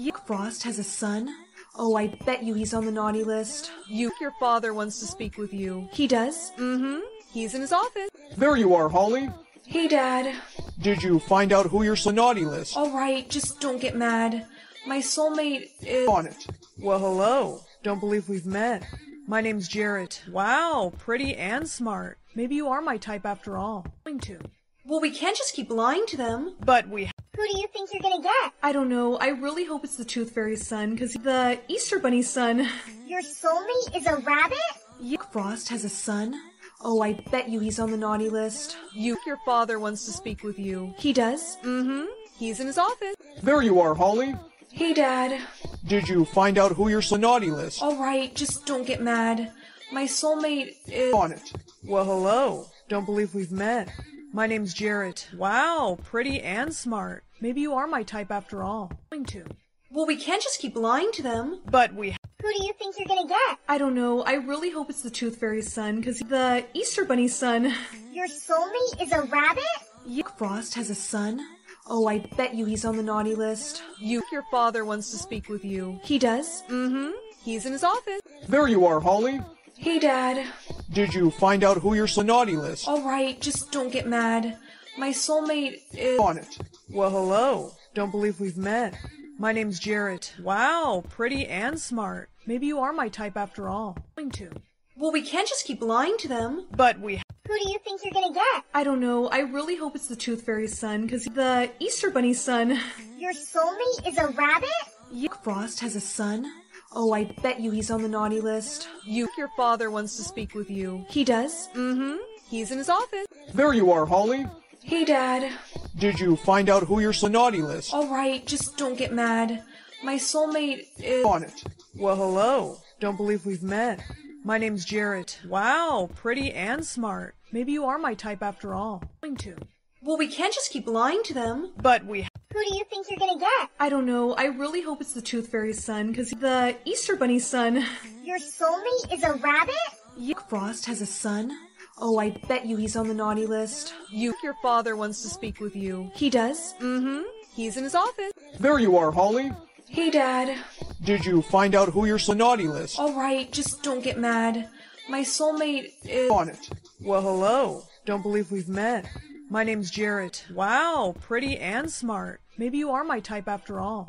Jack Frost has a son? Oh, I bet you he's on the naughty list. Your father wants to speak with you. He does? Mm-hmm. He's in his office. There you are, Holly. Hey, Dad. Did you find out who you're on the naughty list? All right, just don't get mad. My soulmate is... on it. Well, hello. Don't believe we've met. My name's Jared. Wow, pretty and smart. Maybe you are my type after all. Well, we can't just keep lying to them. But we... Who do you think you're gonna get? I don't know. I really hope it's the Tooth Fairy's son, because the Easter Bunny's son. Your soulmate is a rabbit? Jack Frost has a son? Oh, I bet you he's on the naughty list. Your father wants to speak with you. He does? Mm-hmm. He's in his office. There you are, Holly. Hey, Dad. Did you find out who you're on the naughty list? All right, just don't get mad. My soulmate is... on it. Well, hello. Don't believe we've met. My name's Jared. Wow, pretty and smart. Maybe you are my type after all. Well, we can't just keep lying to them. But we... Who do you think you're gonna get? I don't know. I really hope it's the Tooth Fairy's son, because the Easter Bunny's son. Your soulmate is a rabbit? Jack Frost has a son? Oh, I bet you he's on the naughty list. Your father wants to speak with you. He does? Mm-hmm. He's in his office. There you are, Holly. Hey, Dad. Did you find out who you're on the naughty list? All right, just don't get mad. My soulmate is... on it. Well, hello. Don't believe we've met. My name's Jared. Wow, pretty and smart. Maybe you are my type after all. Well, we can't just keep lying to them. But we... Who do you think you're gonna get? I don't know. I really hope it's the Tooth Fairy's son, because the Easter Bunny's son. Your soulmate is a rabbit? Jack Frost has a son? Oh, I bet you he's on the naughty list. Your father wants to speak with you. He does? Mm-hmm. He's in his office. There you are, Holly. Hey, Dad. Did you find out who you're on the naughty list? All right, just don't get mad. My soulmate is... on it. Well, hello. Don't believe we've met. My name's Jared. Wow, pretty and smart. Maybe you are my type after all. Well, we can't just keep lying to them. But we... Who do you think you're gonna get? I don't know. I really hope it's the Tooth Fairy's son, because the Easter Bunny's son. Your soulmate is a rabbit? Jack Frost has a son? Oh, I bet you he's on the naughty list. Your father wants to speak with you. He does? Mm-hmm. He's in his office. There you are, Holly. Hey, Dad. Did you find out who you're on the naughty list? All right, just don't get mad. My soulmate is... on it. Well, hello. Don't believe we've met. My name's Jared. Wow, pretty and smart. Maybe you are my type after all.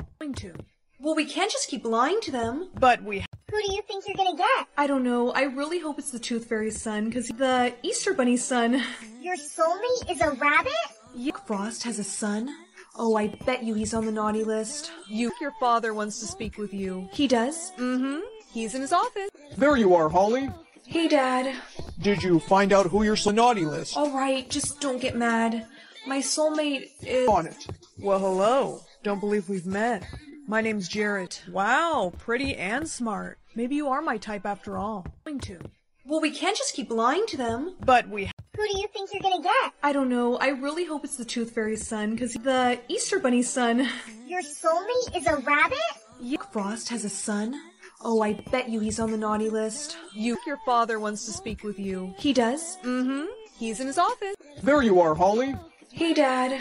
Well, we can't just keep lying to them. But we... Who do you think you're gonna get? I don't know. I really hope it's the Tooth Fairy's son, because the Easter Bunny's son. Your soulmate is a rabbit? Jack Frost has a son? Oh, I bet you he's on the naughty list. Your father wants to speak with you. He does? Mm-hmm. He's in his office. There you are, Holly. Hey, Dad. Did you find out who you're on the naughty list? All right, just don't get mad. My soulmate is... on it. Well, hello. Don't believe we've met. My name's Jared. Wow, pretty and smart. Maybe you are my type after all. Well, we can't just keep lying to them. But we... Who do you think you're gonna get? I don't know. I really hope it's the Tooth Fairy's son, because the Easter Bunny's son. Your soulmate is a rabbit? Jack Frost has a son? Oh, I bet you he's on the naughty list. Your father wants to speak with you. He does? Mm-hmm. He's in his office. There you are, Holly. Hey, Dad.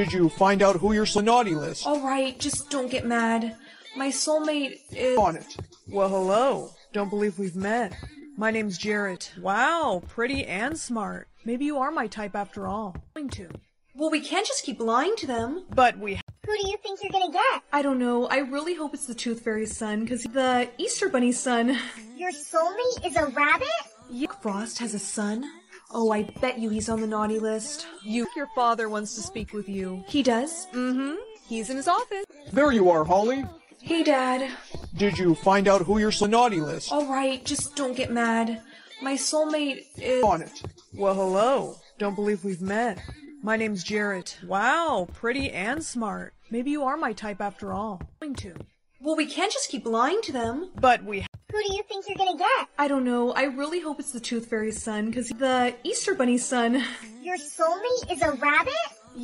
Did you find out who you're on the naughty list? All right, just don't get mad. My soulmate is... on it. Well, hello. Don't believe we've met. My name's Jared. Wow, pretty and smart. Maybe you are my type after all. Well, we can't just keep lying to them. But we... Who do you think you're gonna get? I don't know. I really hope it's the Tooth Fairy's son, because the Easter Bunny's son. Your soulmate is a rabbit? Jack Frost has a son? Oh, I bet you he's on the naughty list. Your father wants to speak with you. He does? Mm-hmm. He's in his office. There you are, Holly. Hey, Dad. Did you find out who you're on the naughty list? All right, just don't get mad. My soulmate is... on it. Well, hello. Don't believe we've met. My name's Jared. Wow, pretty and smart. Maybe you are my type after all. Well, we can't just keep lying to them. But we... Who do you think you're gonna get? I don't know. I really hope it's the Tooth Fairy's son, because the Easter Bunny's son. Your soulmate is a rabbit?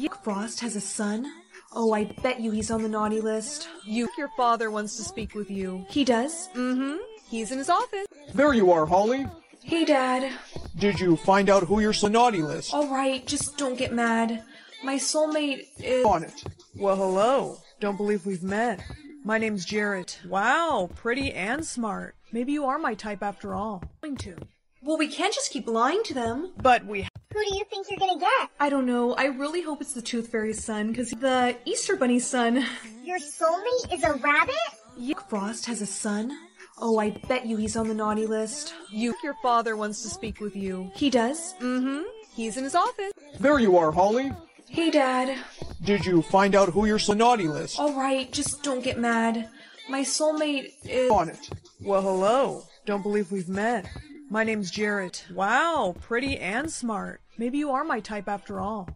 Jack Frost has a son? Oh, I bet you he's on the naughty list. Your father wants to speak with you. He does? Mm-hmm. He's in his office. There you are, Holly. Hey, Dad. Did you find out who your naughty list? All right, just don't get mad. My soulmate is... On it. Well, hello. Don't believe we've met. My name's Jared. Wow, pretty and smart. Maybe you are my type after all. Well, we can't just keep lying to them. But we... Who do you think you're gonna get? I don't know. I really hope it's the Tooth Fairy's son, because the Easter Bunny's son. Your soulmate is a rabbit? Jack Frost has a son? Oh, I bet you he's on the naughty list. Your father wants to speak with you. He does? Mm-hmm. He's in his office. There you are, Holly. Hey, Dad. Did you find out who your naughty list? All right, just don't get mad. My soulmate is... On it. Well, hello. Don't believe we've met. My name's Jared. Wow, pretty and smart. Maybe you are my type after all.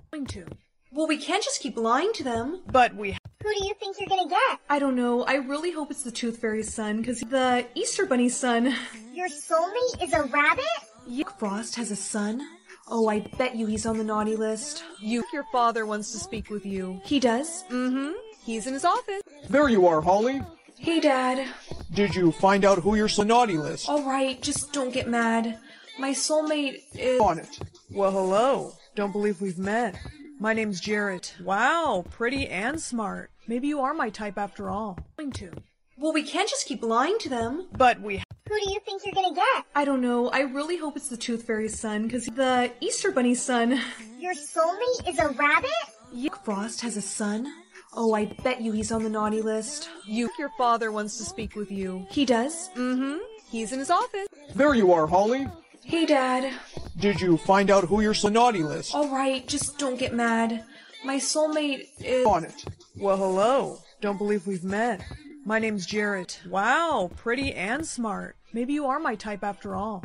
Well, we can't just keep lying to them. But we... Who do you think you're gonna get? I don't know. I really hope it's the Tooth Fairy's son, because the Easter Bunny's son. Your soulmate is a rabbit? Jack Frost has a son? Oh, I bet you he's on the naughty list. Your father wants to speak with you. He does? Mm-hmm. He's in his office. There you are, Holly. Hey, Dad. Did you find out who your naughty list? All right, just don't get mad. My soulmate is... On it. Well, hello. Don't believe we've met. My name's Jared. Wow, pretty and smart. Maybe you are my type after all. Well, we can't just keep lying to them. But we... Who do you think you're gonna get? I don't know. I really hope it's the Tooth Fairy's son, because the Easter Bunny's son. Your soulmate is a rabbit? Jack Frost has a son? Oh, I bet you he's on the naughty list. Your father wants to speak with you. He does? Mm-hmm. He's in his office. There you are, Holly. Hey, Dad. Did you find out who your naughty list? All right, just don't get mad. My soulmate is... On it. Well, hello. Don't believe we've met. My name's Jared. Wow, pretty and smart. Maybe you are my type after all.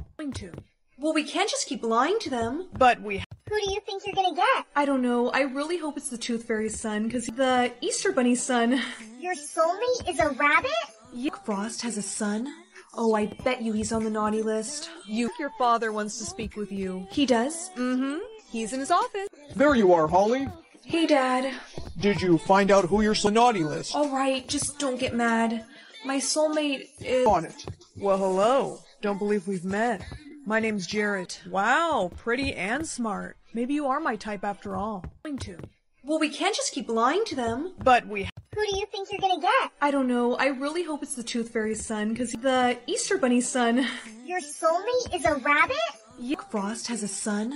Well, we can't just keep lying to them. But we... Who do you think you're gonna get? I don't know. I really hope it's the Tooth Fairy's son, because the Easter Bunny's son. Your soulmate is a rabbit? Jack Frost has a son? Oh, I bet you he's on the naughty list. Your father wants to speak with you. He does? Mm-hmm. He's in his office. There you are, Holly. Hey, Dad. Did you find out who your naughty list? All right, just don't get mad. My soulmate is... On it. Well, hello. Don't believe we've met. My name's Jared. Wow, pretty and smart. Maybe you are my type after all. Well, we can't just keep lying to them. But we... Who do you think you're gonna get? I don't know. I really hope it's the Tooth Fairy's son, because the Easter Bunny's son. Your soulmate is a rabbit? Jack Frost has a son?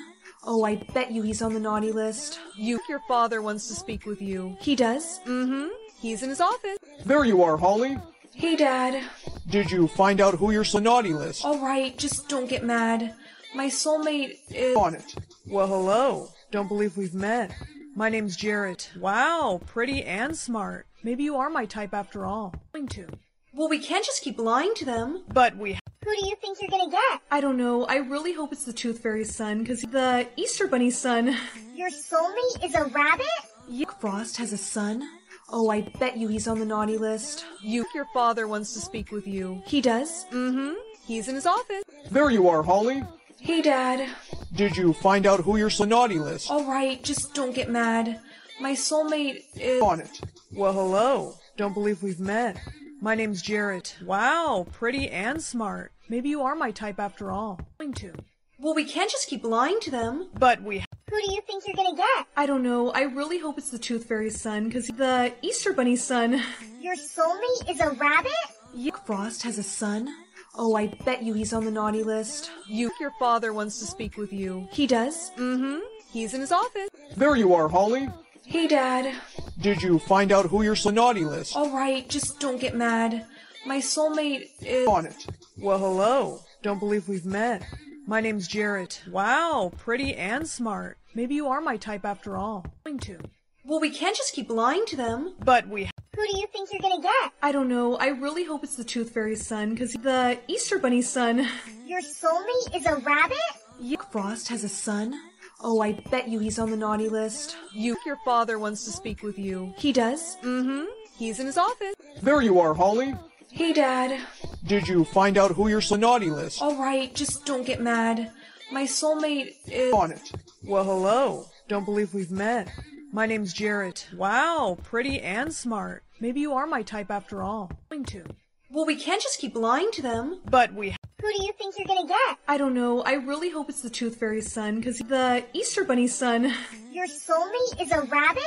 Oh, I bet you he's on the naughty list. Your father wants to speak with you. He does? Mm-hmm. He's in his office. There you are, Holly. Hey, Dad. Did you find out who your naughty list? All right, just don't get mad. My soulmate is... On it. Well, hello. Don't believe we've met. My name's Jared. Wow, pretty and smart. Maybe you are my type after all. Well, we can't just keep lying to them. But we... Who do you think you're gonna get? I don't know. I really hope it's the Tooth Fairy's son, because the Easter Bunny's son. Your soulmate is a rabbit? Jack Frost has a son? Oh, I bet you he's on the naughty list. Your father wants to speak with you. He does? Mm-hmm. He's in his office. There you are, Holly. Hey, Dad. Did you find out who your naughty list? All right, just don't get mad. My soulmate is... On it. Well, hello. Don't believe we've met. My name's Jared. Wow, pretty and smart. Maybe you are my type after all. Well, we can't just keep lying to them. But we... Who do you think you're gonna get? I don't know. I really hope it's the Tooth Fairy's son, because the Easter Bunny's son. Your soulmate is a rabbit? Jack Frost has a son? Oh, I bet you he's on the naughty list. Your father wants to speak with you. He does? Mm-hmm. He's in his office. There you are, Holly. Hey, Dad. Did you find out who your naughty list? All right, just don't get mad. My soulmate is... On it. Well, hello. Don't believe we've met. My name's Jared. Wow, pretty and smart. Maybe you are my type after all. Well, we can't just keep lying to them. But we... Who do you think you're gonna get? I don't know. I really hope it's the Tooth Fairy's son, because the Easter Bunny's son. Your soulmate is a rabbit? Jack Frost has a son? Oh, I bet you he's on the naughty list. Your father wants to speak with you. He does? Mm-hmm. He's in his office. There you are, Holly. Hey, Dad. Did you find out who you're on the naughty list? All right, just don't get mad. My soulmate is... on it. Well, hello. Don't believe we've met. My name's Jared. Wow, pretty and smart. Maybe you are my type after all. Well, we can't just keep lying to them. But we... Who do you think you're gonna get? I don't know. I really hope it's the Tooth Fairy's son, because the Easter Bunny's son. Your soulmate is a rabbit?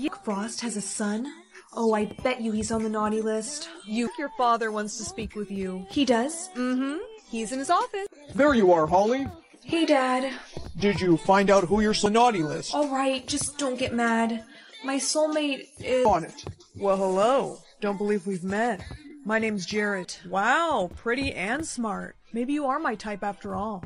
Jack Frost has a son? Oh, I bet you he's on the naughty list. Your father wants to speak with you. He does? Mm-hmm. He's in his office. There you are, Holly. Hey, Dad. Did you find out who you're on the naughty list? All right, just don't get mad. My soulmate is... on it. Well, hello. Don't believe we've met. My name's Jared. Wow, pretty and smart. Maybe you are my type after all.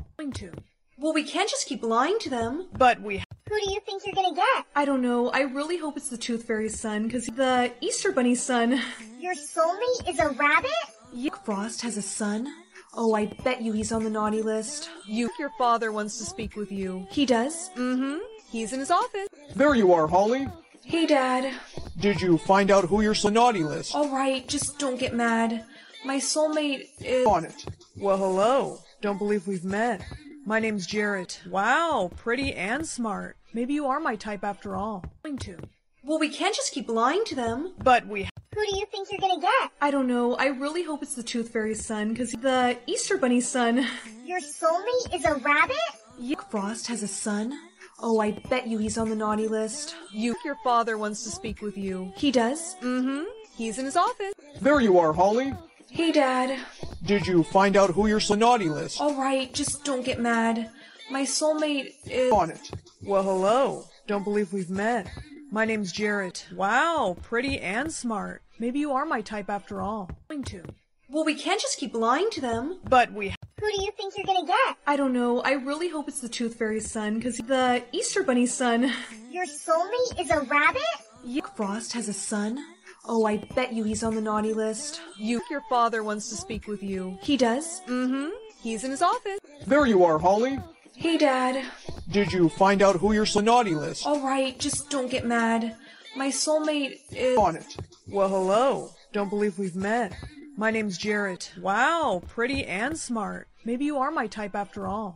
Well, we can't just keep lying to them. But we... Who do you think you're gonna get? I don't know. I really hope it's the Tooth Fairy's son, because the Easter Bunny's son. Your soulmate is a rabbit? Jack Frost has a son? Oh, I bet you he's on the naughty list. Your father wants to speak with you. He does? Mm-hmm. He's in his office. There you are, Holly. Hey, Dad. Did you find out who you're on the naughty list? All right, just don't get mad. My soulmate is... on it. Well, hello. Don't believe we've met. My name's Jared. Wow, pretty and smart. Maybe you are my type after all. Well, we can't just keep lying to them. But we... Who do you think you're gonna get? I don't know. I really hope it's the Tooth Fairy's son, because the Easter Bunny's son. Your soulmate is a rabbit? Jack Frost has a son? Oh, I bet you he's on the naughty list. Your father wants to speak with you. He does? Mm-hmm. He's in his office. There you are, Holly. Hey, Dad. Did you find out who you're on the naughty list? All right, just don't get mad. My soulmate is... on it. Well, hello. Don't believe we've met. My name's Jared. Wow, pretty and smart. Maybe you are my type after all. Well, we can't just keep lying to them. But we... Who do you think you're gonna get? I don't know. I really hope it's the Tooth Fairy's son, because the Easter Bunny's son. Your soulmate is a rabbit? Jack Frost has a son? Oh, I bet you he's on the naughty list. Your father wants to speak with you. He does? Mm-hmm. He's in his office. There you are, Holly. Hey, Dad. Did you find out who you're on the naughty list? All right, just don't get mad. My soulmate is... on it. Well, hello. Don't believe we've met. My name's Jared. Wow, pretty and smart. Maybe you are my type after all.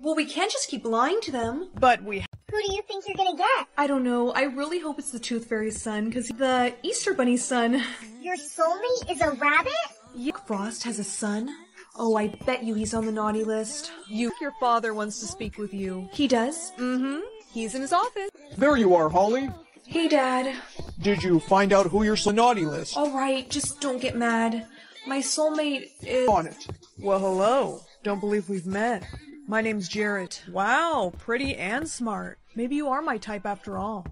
Well, we can't just keep lying to them. But we... Who do you think you're gonna get? I don't know. I really hope it's the Tooth Fairy's son, because the Easter Bunny's son. Your soulmate is a rabbit? Jack Frost has a son? Oh, I bet you he's on the naughty list. Your father wants to speak with you. He does? Mm-hmm. He's in his office. There you are, Holly. Hey, Dad. Did you find out who you're on the naughty list? All right, just don't get mad. My soulmate is... on it. Well, hello. Don't believe we've met. My name's Jared. Wow, pretty and smart. Maybe you are my type after all.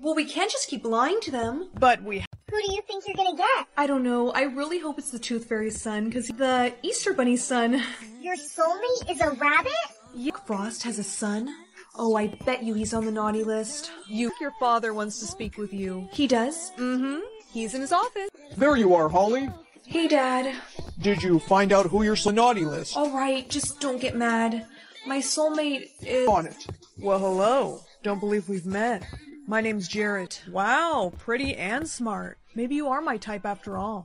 Well, we can't just keep lying to them. But we... Who do you think you're gonna get? I don't know. I really hope it's the Tooth Fairy's son, because the Easter Bunny's son. Your soulmate is a rabbit? Jack Frost has a son? Oh, I bet you he's on the naughty list. Your father wants to speak with you. He does? Mm-hmm. He's in his office. There you are, Holly. Hey, Dad. Did you find out who you're on the naughty list? All right, just don't get mad. My soulmate is... on it. Well, hello. Don't believe we've met. My name's Jared. Wow, pretty and smart. Maybe you are my type after all.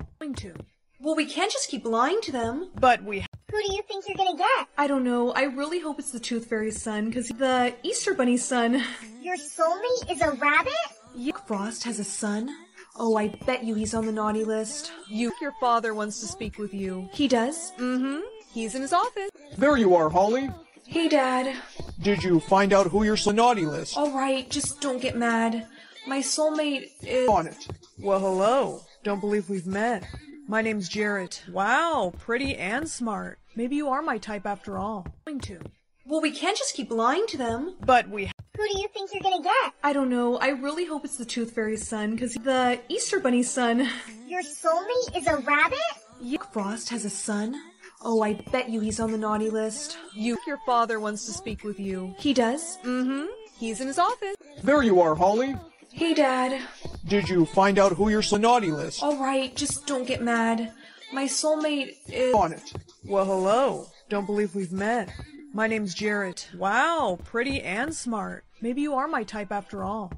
Well, we can't just keep lying to them. But we... Who do you think you're gonna get? I don't know. I really hope it's the Tooth Fairy's son, because the Easter Bunny's son. Your soulmate is a rabbit? Jack Frost has a son? Oh, I bet you he's on the naughty list. Your father wants to speak with you. He does? Mm-hmm. He's in his office. There you are, Holly. Hey, Dad. Did you find out who you're on the naughty list? All right, just don't get mad. My soulmate is... on it. Well, hello. Don't believe we've met. My name's Jared. Wow, pretty and smart. Maybe you are my type after all. Well, we can't just keep lying to them. But we... Who do you think you're gonna get? I don't know. I really hope it's the Tooth Fairy's son, because the Easter Bunny's son. Your soulmate is a rabbit? Jack Frost has a son? Oh, I bet you he's on the naughty list. Your father wants to speak with you. He does? Mm-hmm. He's in his office. There you are, Holly. Hey, Dad. Did you find out who you're on the naughty list? All right, just don't get mad. My soulmate is... on it. Well, hello. Don't believe we've met. My name's Jared. Wow, pretty and smart. Maybe you are my type after all.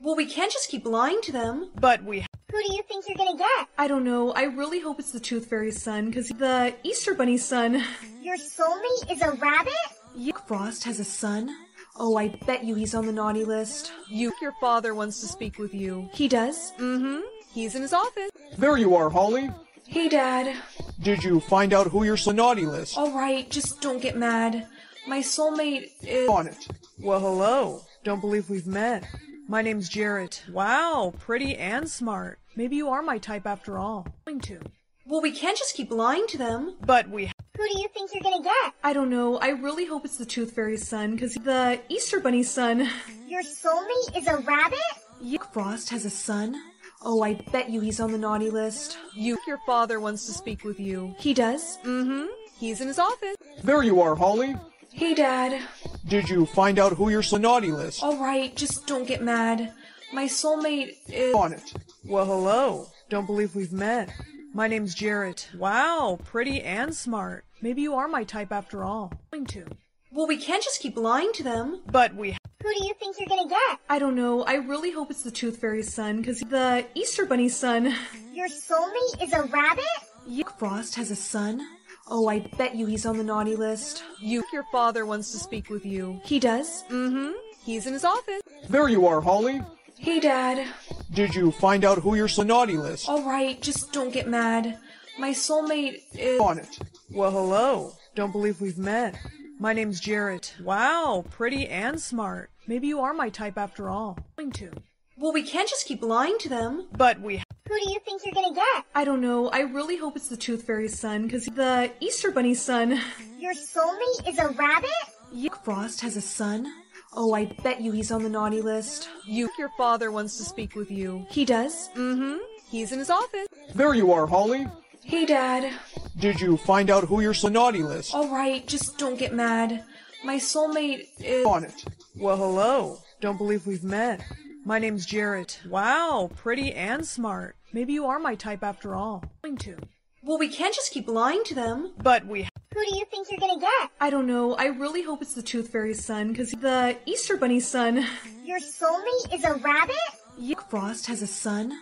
Well, we can't just keep lying to them. But we... Who do you think you're gonna get? I don't know. I really hope it's the Tooth Fairy's son, because the Easter Bunny's son. Your soulmate is a rabbit? Yeah. Frost has a son? Oh, I bet you he's on the naughty list. Your father wants to speak with you. He does? Mm-hmm. He's in his office. There you are, Holly. Hey, Dad. Did you find out who you're on the naughty list? All right, just don't get mad. My soulmate is... on it. Well, hello. Don't believe we've met. My name's Jared. Wow, pretty and smart. Maybe you are my type after all. Well, we can't just keep lying to them. But we... Who do you think you're gonna get? I don't know. I really hope it's the Tooth Fairy's son, because the Easter Bunny's son. Your soulmate is a rabbit? Yeah. Frost has a son? Oh, I bet you he's on the naughty list. Your father wants to speak with you. He does? Mm-hmm. He's in his office. There you are, Holly. Hey, Dad. Did you find out who you're on the naughty list? All right, just don't get mad. My soulmate is... on it. Well, hello. Don't believe we've met. My name's Jared. Wow, pretty and smart. Maybe you are my type after all. Well, we can't just keep lying to them. But we... Who do you think you're gonna get? I don't know. I really hope it's the Tooth Fairy's son, because the Easter Bunny's son. Your soulmate is a rabbit? Yeah. Frost has a son? Oh, I bet you he's on the naughty list. Your father wants to speak with you. He does? Mm-hmm. He's in his office. There you are, Holly. Hey, Dad. Did you find out who you're on the naughty list? All right, just don't get mad. My soulmate is... on it. Well, hello. Don't believe we've met. My name's Jared. Wow, pretty and smart. Maybe you are my type after all. Well, we can't just keep lying to them. But we... Who do you think you're gonna get? I don't know. I really hope it's the Tooth Fairy's son, because the Easter Bunny's son. Your soulmate is a rabbit? Yeah. Frost has a son? Oh, I bet you he's on the naughty list. Your father wants to speak with you. He does? Mm-hmm. He's in his office. There you are, Holly. Hey, Dad. Did you find out who you're on the naughty list? All right, just don't get mad. My soulmate is... on it. Well, hello. Don't believe we've met. My name's Jared. Wow, pretty and smart. Maybe you are my type after all. Well, we can't just keep lying to them. But we... Who do you think you're gonna get? I don't know. I really hope it's the Tooth Fairy's son, because the Easter Bunny's son. Your soulmate is a rabbit? Yeah. Frost has a son?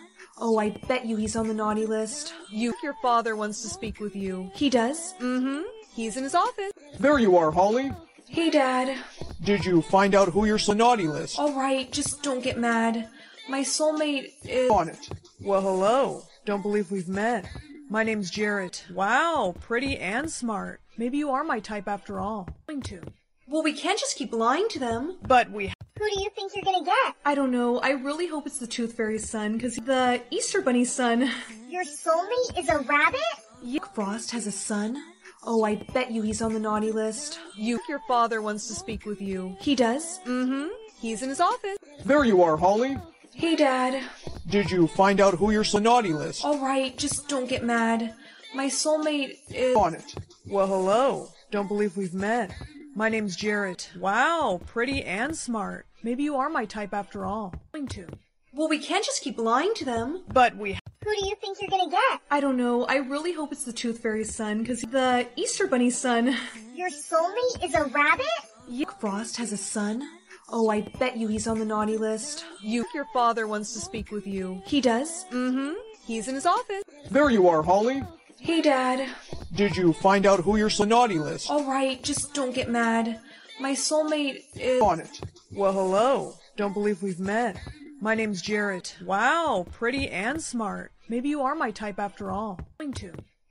Oh, I bet you he's on the naughty list. Your father wants to speak with you. He does? Mm-hmm. He's in his office. There you are, Holly. Hey, Dad. Did you find out who you're on the naughty list? All right, just don't get mad. My soulmate is... on it. Well, hello. Don't believe we've met. My name's Jared. Wow, pretty and smart. Maybe you are my type after all. Well, we can't just keep lying to them. But we... Who do you think you're gonna get? I don't know. I really hope it's the Tooth Fairy's son, because the Easter Bunny's son. Your soulmate is a rabbit? Yeah. Frost has a son? Oh, I bet you he's on the naughty list. Your father wants to speak with you. He does? Mm-hmm. He's in his office. There you are, Holly. Hey, Dad. Did you find out who you're on the naughty list? All right, just don't get mad. My soulmate is... on it. Well, hello. Don't believe we've met. My name's Jared. Wow, pretty and smart. Maybe you are my type after all. Well, we can't just keep lying to them. But we... Who do you think you're gonna get? I don't know. I really hope it's the Tooth Fairy's son, because the Easter Bunny's son. Your soulmate is a rabbit? Yeah. Frost has a son? Oh, I bet you he's on the naughty list. Your father wants to speak with you. He does? Mm-hmm. He's in his office. There you are, Holly. Hey, Dad. Did you find out who you're on the naughty list? All right, just don't get mad. My soulmate is... on it. Well, hello. Don't believe we've met. My name's Jared. Wow, pretty and smart. Maybe you are my type after all.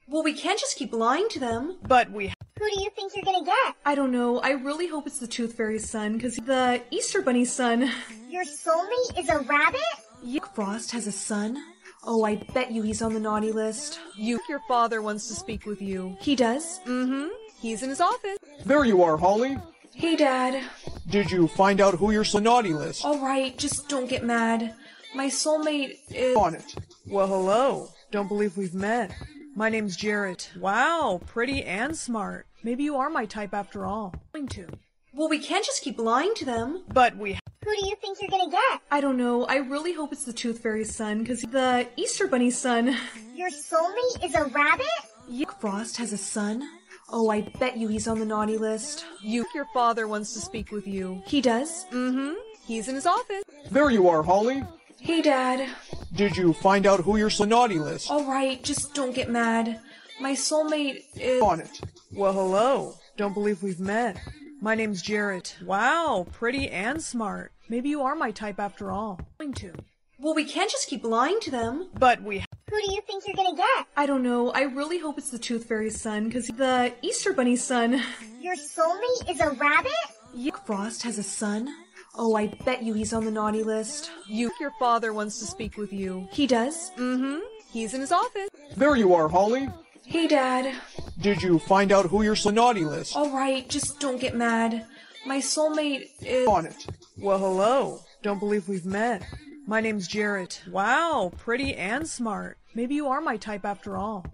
Well, we can't just keep lying to them. But we... Who do you think you're gonna get? I don't know. I really hope it's the Tooth Fairy's son, because the Easter Bunny's son. Your soulmate is a rabbit? Yeah. Frost has a son? Oh, I bet you he's on the naughty list. Your father wants to speak with you. He does? Mm-hmm. He's in his office. There you are, Holly. Hey, Dad. Did you find out who you're on the naughty list? All right, just don't get mad. My soulmate is... on it. Well, hello. Don't believe we've met. My name's Jared. Wow, pretty and smart. Maybe you are my type after all. Well, we can't just keep lying to them. But we... Who do you think you're gonna get? I don't know. I really hope it's the Tooth Fairy's son, because the Easter Bunny's son. Your soulmate is a rabbit? Yeah. Frost has a son? Oh, I bet you he's on the naughty list. Your father wants to speak with you. He does? Mm-hmm. He's in his office. There you are, Holly. Hey, Dad. Did you find out who you're on the naughty list? All right, just don't get mad. My soulmate is... on it. Well, hello. Don't believe we've met. My name's Jared. Wow, pretty and smart. Maybe you are my type after all. Well, we can't just keep lying to them. But we... Who do you think you're gonna get? I don't know. I really hope it's the Tooth Fairy's son, because the Easter Bunny's son. Your soulmate is a rabbit? Jack Frost has a son? Oh, I bet you he's on the naughty list. Your father wants to speak with you. He does? Mm-hmm. He's in his office. There you are, Holly. Hey, Dad. Did you find out who you're on the naughty list? All right, just don't get mad. My soulmate is... on it. Well, hello. Don't believe we've met. My name's Jared. Wow, pretty and smart. Maybe you are my type after all.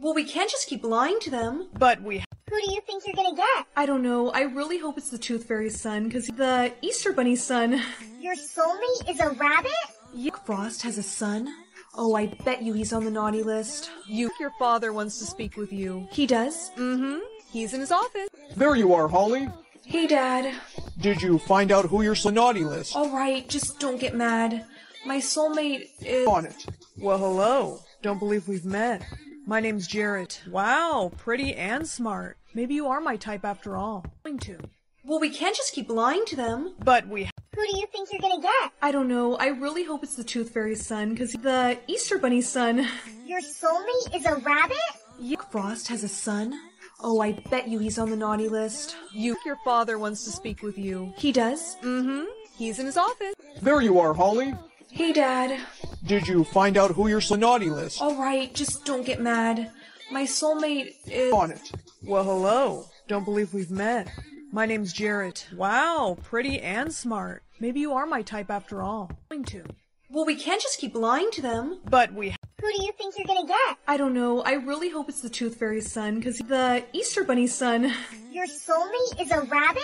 Well, we can't just keep lying to them. But we... Who do you think you're gonna get? I don't know. I really hope it's the Tooth Fairy's son, because the Easter Bunny's son. Your soulmate is a rabbit? Jack Frost has a son? Oh, I bet you he's on the naughty list. Your father wants to speak with you. He does? Mm-hmm. He's in his office. There you are, Holly. Hey, Dad. Did you find out who you're on the naughty list? All right, just don't get mad. My soulmate is... on it. Well, hello. Don't believe we've met. My name's Jared. Wow, pretty and smart. Maybe you are my type after all. Well, we can't just keep lying to them. But we... Who do you think you're gonna get? I don't know. I really hope it's the Tooth Fairy's son, because the Easter Bunny's son. Your soulmate is a rabbit? Jack Frost has a son? Oh, I bet you he's on the naughty list. Your father wants to speak with you. He does? Mm-hmm. He's in his office. There you are, Holly. Hey, Dad. Did you find out who you're on the naughty list? All right, just don't get mad. My soulmate is... on it. Well, hello. Don't believe we've met. My name's Jared. Wow, pretty and smart. Maybe you are my type after all. Well, we can't just keep lying to them. But we... Who do you think you're gonna get? I don't know. I really hope it's the Tooth Fairy's son, because the Easter Bunny's son. Your soulmate is a rabbit?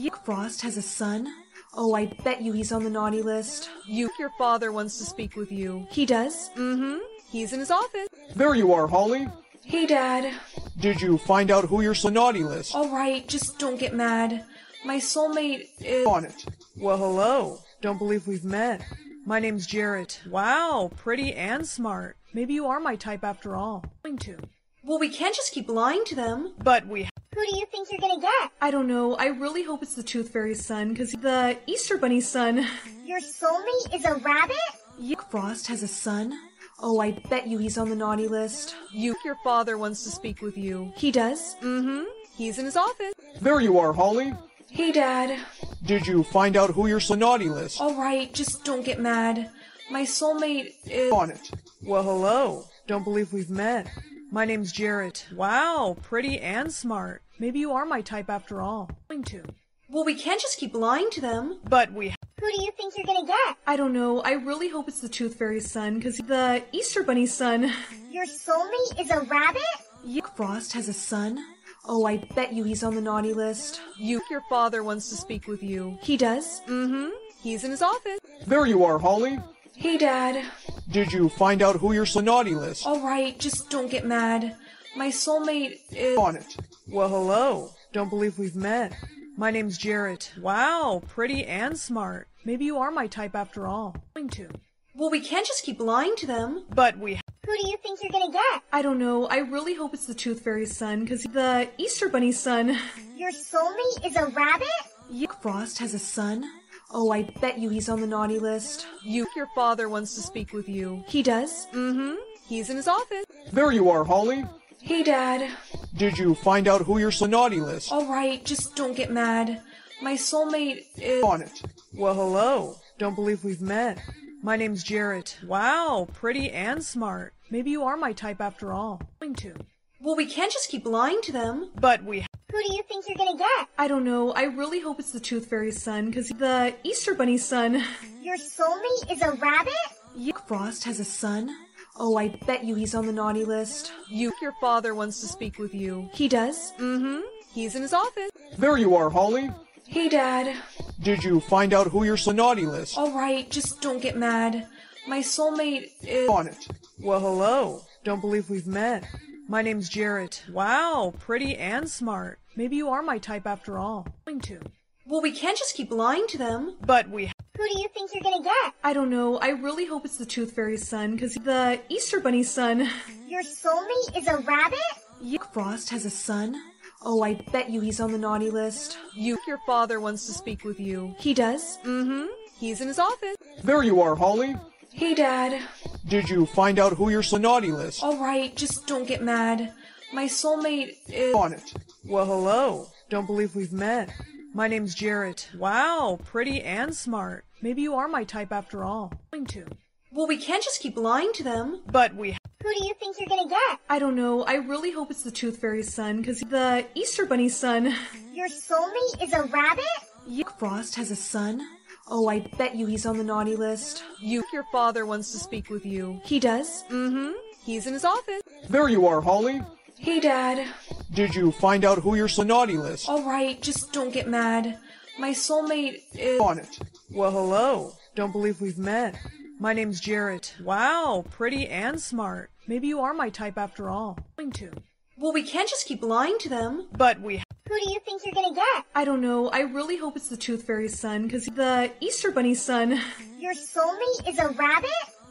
Jack Frost has a son? Oh, I bet you he's on the naughty list. Your father wants to speak with you. He does? Mm-hmm. He's in his office. There you are, Holly. Hey, Dad. Did you find out who you're on the naughty list? All right, just don't get mad. My soulmate is... on it. Well, hello. Don't believe we've met. My name's Jared. Wow, pretty and smart. Maybe you are my type after all. Well, we can't just keep lying to them. But we... Who do you think you're gonna get? I don't know. I really hope it's the Tooth Fairy's son, because the Easter Bunny's son. Your soulmate is a rabbit? Jack Frost has a son? Oh, I bet you he's on the naughty list. Your father wants to speak with you. He does? Mm-hmm. He's in his office. There you are, Holly. Hey, Dad. Did you find out who you're on the naughty list? All right, just don't get mad. My soulmate is... on it. Well, hello. Don't believe we've met. My name's Jared. Wow, pretty and smart. Maybe you are my type after all. Well, we can't just keep lying to them. But we... Who do you think you're gonna get? I don't know. I really hope it's the Tooth Fairy's son, because the Easter Bunny's son. Your soulmate is a rabbit? Jack Frost has a son? Oh, I bet you he's on the naughty list. Your father wants to speak with you. He does? Mm-hmm. He's in his office. There you are, Holly. Hey, Dad. Did you find out who you're on the naughty list? All right, just don't get mad. My soulmate is... on it. Well, hello. Don't believe we've met. My name's Jared. Wow, pretty and smart. Maybe you are my type after all. Well, we can't just keep lying to them. But we... Who do you think you're gonna get? I don't know. I really hope it's the Tooth Fairy's son, because the Easter Bunny's son. Your soulmate is a rabbit? Jack Frost has a son? Oh, I bet you he's on the naughty list. Your father wants to speak with you. He does? Mm-hmm. He's in his office. There you are, Holly. Hey, Dad. Did you find out who you're on the naughty list? All right, just don't get mad. My soulmate is... on it. Well, hello. Don't believe we've met. My name's Jared. Wow, pretty and smart. Maybe you are my type after all. Well, we can't just keep lying to them. But we... Who do you think you're gonna get? I don't know. I really hope it's the Tooth Fairy's son, because the Easter Bunny's son. Your soulmate is a rabbit? Jack Frost has a son? Oh, I bet you he's on the naughty list. Your father wants to speak with you. He does? Mm-hmm. He's in his office. There you are, Holly. Hey, Dad. Did you find out who you're on the naughty list? All right, just don't get mad. My soulmate is... on it. Well, hello. Don't believe we've met. My name's Jared. Wow, pretty and smart. Maybe you are my type after all. Well, we can't just keep lying to them. But we... Who do you think you're gonna get? I don't know. I really hope it's the Tooth Fairy's son, because the Easter Bunny's son. Your soulmate is a rabbit? Jack Frost has a son? Oh, I bet you he's on the naughty list. Your father wants to speak with you. He does? Mm-hmm. He's in his office. There you are, Holly. Hey, Dad. Did you find out who your naughty list? All right, just don't get mad. My soulmate is... On it. Well, hello. Don't believe we've met. My name's Jared. Wow, pretty and smart. Maybe you are my type after all. Well, we can't just keep lying to them. But we... Who do you think you're gonna get? I don't know. I really hope it's the Tooth Fairy's son, because the Easter Bunny's son. Your soulmate is a rabbit? Jack Frost has a son? Oh, I bet you he's on the naughty list. Your father wants to speak with you. He does? Mm-hmm. He's in his office. There you are, Holly. Hey, Dad. Did you find out who your naughty list? All right, just don't get mad. My soulmate is... On it. Well, hello. Don't believe we've met. My name's Jared. Wow, pretty and smart. Maybe you are my type after all. Well, we can't just keep lying to them. But we... Who do you think you're gonna get? I don't know. I really hope it's the Tooth Fairy's son, because the Easter Bunny's son. Your soulmate is a rabbit?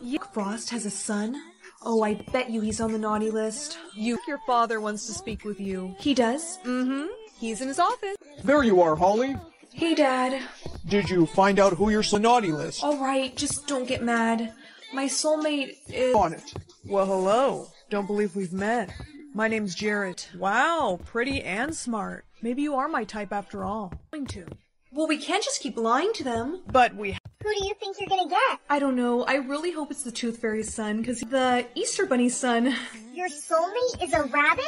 Jack Frost has a son? Oh, I bet you he's on the naughty list. Your father wants to speak with you. He does? Mm-hmm. He's in his office. There you are, Holly. Hey, Dad. Did you find out who your naughty list? All right, just don't get mad. My soulmate is... On it. Well, hello. Don't believe we've met. My name's Jared. Wow, pretty and smart. Maybe you are my type after all. Well, we can't just keep lying to them. But we... Who do you think you're gonna get? I don't know. I really hope it's the Tooth Fairy's son, because the Easter Bunny's son. Your soulmate is a rabbit?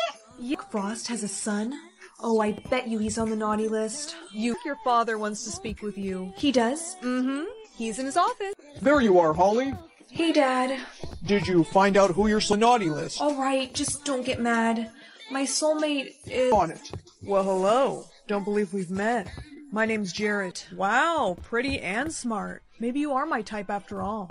Jack Frost has a son? Oh, I bet you he's on the naughty list. Your father wants to speak with you. He does? Mm-hmm. He's in his office. There you are, Holly. Hey, Dad. Did you find out who your naughty list? All right, just don't get mad. My soulmate is... On it. Well, hello. Don't believe we've met. My name's Jared. Wow, pretty and smart. Maybe you are my type after all.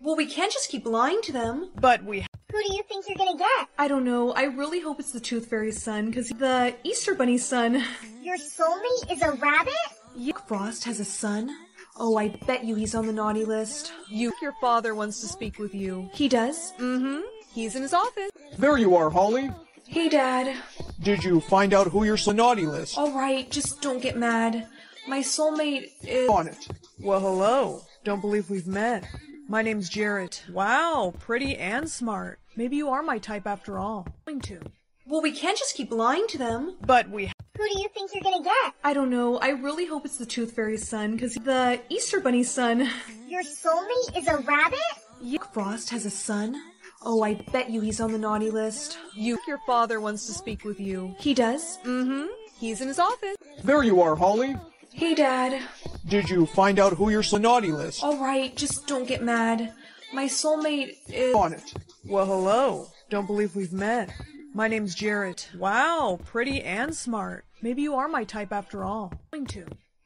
Well, we can't just keep lying to them. But we... Who do you think you're gonna get? I don't know. I really hope it's the Tooth Fairy's son, because the Easter Bunny's son. Your soulmate is a rabbit? Jack Frost has a son? Oh, I bet you he's on the naughty list. Your father wants to speak with you. He does? Mm-hmm. He's in his office. There you are, Holly. Hey, Dad. Did you find out who your naughty list? All right, just don't get mad. My soulmate is... On it. Well, hello. Don't believe we've met. My name's Jared. Wow, pretty and smart. Maybe you are my type after all. Well, we can't just keep lying to them. But we... Who do you think you're gonna get? I don't know. I really hope it's the Tooth Fairy's son, because the Easter Bunny's son. Your soulmate is a rabbit? Jack Frost has a son? Oh, I bet you he's on the naughty list. Your father wants to speak with you. He does? Mm-hmm. He's in his office. There you are, Holly. Hey, Dad. Did you find out who your naughty list? All right, just don't get mad. My soulmate is... On it. Well, hello. Don't believe we've met. My name's Jared. Wow, pretty and smart. Maybe you are my type after all.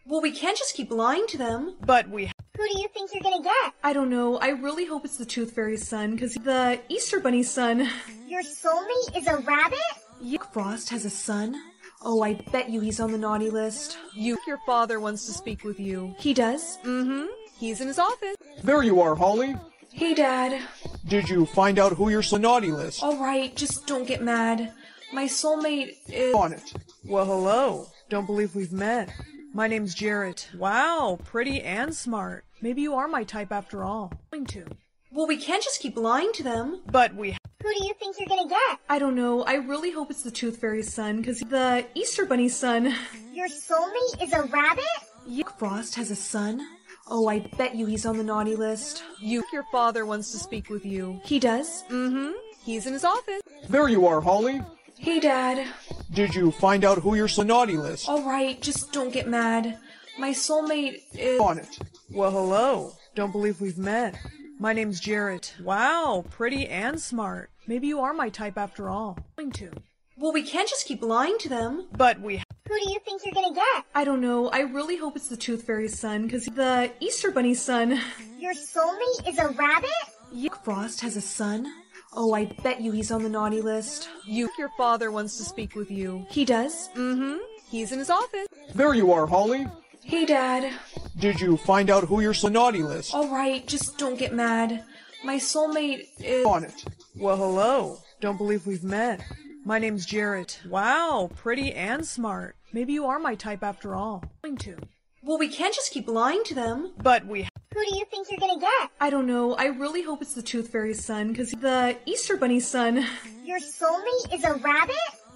Well, we can't just keep lying to them. But we... Who do you think you're gonna get? I don't know. I really hope it's the Tooth Fairy's son, because the Easter Bunny's son. Your soulmate is a rabbit? Jack Frost has a son? Oh, I bet you he's on the naughty list. Your father wants to speak with you. He does? Mm-hmm. He's in his office. There you are, Holly. Hey, Dad. Did you find out who your naughty list? All right, just don't get mad. My soulmate is... On it. Well, hello. Don't believe we've met. My name's Jared. Wow, pretty and smart. Maybe you are my type after all. Well, we can't just keep lying to them. But we... Who do you think you're gonna get? I don't know. I really hope it's the Tooth Fairy's son, because the Easter Bunny's son. Your soulmate is a rabbit? Jack Frost has a son? Oh, I bet you he's on the naughty list. Your father wants to speak with you. He does? Mm-hmm. He's in his office. There you are, Holly. Hey, Dad. Did you find out who your naughty list? All right, just don't get mad. My soulmate is... On it. Well, hello. Don't believe we've met. My name's Jared. Wow, pretty and smart. Maybe you are my type after all. Well, we can't just keep lying to them. But we... Who do you think you're gonna get? I don't know. I really hope it's the Tooth Fairy's son, because the Easter Bunny's son. Your soulmate is a rabbit? Jack Frost has a son? Oh, I bet you he's on the naughty list. Your father wants to speak with you. He does? Mm-hmm. He's in his office. There you are, Holly. Hey, Dad. Did you find out who you're on the naughty list? All right, just don't get mad. My soulmate is... on it. Well, hello. Don't believe we've met. My name's Jared. Wow, pretty and smart. Maybe you are my type after all. Well, we can't just keep lying to them. But we... Who do you think you're gonna get? I don't know. I really hope it's the Tooth Fairy's son, because he's the Easter Bunny's son. Your soulmate is a rabbit?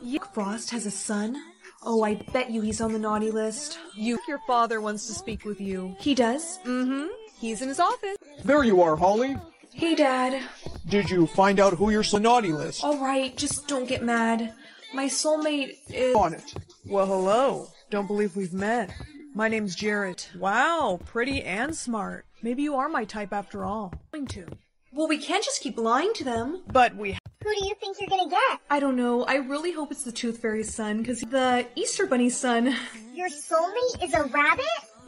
Jack Frost has a son? Oh, I bet you he's on the naughty list. Your father wants to speak with you. He does? Mm-hmm. He's in his office. There you are, Holly. Hey, Dad. Did you find out who you're on the naughty list? All right, just don't get mad. My soulmate is... on it. Well, hello. Don't believe we've met. My name's Jared. Wow, pretty and smart. Maybe you are my type after all. Well, we can't just keep lying to them. But we... Who do you think you're gonna get? I don't know. I really hope it's the Tooth Fairy's son, because he's the Easter Bunny's son. Your soulmate is a rabbit?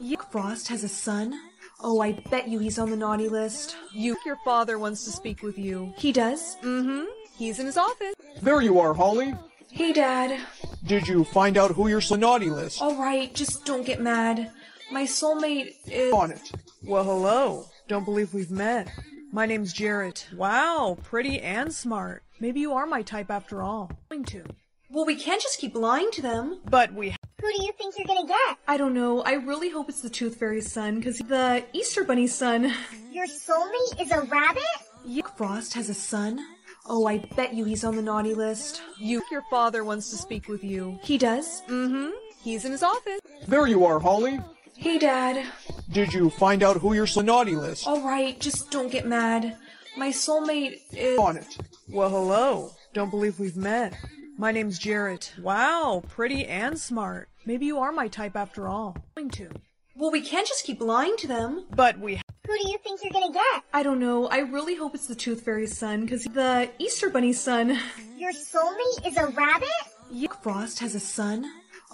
Jack Frost has a son? Oh, I bet you he's on the naughty list. Your father wants to speak with you. He does? Mm-hmm. He's in his office. There you are, Holly. Hey, Dad. Did you find out who you're on the naughty list? All right, just don't get mad. My soulmate is... on it. Well, hello. Don't believe we've met. My name's Jared. Wow, pretty and smart. Maybe you are my type after all. Well, we can't just keep lying to them. But we... Who do you think you're gonna get? I don't know. I really hope it's the Tooth Fairy's son, because he's the Easter Bunny's son. Your soulmate is a rabbit? Jack Frost has a son? Oh, I bet you he's on the naughty list. Your father wants to speak with you. He does? Mm-hmm. He's in his office. There you are, Holly. Hey, Dad. Did you find out who you're on the naughty list? All right, just don't get mad. My soulmate is... on it. Well, hello. Don't believe we've met. My name's Jared. Wow, pretty and smart. Maybe you are my type after all. Well, we can't just keep lying to them. But we... Who do you think you're gonna get? I don't know. I really hope it's the Tooth Fairy's son, because he's the Easter Bunny's son. Your soulmate is a rabbit? Jack Frost has a son?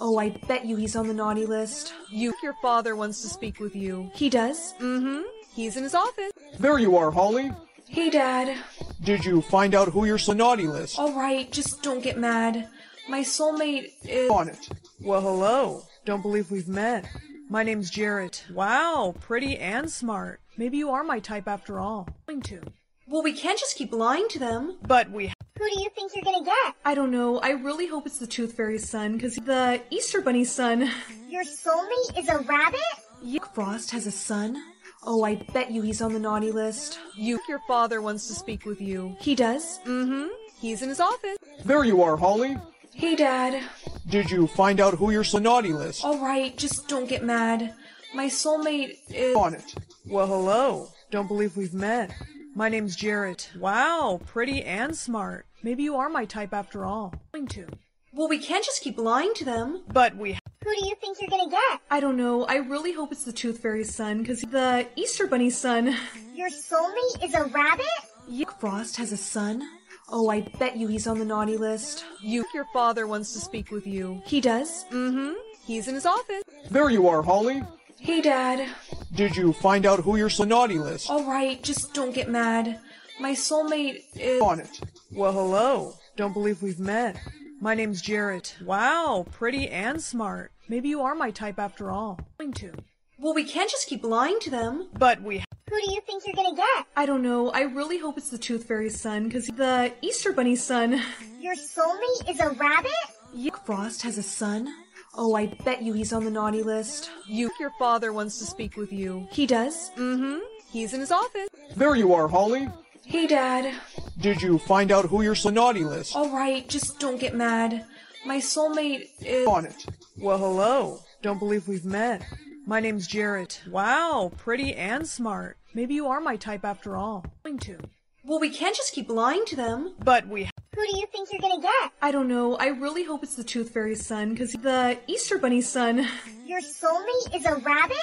Oh, I bet you he's on the naughty list. Your father wants to speak with you. He does? Mm-hmm. He's in his office. There you are, Holly. Hey, Dad. Did you find out who you're on the naughty list? All right, just don't get mad. My soulmate is... on it. Well, hello. Don't believe we've met. My name's Jared. Wow, pretty and smart. Maybe you are my type after all. Well, we can't just keep lying to them. But we... Who do you think you're gonna get? I don't know. I really hope it's the Tooth Fairy's son, because he's the Easter Bunny's son. Your soulmate is a rabbit? Jack Frost has a son? Oh, I bet you he's on the naughty list. Your father wants to speak with you. He does? Mm-hmm. He's in his office. There you are, Holly. Hey, Dad. Did you find out who you're on the naughty list? All right, just don't get mad. My soulmate is... on it. Well, hello. Don't believe we've met. My name's Jared. Wow, pretty and smart. Maybe you are my type after all. Well, we can't just keep lying to them. But we... Who do you think you're gonna get? I don't know. I really hope it's the Tooth Fairy's son, because he's the Easter Bunny's son. Your soulmate is a rabbit? Jack Frost has a son? Oh, I bet you he's on the naughty list. Your father wants to speak with you. He does? Mm-hmm. He's in his office. There you are, Holly. Hey, Dad. Did you find out who you're on the naughty list? All right, just don't get mad. My soulmate is... on it. Well, hello. Don't believe we've met. My name's Jared. Wow, pretty and smart. Maybe you are my type after all. Well, we can't just keep lying to them. But we... Who do you think you're gonna get? I don't know. I really hope it's the Tooth Fairy's son, because he's the Easter Bunny's son. Your soulmate is a rabbit? Jack Frost has a son? Oh, I bet you he's on the naughty list. Your father wants to speak with you. He does? Mm-hmm. He's in his office. There you are, Holly. Hey, Dad. Did you find out who you're on the naughty list? All right, just don't get mad. My soulmate is... on it. Well, hello. Don't believe we've met. My name's Jared. Wow, pretty and smart. Maybe you are my type after all. Well, we can't just keep lying to them. But we... Who do you think you're gonna get? I don't know. I really hope it's the Tooth Fairy's son, because he's the Easter Bunny's son. Your soulmate is a rabbit?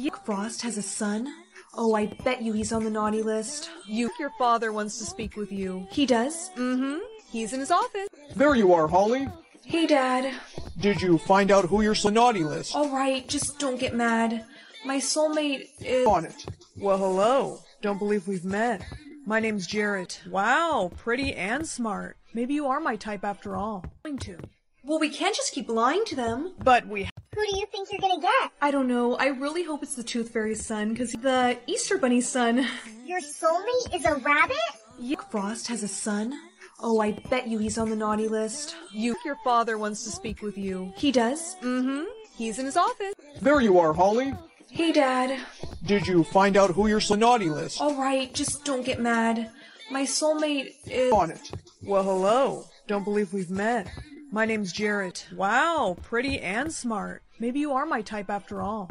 Jack Frost has a son? Oh, I bet you he's on the naughty list. Your father wants to speak with you. He does? Mm-hmm. He's in his office. There you are, Holly. Hey, Dad. Did you find out who you're on the naughty list? All right, just don't get mad. My soulmate is... on it. Well, hello. Don't believe we've met. My name's Jared. Wow, pretty and smart. Maybe you are my type after all. Well, we can't just keep lying to them. But we... Who do you think you're gonna get? I don't know. I really hope it's the Tooth Fairy's son, because the Easter Bunny's son. Your soulmate is a rabbit? Yeah. Jack Frost has a son? Oh, I bet you he's on the naughty list. Your father wants to speak with you. He does? Mm-hmm. He's in his office. There you are, Holly. Hey, Dad. Did you find out who your naughty list? All right, just don't get mad. My soulmate is... on it. Well, hello. Don't believe we've met. My name's Jared. Wow, pretty and smart. Maybe you are my type after all.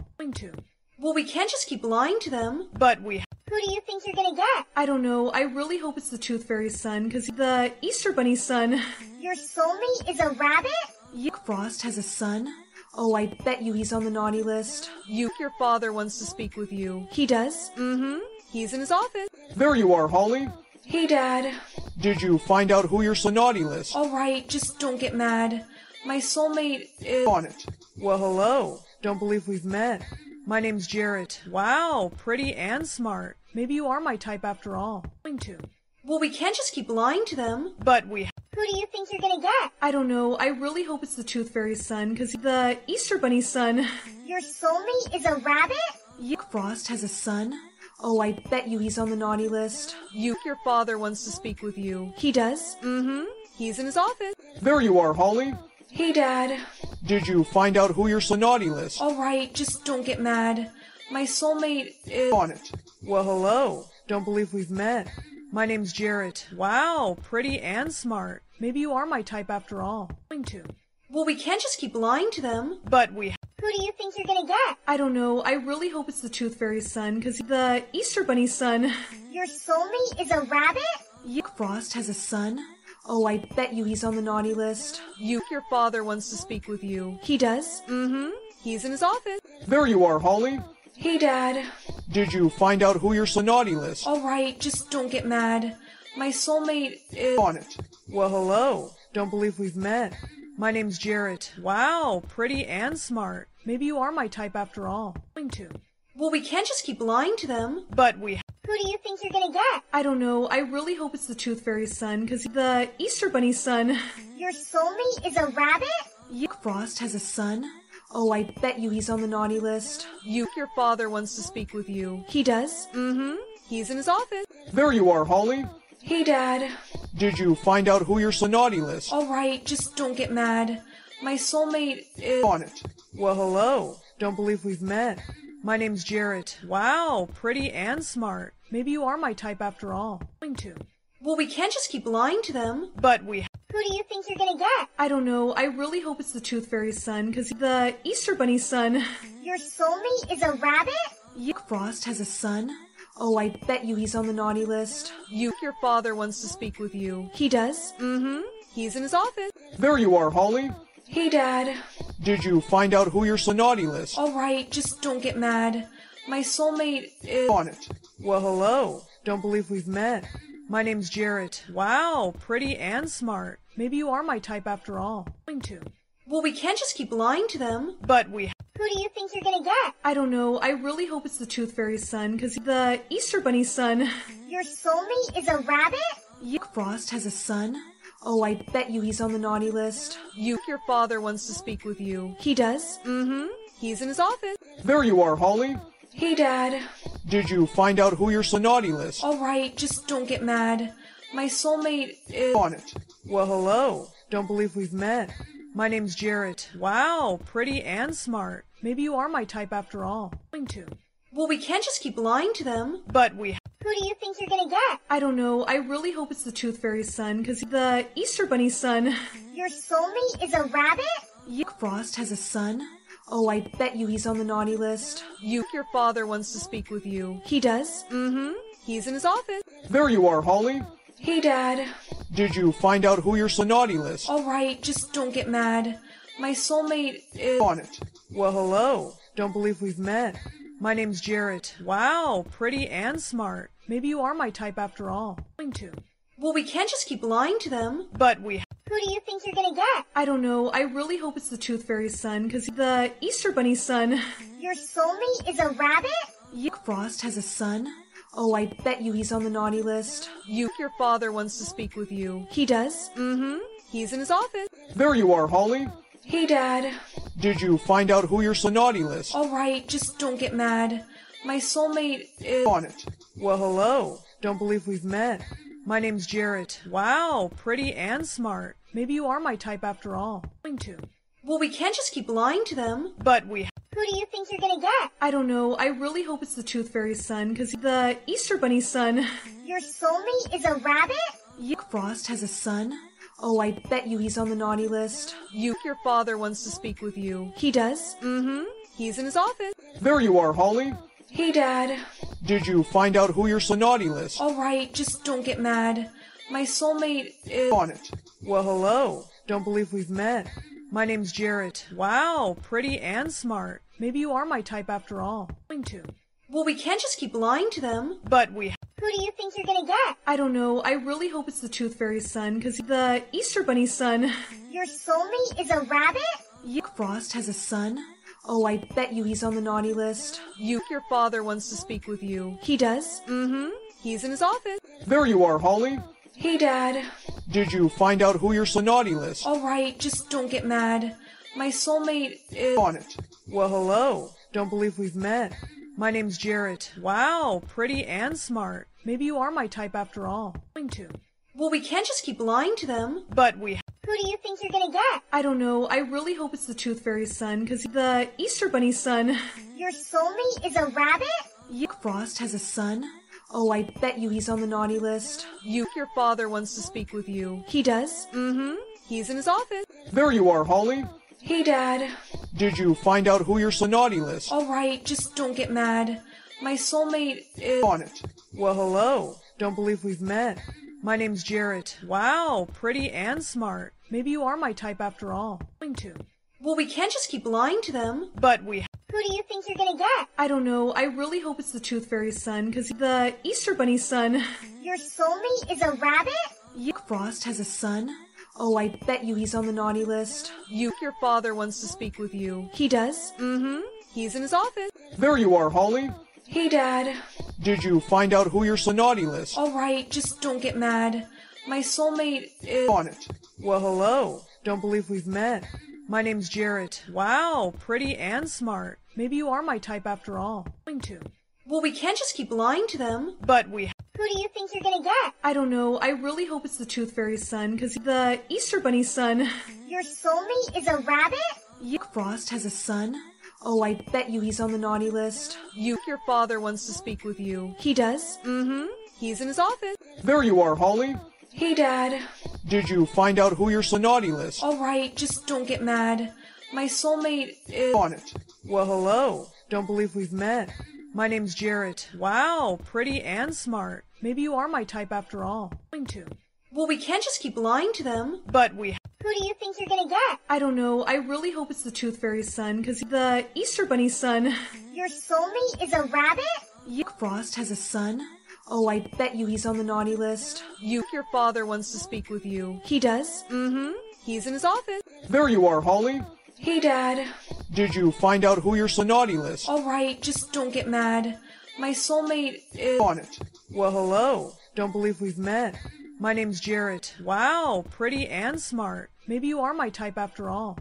Well, we can't just keep lying to them. But we... Who do you think you're gonna get? I don't know. I really hope it's the Tooth Fairy's son, because the Easter Bunny's son. Your soulmate is a rabbit? Yeah. Jack Frost has a son? Oh, I bet you he's on the naughty list. Your father wants to speak with you. He does? Mm-hmm. He's in his office. There you are, Holly. Hey, Dad. Did you find out who your naughty list? All right, just don't get mad. My soulmate is... on it. Well, hello. Don't believe we've met. My name's Jared. Wow, pretty and smart. Maybe you are my type after all. Well, we can't just keep lying to them. But we... Who do you think you're gonna get? I don't know. I really hope it's the Tooth Fairy's son, because the Easter Bunny's son. Your soulmate is a rabbit? Jack Frost has a son? Oh, I bet you he's on the naughty list. Your father wants to speak with you. He does? Mm-hmm. He's in his office. There you are, Holly. Hey, Dad. Did you find out who your naughty list? All right, just don't get mad. My soulmate is... on it. Well, hello. Don't believe we've met. My name's Jared. Wow, pretty and smart. Maybe you are my type after all. Well, we can't just keep lying to them. But we... Who do you think you're gonna get? I don't know. I really hope it's the Tooth Fairy's son, because the Easter Bunny's son. Your soulmate is a rabbit? Jack Frost has a son? Oh, I bet you he's on the naughty list. Your father wants to speak with you. He does? Mm-hmm. He's in his office. There you are, Holly. Hey, Dad. Did you find out who your naughty list? All right, just don't get mad. My soulmate is... on it. Well, hello. Don't believe we've met. My name's Jared. Wow, pretty and smart. Maybe you are my type after all. Well, we can't just keep lying to them. But we... Who do you think you're gonna get? I don't know. I really hope it's the Tooth Fairy's son, because the Easter Bunny's son. Your soulmate is a rabbit? Jack Frost has a son? Oh, I bet you he's on the naughty list. Your father wants to speak with you. He does? Mm-hmm. He's in his office. There you are, Holly. Hey, Dad. Did you find out who your naughty list? All right, just don't get mad. My soulmate is... on it. Well, hello. Don't believe we've met. My name's Jared. Wow, pretty and smart. Maybe you are my type after all. Well, we can't just keep lying to them. But we... Who do you think you're gonna get? I don't know. I really hope it's the Tooth Fairy's son, because the Easter Bunny's son. Your soulmate is a rabbit? Jack Frost has a son? Oh, I bet you he's on the naughty list. Your father wants to speak with you. He does? Mm-hmm. He's in his office. There you are, Holly. Hey, Dad. Did you find out who your naughty list? All right, just don't get mad. My soulmate is... on it. Well, hello. Don't believe we've met. My name's Jared. Wow, pretty and smart. Maybe you are my type after all. Well, we can't just keep lying to them. But we... Who do you think you're gonna get? I don't know. I really hope it's the Tooth Fairy's son, because the Easter Bunny's son. Your soulmate is a rabbit? Jack Frost has a son? Oh, I bet you he's on the naughty list. Your father wants to speak with you. He does? Mm-hmm. He's in his office. There you are, Holly. Hey, Dad. Did you find out who your naughty list? All right, just don't get mad. My soulmate is... on it. Well, hello. Don't believe we've met. My name's Jared. Wow, pretty and smart. Maybe you are my type after all. Well, we can't just keep lying to them. But we... Who do you think you're gonna get? I don't know. I really hope it's the Tooth Fairy's son, because the Easter Bunny's son. Your soulmate is a rabbit? Jack Frost has a son? Oh, I bet you he's on the naughty list. Your father wants to speak with you. He does? Mm-hmm. He's in his office. There you are, Holly. Hey, Dad. Did you find out who your naughty list? All right, just don't get mad. My soulmate is... on it. Well, hello. Don't believe we've met. My name's Jared. Wow, pretty and smart. Maybe you are my type after all. Well, we can't just keep lying to them. But we... Who do you think you're gonna get? I don't know. I really hope it's the Tooth Fairy's son, because the Easter Bunny's son. Your soulmate is a rabbit? Jack Frost has a son? Oh, I bet you he's on the naughty list. Your father wants to speak with you. He does? Mm-hmm. He's in his office. There you are, Holly. Hey, Dad. Did you find out who you're on the naughty list? All right, just don't get mad. My soulmate is... on it. Well, hello. Don't believe we've met. My name's Jared. Wow, pretty and smart. Maybe you are my type after all. Well, we can't just keep lying to them. But we... Who do you think you're gonna get? I don't know. I really hope it's the Tooth Fairy's son, because the Easter Bunny's son. Your soulmate is a rabbit? Jack Frost has a son? Oh, I bet you he's on the naughty list. Your father wants to speak with you. He does? Mm-hmm. He's in his office. There you are, Holly. Hey, Dad. Did you find out who you're on the naughty list? All right, just don't get mad. My soulmate is... on it. Well, hello. Don't believe we've met. My name's Jared. Wow, pretty and smart. Maybe you are my type after all. Well, we can't just keep lying to them. But we... Who do you think you're gonna get? I don't know. I really hope it's the Tooth Fairy's son, because the Easter Bunny's son. Your soulmate is a rabbit? Jack Frost has a son? Oh, I bet you he's on the naughty list. Your father wants to speak with you. He does? Mm-hmm. He's in his office. There you are, Holly. Hey, Dad. Did you find out who you're on the naughty list? All right, just don't get mad. My soulmate is... on it. Well, hello. Don't believe we've met. My name's Jared. Wow, pretty and smart. Maybe you are my type after all. Well, we can't just keep lying to them. But we... Who do you think you're gonna get? I don't know. I really hope it's the Tooth Fairy's son, because the Easter Bunny's son. Your soulmate is a rabbit? Jack Frost has a son? Oh, I bet you he's on the naughty list. Your father wants to speak with you. He does? Mm-hmm. He's in his office. There you are, Holly. Hey, Dad. Did you find out who you're on the naughty list? All right, just don't get mad. My soulmate is... on it. Well, hello. Don't believe we've met. My name's Jared. Wow, pretty and smart. Maybe you are my type after all. Well, we can't just keep lying to them. But we... Who do you think you're gonna get? I don't know. I really hope it's the Tooth Fairy's son, because the Easter Bunny's son. Your soulmate is a rabbit? Jack Frost has a son? Oh, I bet you he's on the naughty list. Your father wants to speak with you. He does? Mm-hmm. He's in his office. There you are, Holly. Hey, Dad. Did you find out who you're on the naughty list? All right, just don't get mad. My soulmate is... on it. Well, hello. Don't believe we've met. My name's Jared. Wow, pretty and smart. Maybe you are my type after all. Well, we can't just keep lying to them. But we... Who do you think you're gonna get? I don't know. I really hope it's the Tooth Fairy's son, because the Easter Bunny's son. Your soulmate is a rabbit? Jack Frost has a son? Oh, I bet you he's on the naughty list. Your father wants to speak with you. He does? Mm-hmm. He's in his office. There you are, Holly. Hey, Dad. Did you find out who you're on the naughty list? All right, just don't get mad. My soulmate is... on it. Well, hello. Don't believe we've met. My name's Jared. Wow, pretty and smart. Maybe you are my type after all. Well, we can't just keep lying to them. But we... Who do you think you're gonna get? I don't know. I really hope it's the Tooth Fairy's son, because the Easter Bunny's son. Your soulmate is a rabbit? Jack Frost has a son? Oh, I bet you he's on the naughty list. Your father wants to speak with you. He does? Mm-hmm. He's in his office. There you are, Holly. Hey, Dad. Did you find out who you're on the naughty list? All right, just don't get mad. My soulmate is... on it. Well, hello. Don't believe we've met. My name's Jared. Wow, pretty and smart. Maybe you are my type after all.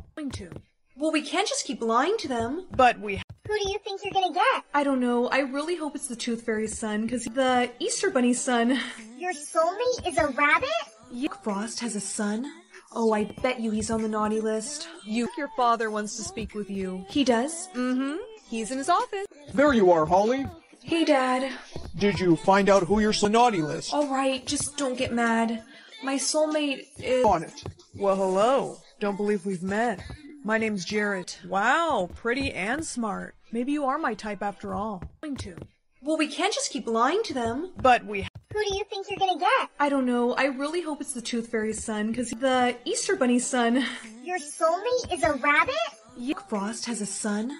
Well, we can't just keep lying to them. But we... Who do you think you're gonna get? I don't know. I really hope it's the Tooth Fairy's son, because the Easter Bunny's son. Your soulmate is a rabbit? Jack Frost has a son? Oh, I bet you he's on the naughty list. Your father wants to speak with you. He does? Mm-hmm. He's in his office. There you are, Holly. Hey, Dad. Did you find out who you're on the naughty list? All right, just don't get mad. My soulmate is... on it. Well, hello. Don't believe we've met. My name's Jared. Wow, pretty and smart. Maybe you are my type after all. Well, we can't just keep lying to them. But we... Who do you think you're gonna get? I don't know. I really hope it's the Tooth Fairy's son, because the Easter Bunny's son. Your soulmate is a rabbit? Jack Frost has a son?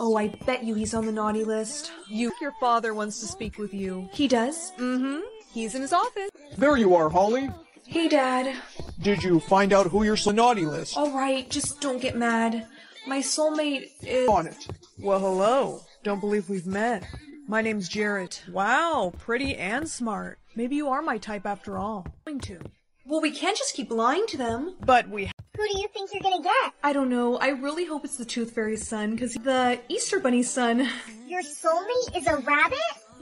Oh, I bet you he's on the naughty list. Your father wants to speak with you. He does? Mm-hmm. He's in his office. There you are, Holly. Hey, Dad. Did you find out who you're on the naughty list? All right, just don't get mad. My soulmate is... on it. Well, hello. Don't believe we've met. My name's Jared. Wow, pretty and smart. Maybe you are my type after all. Well, we can't just keep lying to them. But we... Who do you think you're gonna get? I don't know. I really hope it's the Tooth Fairy's son, because the Easter Bunny's son. Your soulmate is a rabbit?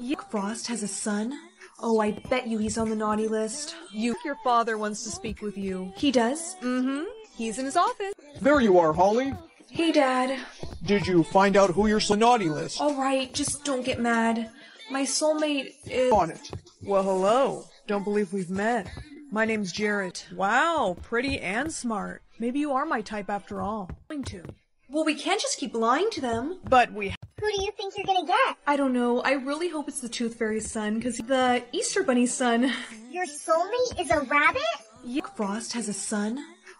Jack Frost has a son? Oh, I bet you he's on the naughty list. Your father wants to speak with you. He does? Mm-hmm. He's in his office. There you are, Holly. Hey, Dad. Did you find out who you're on the naughty list? All right, just don't get mad. My soulmate is... On it. Well, hello. Don't believe we've met. My name's Jared. Wow, pretty and smart. Maybe you are my type after all. Well, we can't just keep lying to them. But we... Who do you think you're gonna get? I don't know. I really hope it's the Tooth Fairy's son, because the Easter Bunny's son. Your soulmate is a rabbit? Jack Frost has a son?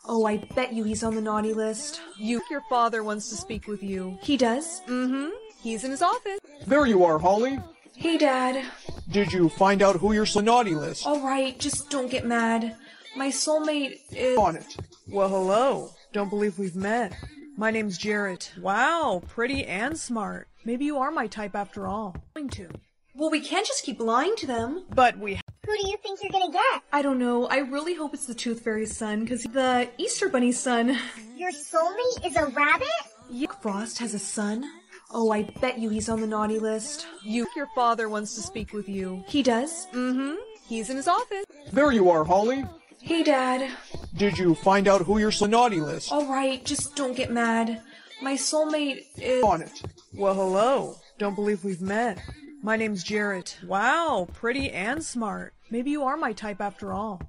Oh, I bet you he's on the naughty list. Your father wants to speak with you. He does? Mm-hmm. He's in his office. There you are, Holly. Hey, Dad. Did you find out who you're on the naughty list? All right, just don't get mad. My soulmate is... On it. Well, hello. Don't believe we've met. My name's Jared. Wow, pretty and smart. Maybe you are my type after all. Well, we can't just keep lying to them. But we... Who do you think you're gonna get? I don't know. I really hope it's the Tooth Fairy's son, because the Easter Bunny's son. Your soulmate is a rabbit? Jack Frost has a son? Oh, I bet you he's on the naughty list. Your father wants to speak with you. He does? Mm-hmm. He's in his office. There you are, Holly. Hey, Dad. Did you find out who you're on the naughty list? All right, just don't get mad. My soulmate is... On it. Well, hello. Don't believe we've met. My name's Jared. Wow, pretty and smart. Maybe you are my type after all.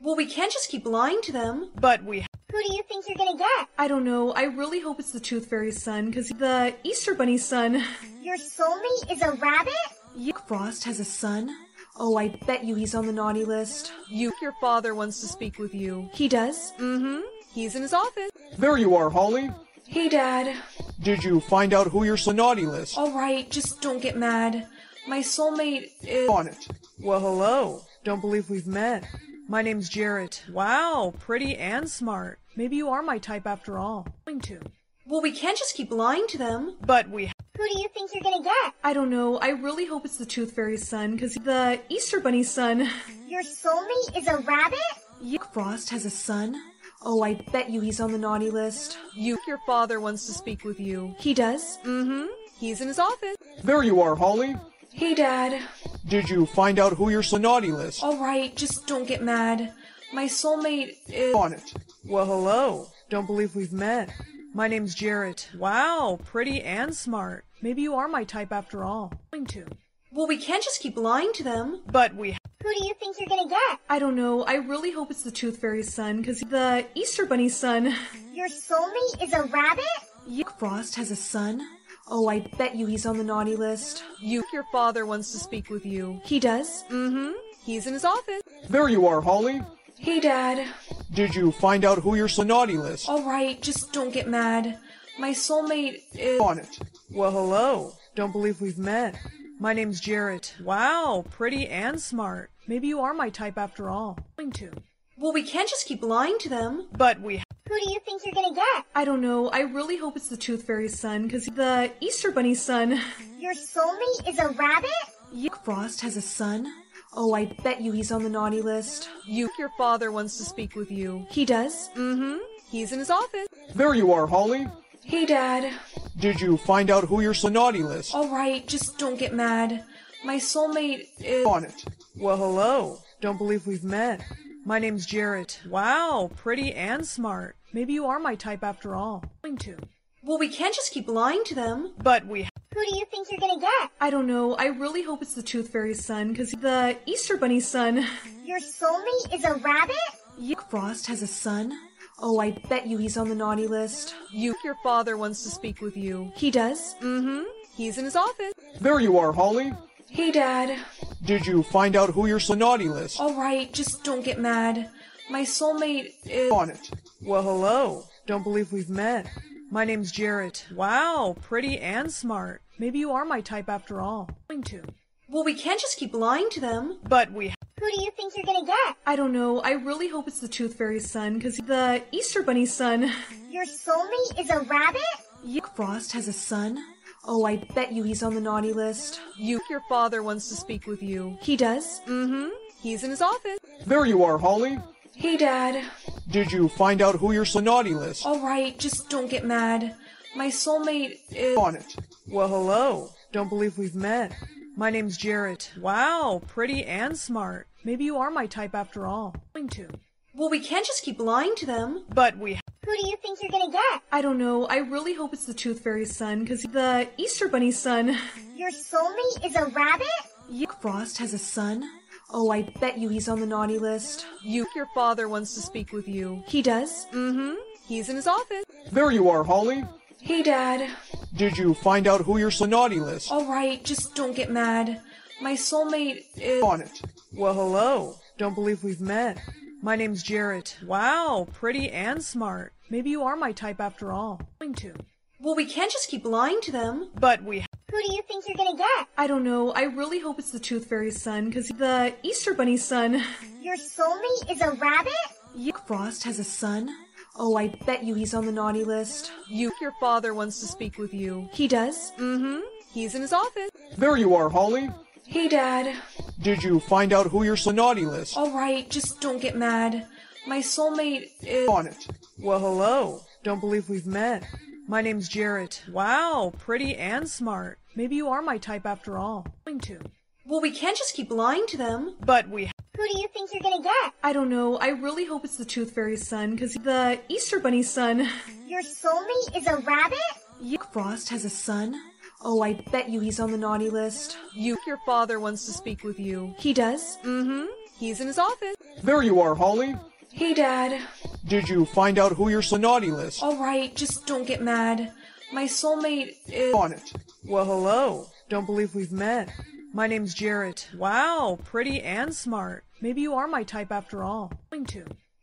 Well, we can't just keep lying to them. But we... Who do you think you're gonna get? I don't know. I really hope it's the Tooth Fairy's son, because the Easter Bunny's son. Your soulmate is a rabbit? Jack Frost has a son? Oh, I bet you he's on the naughty list. Your father wants to speak with you. He does? Mm-hmm. He's in his office. There you are, Holly. Hey, Dad. Did you find out who you're on the naughty list? All right, just don't get mad. My soulmate is... On it. Well, hello. Don't believe we've met. My name's Jared. Wow, pretty and smart. Maybe you are my type after all. Well, we can't just keep lying to them. But we... Who do you think you're gonna get? I don't know. I really hope it's the Tooth Fairy's son, because the Easter Bunny's son. Your soulmate is a rabbit? Jack Frost has a son? Oh, I bet you he's on the naughty list. Your father wants to speak with you. He does? Mm-hmm. He's in his office. There you are, Holly. Hey, Dad. Did you find out who you're on the naughty list? All right, just don't get mad. My soulmate is... On it. Well, hello. Don't believe we've met. My name's Jared. Wow, pretty and smart. Maybe you are my type after all. Well, we can't just keep lying to them. But we... Who do you think you're gonna get? I don't know. I really hope it's the Tooth Fairy's son, because the Easter Bunny's son. Your soulmate is a rabbit? Jack Frost has a son? Oh, I bet you he's on the naughty list. Your father wants to speak with you. He does? Mm-hmm. He's in his office. There you are, Holly. Hey, Dad. Did you find out who you're on the naughty list? All right, just don't get mad. My soulmate is... On it. Well, hello. Don't believe we've met. My name's Jared. Wow, pretty and smart. Maybe you are my type after all. Well, we can't just keep lying to them. But we... Who do you think you're gonna get? I don't know. I really hope it's the Tooth Fairy's son, because the Easter Bunny's son. Your soulmate is a rabbit? Jack Frost has a son? Oh, I bet you he's on the naughty list. Your father wants to speak with you. He does? Mm-hmm. He's in his office. There you are, Holly. Hey, Dad. Did you find out who you're on the naughty list? All right, just don't get mad. My soulmate is... On it. Well, hello. Don't believe we've met. My name's Jared. Wow, pretty and smart. Maybe you are my type after all. Well, we can't just keep lying to them. But we... Who do you think you're gonna get? I don't know. I really hope it's the Tooth Fairy's son, because the Easter Bunny's son. Your soulmate is a rabbit? Jack Frost has a son? Oh, I bet you he's on the naughty list. Your father wants to speak with you. He does? Mm-hmm. He's in his office. There you are, Holly. Hey, Dad. Did you find out who you're on the naughty list? All right, just don't get mad. My soulmate is... On it. Well, hello. Don't believe we've met. My name's Jared. Wow, pretty and smart. Maybe you are my type after all. Well, we can't just keep lying to them. But we... Who do you think you're gonna get? I don't know. I really hope it's the Tooth Fairy's son, because the Easter Bunny's son. Your soulmate is a rabbit? Jack Frost has a son? Oh, I bet you he's on the naughty list. Your father wants to speak with you. He does? Mm-hmm. He's in his office. There you are, Holly. Hey, Dad. Did you find out who you're on the naughty list? All right, just don't get mad. My soulmate is... on it. Well, hello. Don't believe we've met. My name's Jared. Wow, pretty and smart. Maybe you are my type after all. Well, we can't just keep lying to them. But we... Who do you think you're gonna get? I don't know. I really hope it's the Tooth Fairy's son, because the Easter Bunny's son. Your soulmate is a rabbit? Jack Frost has a son? Oh, I bet you he's on the naughty list. Your father wants to speak with you. He does? Mm-hmm. He's in his office. There you are, Holly. Hey, Dad. Did you find out who you're on the naughty list? All right, just don't get mad. My soulmate is... on it. Well, hello. Don't believe we've met. My name's Jared. Wow, pretty and smart. Maybe you are my type after all. Well, we can't just keep lying to them. But we... Who do you think you're gonna get? I don't know. I really hope it's the Tooth Fairy's son, because the Easter Bunny's son. Your soulmate is a rabbit? Jack Frost has a son? Oh, I bet you he's on the naughty list. Your father wants to speak with you. He does? Mm-hmm. He's in his office. There you are, Holly. Hey, Dad. Did you find out who you're on the naughty list? All right, just don't get mad. My soulmate is... on it. Well, hello. Don't believe we've met. My name's Jared. Wow, pretty and smart. Maybe you are my type after all. Well, we can't just keep lying to them. But we... Who do you think you're gonna get? I don't know. I really hope it's the Tooth Fairy's son, because the Easter Bunny's son. Your soulmate is a rabbit? Jack Frost has a son? Oh, I bet you he's on the naughty list. Your father wants to speak with you. He does? Mm-hmm. He's in his office. There you are, Holly. Hey, Dad. Did you find out who you're on the naughty list? All right, just don't get mad. My soulmate is... on it. Well, hello. Don't believe we've met. My name's Jared. Wow, pretty and smart. Maybe you are my type after all.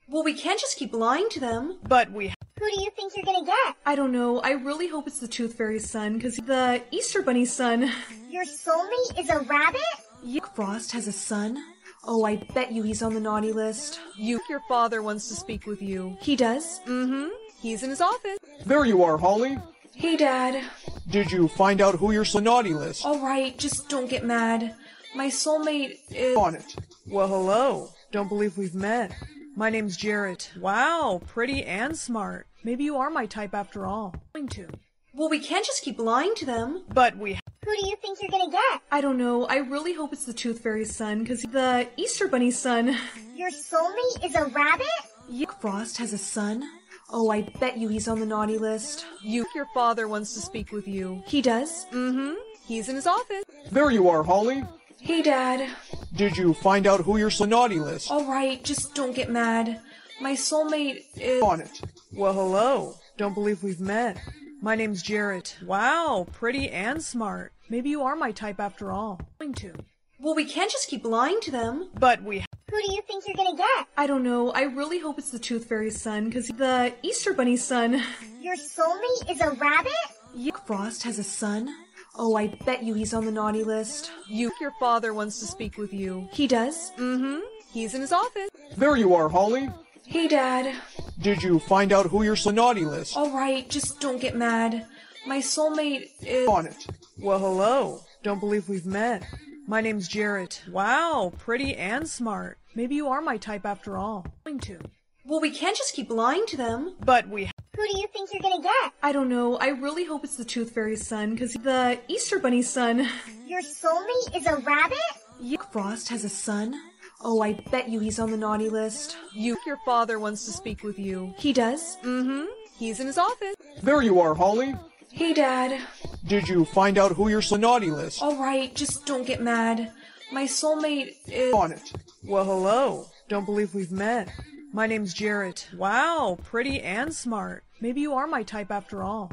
Well, we can't just keep lying to them. But we... Who do you think you're gonna get? I don't know. I really hope it's the Tooth Fairy's son, because the Easter Bunny's son. Your soulmate is a rabbit? Jack Frost has a son? Oh, I bet you he's on the naughty list. Your father wants to speak with you. He does? Mm-hmm. He's in his office. There you are, Holly. Hey, Dad. Did you find out who you're on the naughty list? All right, just don't get mad. My soulmate is... on it. Well, hello. Don't believe we've met. My name's Jared. Wow, pretty and smart. Maybe you are my type after all. Well, we can't just keep lying to them. But we... Who do you think you're gonna get? I don't know. I really hope it's the Tooth Fairy's son, because the Easter Bunny's son. Your soulmate is a rabbit? Jack Frost has a son? Oh, I bet you he's on the naughty list. Your father wants to speak with you. He does? Mm-hmm. He's in his office. There you are, Holly. Hey, Dad. Did you find out who you're on the naughty list? All right, just don't get mad. My soulmate is... on it. Well, hello. Don't believe we've met. My name's Jared. Wow, pretty and smart. Maybe you are my type after all. Well, we can't just keep lying to them. But we... Who do you think you're gonna get? I don't know. I really hope it's the Tooth Fairy's son, because the Easter Bunny's son. Your soulmate is a rabbit? Jack Frost has a son? Oh, I bet you he's on the naughty list. Your father wants to speak with you. He does? Mm-hmm. He's in his office. There you are, Holly. Hey, Dad. Did you find out who you're on the naughty list? All right, just don't get mad. My soulmate is... on it. Well, hello. Don't believe we've met. My name's Jared. Wow, pretty and smart. Maybe you are my type after all. Well, we can't just keep lying to them. But we... Who do you think you're gonna get? I don't know. I really hope it's the Tooth Fairy's son, because the Easter Bunny's son. Your soulmate is a rabbit? Jack Frost has a son? Oh, I bet you he's on the naughty list. Your father wants to speak with you. He does? Mm-hmm. He's in his office. There you are, Holly. Hey, Dad. Did you find out who you're on the naughty list? All right, just don't get mad. My soulmate is... on it. Well, hello. Don't believe we've met. My name's Jared. Wow, pretty and smart. Maybe you are my type after all.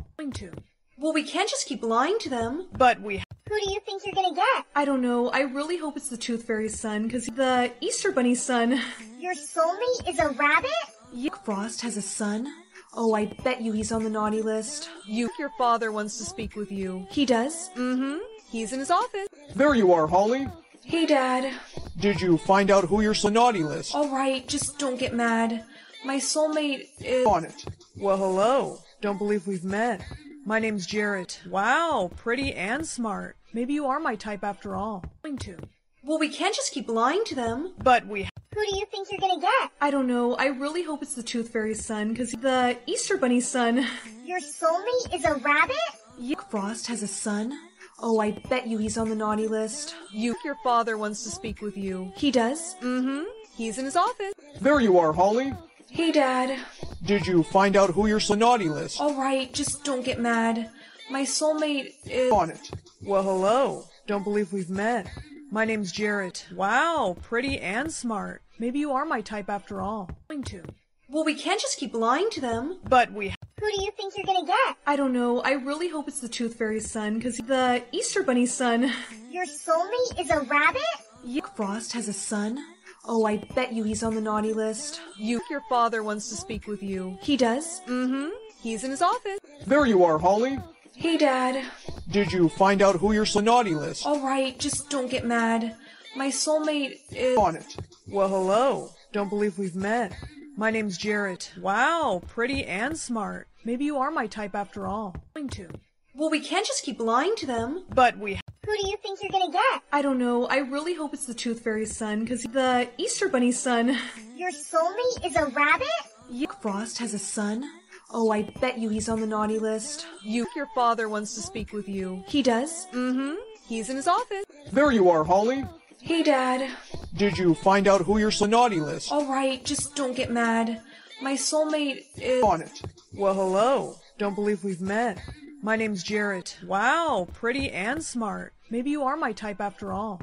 Well, we can't just keep lying to them. But we... Who do you think you're gonna get? I don't know. I really hope it's the Tooth Fairy's son, because the Easter Bunny's son. Your soulmate is a rabbit? Jack Frost has a son? Oh, I bet you he's on the naughty list. Your father wants to speak with you. He does? Mm-hmm. He's in his office. There you are, Holly. Hey, Dad. Did you find out who you're on the naughty list? All right, just don't get mad. My soulmate is... on it. Well, hello. Don't believe we've met. My name's Jared. Wow, pretty and smart. Maybe you are my type after all. Well, we can't just keep lying to them. But we have. Who do you think you're gonna get? I don't know. I really hope it's the Tooth Fairy's son, because the Easter Bunny's son. Your soulmate is a rabbit? Jack Frost has a son? Oh, I bet you he's on the naughty list. Your father wants to speak with you. He does? Mm-hmm. He's in his office. There you are, Holly. Hey, Dad. Did you find out who your naughty list? All right, just don't get mad. My soulmate is... on it. Well, hello. Don't believe we've met. My name's Jared. Wow, pretty and smart. Maybe you are my type after all. Well, we can't just keep lying to them. But we have... Who do you think you're gonna get? I don't know. I really hope it's the Tooth Fairy's son, because the Easter Bunny's son. Your soulmate is a rabbit? Jack Frost has a son? Oh, I bet you he's on the naughty list. Your father wants to speak with you. He does? Mm-hmm. He's in his office. There you are, Holly. Hey, Dad. Did you find out who your naughty list? All right, just don't get mad. My soulmate is... on it. Well, hello. Don't believe we've met. My name's Jared. Wow, pretty and smart. Maybe you are my type after all. Well, we can't just keep lying to them. But we have... Who do you think you're gonna get? I don't know. I really hope it's the Tooth Fairy's son, because the Easter Bunny's son. Your soulmate is a rabbit? Jack Frost has a son? Oh, I bet you he's on the naughty list. Your father wants to speak with you. He does? Mm-hmm. He's in his office. There you are, Holly. Hey, Dad. Did you find out who your naughty list? All right, just don't get mad. My soulmate is... on it. Well, hello. Don't believe we've met. My name's Jared. Wow, pretty and smart. Maybe you are my type after all.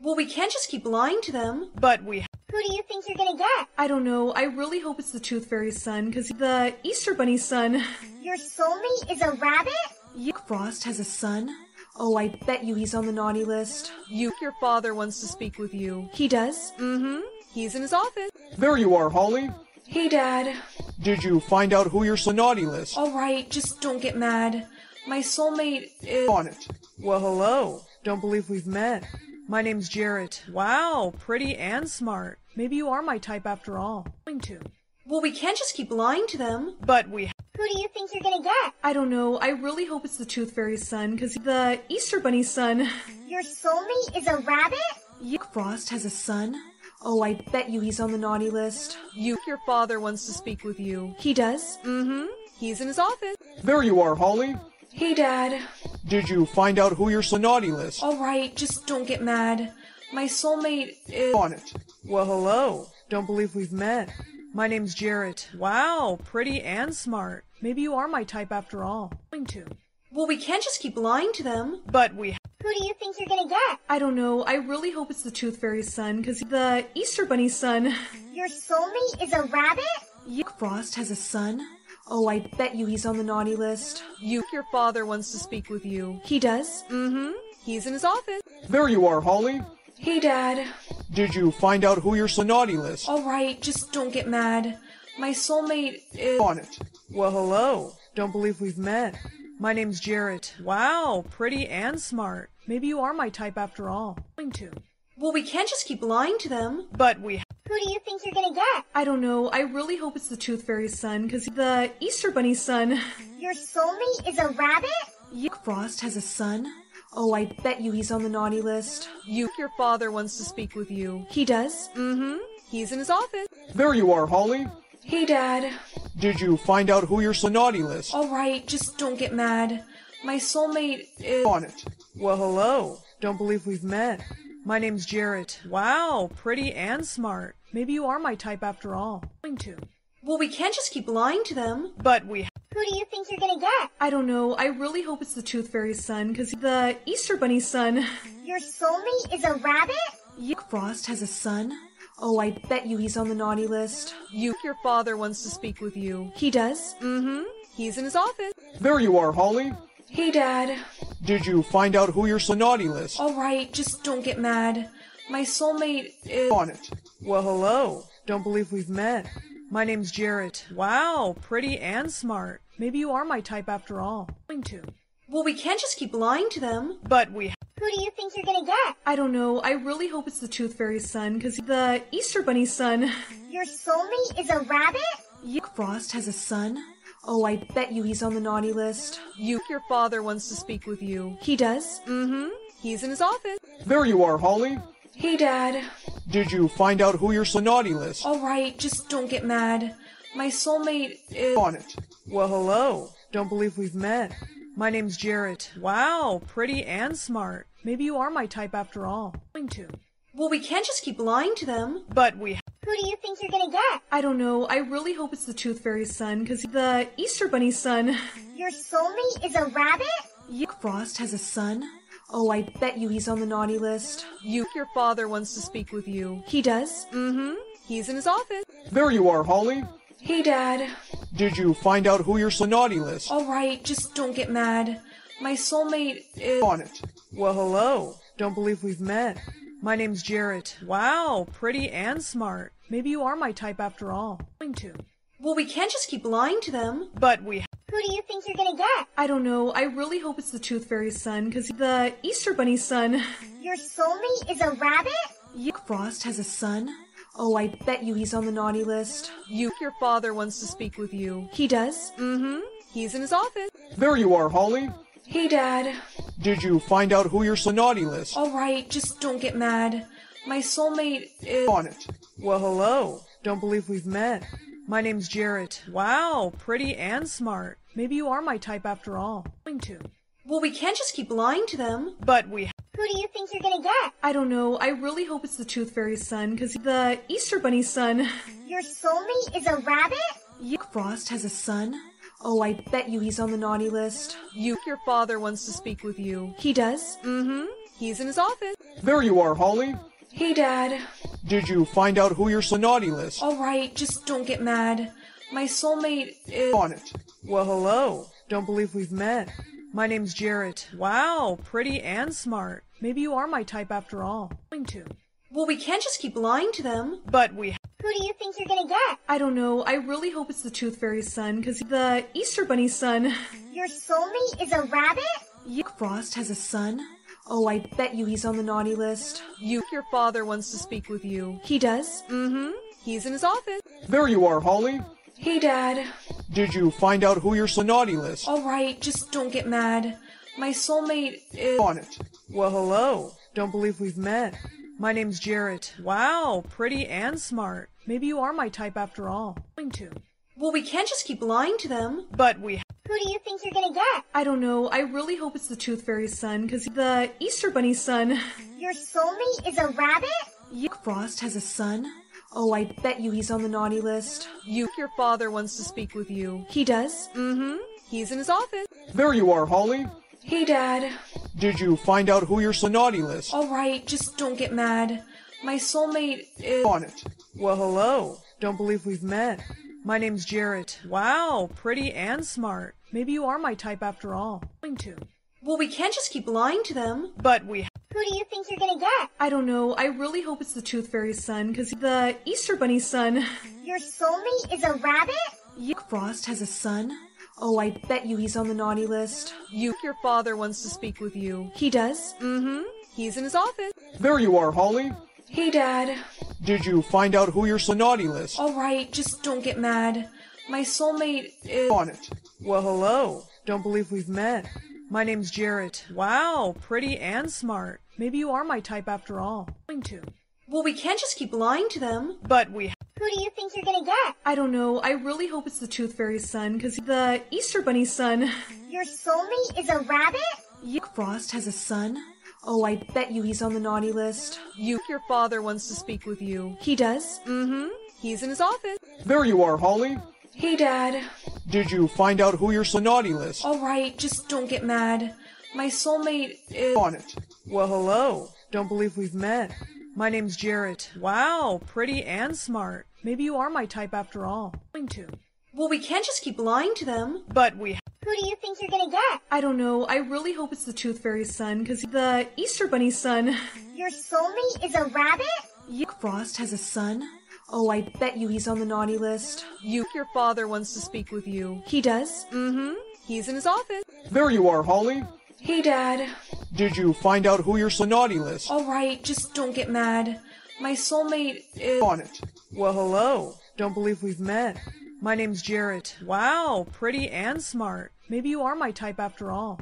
Well, we can't just keep lying to them. But we have... Who do you think you're gonna get? I don't know. I really hope it's the Tooth Fairy's son, because the Easter Bunny's son. Your soulmate is a rabbit? Jack Frost has a son? Oh, I bet you he's on the naughty list. Your father wants to speak with you. He does? Mm-hmm. He's in his office. There you are, Holly. Hey, Dad. Did you find out who your naughty list? All right, just don't get mad. My soulmate is... on it. Well, hello. Don't believe we've met. My name's Jared. Wow, pretty and smart. Maybe you are my type after all. Well, we can't just keep lying to them. But we have... Who do you think you're gonna get? I don't know. I really hope it's the Tooth Fairy's son, because the Easter Bunny's son. Your soulmate is a rabbit? Jack Frost has a son? Oh, I bet you he's on the naughty list. Your father wants to speak with you. He does? Mm-hmm. He's in his office. There you are, Holly. Hey, Dad. Did you find out who your naughty list? All right, just don't get mad. My soulmate is... on it. Well, hello. Don't believe we've met. My name's Jared. Wow, pretty and smart. Maybe you are my type after all. Well, we can't just keep lying to them. But we have... Who do you think you're gonna get? I don't know. I really hope it's the Tooth Fairy's son, because the Easter Bunny's son. Your soulmate is a rabbit? Jack Frost has a son? Oh, I bet you he's on the naughty list. Your father wants to speak with you. He does? Mm-hmm. He's in his office. There you are, Holly. Hey, Dad. Did you find out who your naughty list? All right, just don't get mad. My soulmate is... on it. Well, hello. Don't believe we've met. My name's Jared. Wow, pretty and smart. Maybe you are my type after all. Well, we can't just keep lying to them. But we have... Who do you think you're gonna get? I don't know. I really hope it's the Tooth Fairy's son, because the Easter Bunny's son. Your soulmate is a rabbit? Jack Frost has a son? Oh, I bet you he's on the naughty list. Your father wants to speak with you. He does? Mm-hmm. He's in his office. There you are, Holly. Hey, Dad. Did you find out who your naughty list? All right, just don't get mad. My soulmate is... on it. Well, hello. Don't believe we've met. My name's Jared. Wow, pretty and smart. Maybe you are my type after all. Well, we can't just keep lying to them. But we have... Who do you think you're gonna get? I don't know. I really hope it's the Tooth Fairy's son, because the Easter Bunny's son. Your soulmate is a rabbit? Jack Frost has a son? Oh, I bet you he's on the naughty list. Your father wants to speak with you. He does? Mm-hmm. He's in his office. There you are, Holly. Hey, Dad. Did you find out who your naughty list? All right, just don't get mad. My soulmate is... on it. Well, hello. Don't believe we've met. My name's Jared. Wow, pretty and smart. Maybe you are my type after all. Well, we can't just keep lying to them. But we have... Who do you think you're gonna get? I don't know. I really hope it's the Tooth Fairy's son, because the Easter Bunny's son. Your soulmate is a rabbit? Jack Frost has a son? Oh, I bet you he's on the naughty list. Your father wants to speak with you. He does? Mm-hmm. He's in his office. There you are, Holly. Hey, Dad. Did you find out who you're on the naughty list? All right, just don't get mad. My soulmate is... on it. Well, hello. Don't believe we've met. My name's Jared. Wow, pretty and smart. Maybe you are my type after all. Well, we can't just keep lying to them. But we... Who do you think you're gonna get? I don't know. I really hope it's the Tooth Fairy's son, because he's the Easter Bunny's son. Your soulmate is a rabbit? Jack Frost has a son? Oh, I bet you he's on the naughty list. Your father wants to speak with you. He does? Mm-hmm. He's in his office. There you are, Holly. Hey, Dad. Did you find out who you're on the naughty list? All right, just don't get mad. My soulmate is... on it. Well, hello. Don't believe we've met. My name's Jared. Wow, pretty and smart. Maybe you are my type after all. Well, we can't just keep lying to them. But we... Who do you think you're gonna get? I don't know. I really hope it's the Tooth Fairy's son, because he's the Easter Bunny's son. Your soulmate is a rabbit? Jack Frost has a son? Oh, I bet you he's on the naughty list. Your father wants to speak with you. He does? Mm-hmm. He's in his office. There you are, Holly. Hey, Dad. Did you find out who you're on the naughty list? All right, just don't get mad. My soulmate is... on it. Well, hello. Don't believe we've met. My name's Jared. Wow, pretty and smart. Maybe you are my type after all. Well, we can't just keep lying to them. But we... Who do you think you're gonna get? I don't know. I really hope it's the Tooth Fairy's son, because he's the Easter Bunny's son. Your soulmate is a rabbit? Jack Frost has a son? Oh, I bet you he's on the naughty list. Your father wants to speak with you. He does? Mm-hmm. He's in his office. There you are, Holly. Hey, Dad. Did you find out who you're on the naughty list? All right, just don't get mad. My soulmate is... on it. Well, hello. Don't believe we've met. My name's Jared. Wow, pretty and smart. Maybe you are my type after all. Well, we can't just keep lying to them. But we... Who do you think you're gonna get? I don't know. I really hope it's the Tooth Fairy's son, because he's the Easter Bunny's son. Your soulmate is a rabbit? Jack Frost has a son? Oh, I bet you he's on the naughty list. Your father wants to speak with you. He does? Mm-hmm. He's in his office. There you are, Holly. Hey, Dad. Did you find out who you're on the naughty list? All right, just don't get mad. My soulmate is... on it. Well, hello. Don't believe we've met. My name's Jared. Wow, pretty and smart. Maybe you are my type after all. Well, we can't just keep lying to them. But we... Who do you think you're gonna get? I don't know. I really hope it's the Tooth Fairy's son, because he's the Easter Bunny's son. Your soulmate is a rabbit? Jack Frost has a son? Oh, I bet you he's on the naughty list. Your father wants to speak with you. He does? Mm-hmm. He's in his office. There you are, Holly. Hey, Dad. Did you find out who you're on the naughty list? All right, just don't get mad. My soulmate is... on it. Well, hello. Don't believe we've met. My name's Jared. Wow, pretty and smart. Maybe you are my type after all. Well, we can't just keep lying to them. But we... Who do you think you're gonna get? I don't know. I really hope it's the Tooth Fairy's son, because he's the Easter Bunny's son. Your soulmate is a rabbit? Jack Frost has a son? Oh, I bet you he's on the naughty list. Your father wants to speak with you. He does? Mm-hmm. He's in his office. There you are, Holly. Hey, Dad. Did you find out who you're on the naughty list? All right, just don't get mad. My soulmate is... on it. Well, hello. Don't believe we've met. My name's Jared. Wow, pretty and smart. Maybe you are my type after all. Well, we can't just keep lying to them. But we... Who do you think you're gonna get? I don't know. I really hope it's the Tooth Fairy's son, because he's the Easter Bunny's son. Your soulmate is a rabbit? Jack Frost has a son? Oh, I bet you he's on the naughty list. Your father wants to speak with you. He does? Mm-hmm. He's in his office. There you are, Holly. Hey, Dad. Did you find out who you're on the naughty list? All right, just don't get mad. My soulmate is... on it. Well, hello. Don't believe we've met. My name's Jared. Wow, pretty and smart. Maybe you are my type after all. Well, we can't just keep lying to them. But we... Who do you think you're gonna get? I don't know. I really hope it's the Tooth Fairy's son, because he's the Easter Bunny's son. Your soulmate is a rabbit? Jack Frost has a son? Oh, I bet you he's on the naughty list. Your father wants to speak with you. He does? Mm-hmm. He's in his office. There you are, Holly. Hey, Dad. Did you find out who you're on the naughty list? All right, just don't get mad. My soulmate is... on it. Well, hello. Don't believe we've met. My name's Jared. Wow, pretty and smart. Maybe you are my type after all.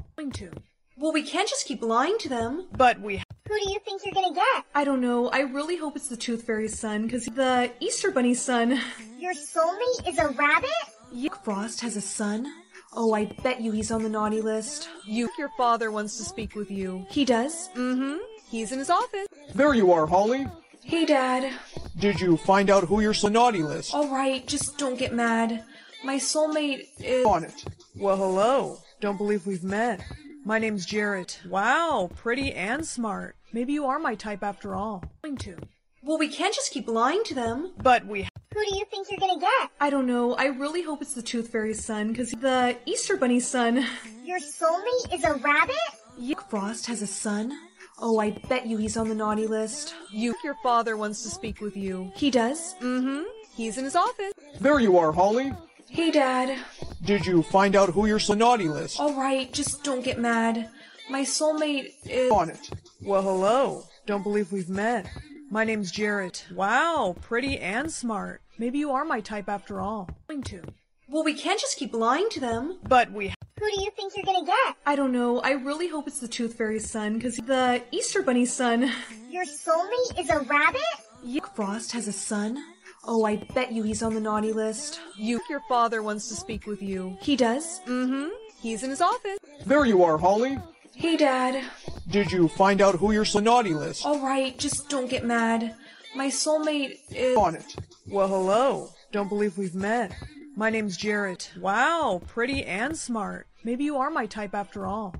Well, we can't just keep lying to them. But we... Who do you think you're gonna get? I don't know. I really hope it's the Tooth Fairy's son, because the Easter Bunny's son. Your soulmate is a rabbit? Jack Frost has a son? Oh, I bet you he's on the naughty list. Your father wants to speak with you. He does? Mm-hmm. He's in his office. There you are, Holly. Hey, Dad. Did you find out who you're on the naughty list? All right, just don't get mad. My soulmate is... On it. Well, hello. Don't believe we've met. My name's Jared. Wow, pretty and smart. Maybe you are my type after all. Well, we can't just keep lying to them. But we... Who do you think you're gonna get? I don't know. I really hope it's the Tooth Fairy's son, because the Easter Bunny's son. Your soulmate is a rabbit? Jack Frost has a son? Oh, I bet you he's on the naughty list. Your father wants to speak with you. He does? Mm-hmm. He's in his office. There you are, Holly. Hey, Dad. Did you find out who you're on the naughty list? All right, just don't get mad. My soulmate is... On it. Well, hello. Don't believe we've met. My name's Jared. Wow, pretty and smart. Maybe you are my type after all. Well, we can't just keep lying to them. But we... Who do you think you're gonna get? I don't know. I really hope it's the Tooth Fairy's son, because the Easter Bunny's son. Your soulmate is a rabbit? Jack Frost has a son? Oh, I bet you he's on the naughty list. Your father wants to speak with you. He does? Mm-hmm. He's in his office. There you are, Holly. Hey, Dad. Did you find out who you're on the naughty list? All right, just don't get mad. My soulmate is... On it. Well, hello. Don't believe we've met. My name's Jared. Wow, pretty and smart. Maybe you are my type after all.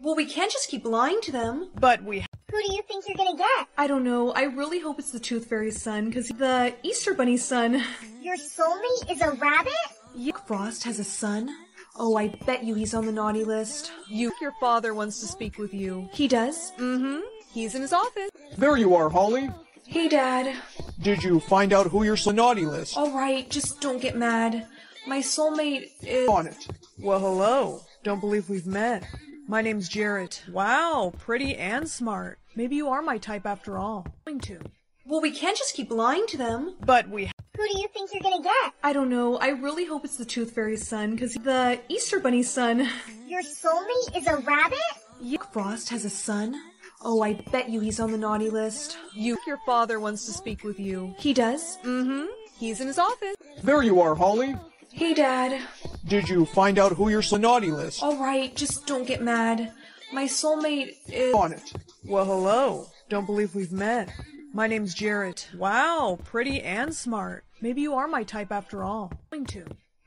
Well, we can't just keep lying to them. But we... Who do you think you're gonna get? I don't know. I really hope it's the Tooth Fairy's son, because the Easter Bunny's son. Your soulmate is a rabbit? Jack Frost has a son? Oh, I bet you he's on the naughty list. Your father wants to speak with you. He does? Mm-hmm. He's in his office. There you are, Holly. Hey, Dad. Did you find out who you're on the naughty list? All right, just don't get mad. My soulmate is... On it. Well, hello. Don't believe we've met. My name's Jared. Wow, pretty and smart. Maybe you are my type after all. Well, we can't just keep lying to them. But we... Who do you think you're gonna get? I don't know. I really hope it's the Tooth Fairy's son, because the Easter Bunny's son. Your soulmate is a rabbit? Jack Frost has a son? Oh, I bet you he's on the naughty list. Your father wants to speak with you. He does? Mm-hmm. He's in his office. There you are, Holly. Hey, Dad. Did you find out who you're on the naughty list? All right, just don't get mad. My soulmate is... On it. Well, hello. Don't believe we've met. My name's Jared. Wow, pretty and smart. Maybe you are my type after all.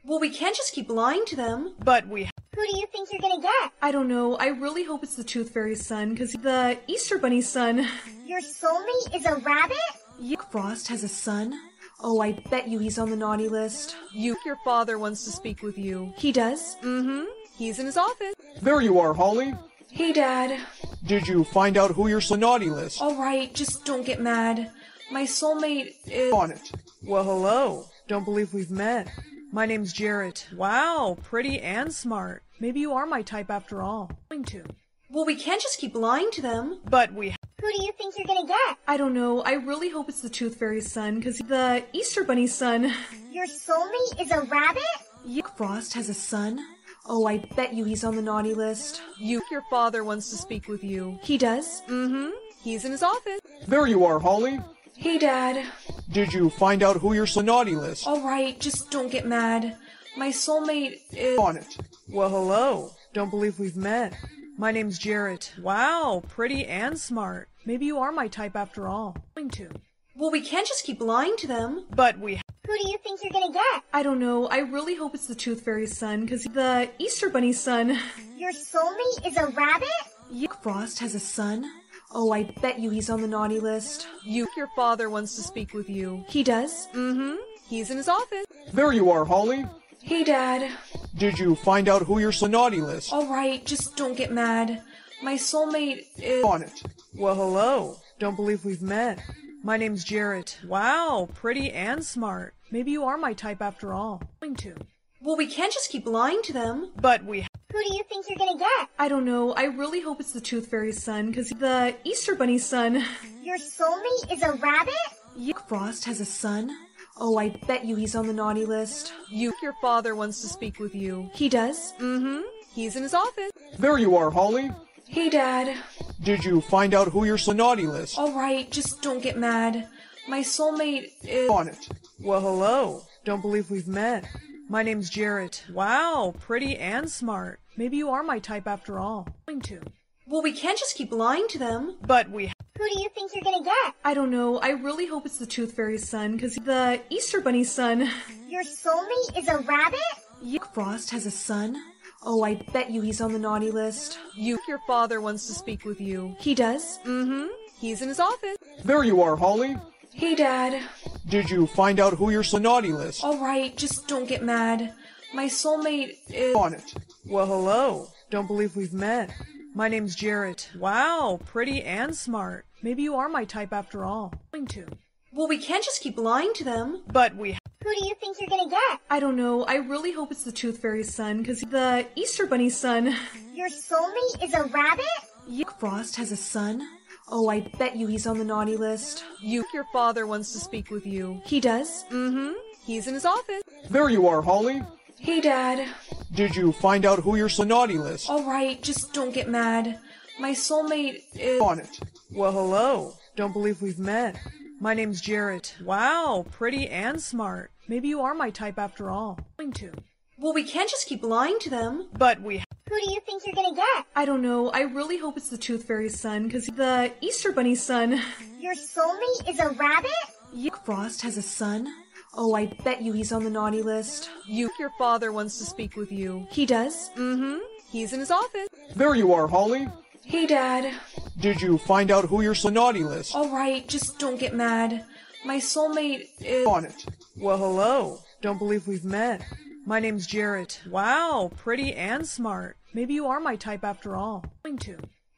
Well, we can't just keep lying to them. But we... Who do you think you're gonna get? I don't know. I really hope it's the Tooth Fairy's son, because the Easter Bunny's son. Your soulmate is a rabbit? Jack Frost has a son? Oh, I bet you he's on the naughty list. Your father wants to speak with you. He does? Mm-hmm. He's in his office. There you are, Holly. Hey, Dad. Did you find out who you're on the naughty list? All right, just don't get mad. My soulmate is... On it. Well, hello. Don't believe we've met. My name's Jared. Wow, pretty and smart. Maybe you are my type after all. Well, we can't just keep lying to them. But we... Who do you think you're gonna get? I don't know. I really hope it's the Tooth Fairy's son, because the Easter Bunny's son. Your soulmate is a rabbit? Jack Frost has a son? Oh, I bet you he's on the naughty list. Your father wants to speak with you. He does? Mm-hmm. He's in his office. There you are, Holly. Hey, Dad. Did you find out who you're on the naughty list? All right, just don't get mad. My soulmate is... On it. Well, hello. Don't believe we've met. My name's Jared. Wow, pretty and smart. Maybe you are my type after all. Well, we can't just keep lying to them. But we... Who do you think you're gonna get? I don't know. I really hope it's the Tooth Fairy's son, because the Easter Bunny's son. Your soulmate is a rabbit? Jack Frost has a son? Oh, I bet you he's on the naughty list. Your father wants to speak with you. He does? Mm-hmm. He's in his office. There you are, Holly. Hey, Dad. Did you find out who you're on the naughty list? All right, just don't get mad. My soulmate is... On it. Well, hello. Don't believe we've met. My name's Jared. Wow, pretty and smart. Maybe you are my type after all. Well, we can't just keep lying to them. But we... Who do you think you're gonna get? I don't know. I really hope it's the Tooth Fairy's son, because the Easter Bunny's son. Your soulmate is a rabbit? Jack Frost has a son? Oh, I bet you he's on the naughty list. Your father wants to speak with you. He does? Mm-hmm. He's in his office. There you are, Holly. Hey, Dad. Did you find out who you're on the naughty list? All right, just don't get mad. My soulmate is... on it. Well, hello. Don't believe we've met. My name's Jared. Wow, pretty and smart. Maybe you are my type after all. Well, we can't just keep lying to them. But we... Who do you think you're gonna get? I don't know. I really hope it's the Tooth Fairy's son, because he's the Easter Bunny's son. Your soulmate is a rabbit? Jack Frost has a son? Oh, I bet you he's on the naughty list. Your father wants to speak with you. He does? Mm-hmm. He's in his office. There you are, Holly. Hey, Dad. Did you find out who you're on the naughty list? All right, just don't get mad. My soulmate is... on it. Well, hello. Don't believe we've met. My name's Jared. Wow, pretty and smart. Maybe you are my type after all. Well, we can't just keep lying to them. But we... Who do you think you're gonna get? I don't know. I really hope it's the Tooth Fairy's son, because he's the Easter Bunny's son. Your soulmate is a rabbit? Jack Frost has a son? Oh, I bet you he's on the naughty list. Your father wants to speak with you. He does? Mm-hmm. He's in his office. There you are, Holly. Hey, Dad. Did you find out who you're on the naughty list? All right, just don't get mad. My soulmate is... on it. Well, hello. Don't believe we've met. My name's Jared. Wow, pretty and smart. Maybe you are my type after all. Well, we can't just keep lying to them. But we... Who do you think you're gonna get? I don't know. I really hope it's the Tooth Fairy's son, because he's the Easter Bunny's son. Your soulmate is a rabbit? Jack Frost has a son? Oh, I bet you he's on the naughty list. Your father wants to speak with you. He does? Mm-hmm. He's in his office. There you are, Holly. Hey, Dad. Did you find out who you're on the naughty list? All right, just don't get mad. My soulmate is... on it. Well, hello. Don't believe we've met. My name's Jared. Wow, pretty and smart. Maybe you are my type after all.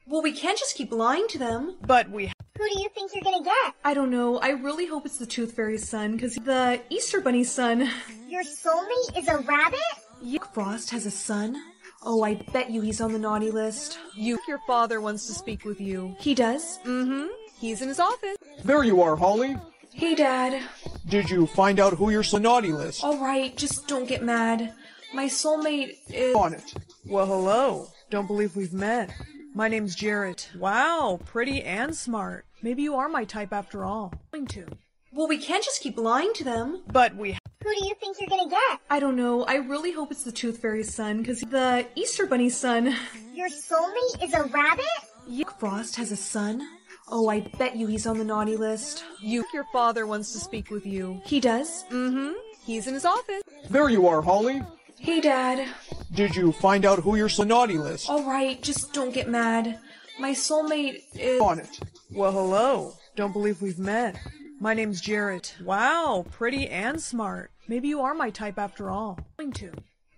Well, we can't just keep lying to them. But we... Who do you think you're gonna get? I don't know. I really hope it's the Tooth Fairy's son, because he's the Easter Bunny's son. Your soulmate is a rabbit? Jack Frost has a son? Oh, I bet you he's on the naughty list. Your father wants to speak with you. He does? Mm-hmm. He's in his office. There you are, Holly. Hey, Dad. Did you find out who you're on the naughty list? All right, just don't get mad. My soulmate is... on it. Well, hello. Don't believe we've met. My name's Jared. Wow, pretty and smart. Maybe you are my type after all. Well, we can't just keep lying to them. But we... Who do you think you're gonna get? I don't know. I really hope it's the Tooth Fairy's son, because he's the Easter Bunny's son. Your soulmate is a rabbit? Jack Frost has a son? Oh, I bet you he's on the naughty list. Your father wants to speak with you. He does? Mm-hmm. He's in his office. There you are, Holly. Hey, Dad. Did you find out who you're on the naughty list? All right, just don't get mad. My soulmate is... on it. Well, hello. Don't believe we've met. My name's Jared. Wow, pretty and smart. Maybe you are my type after all.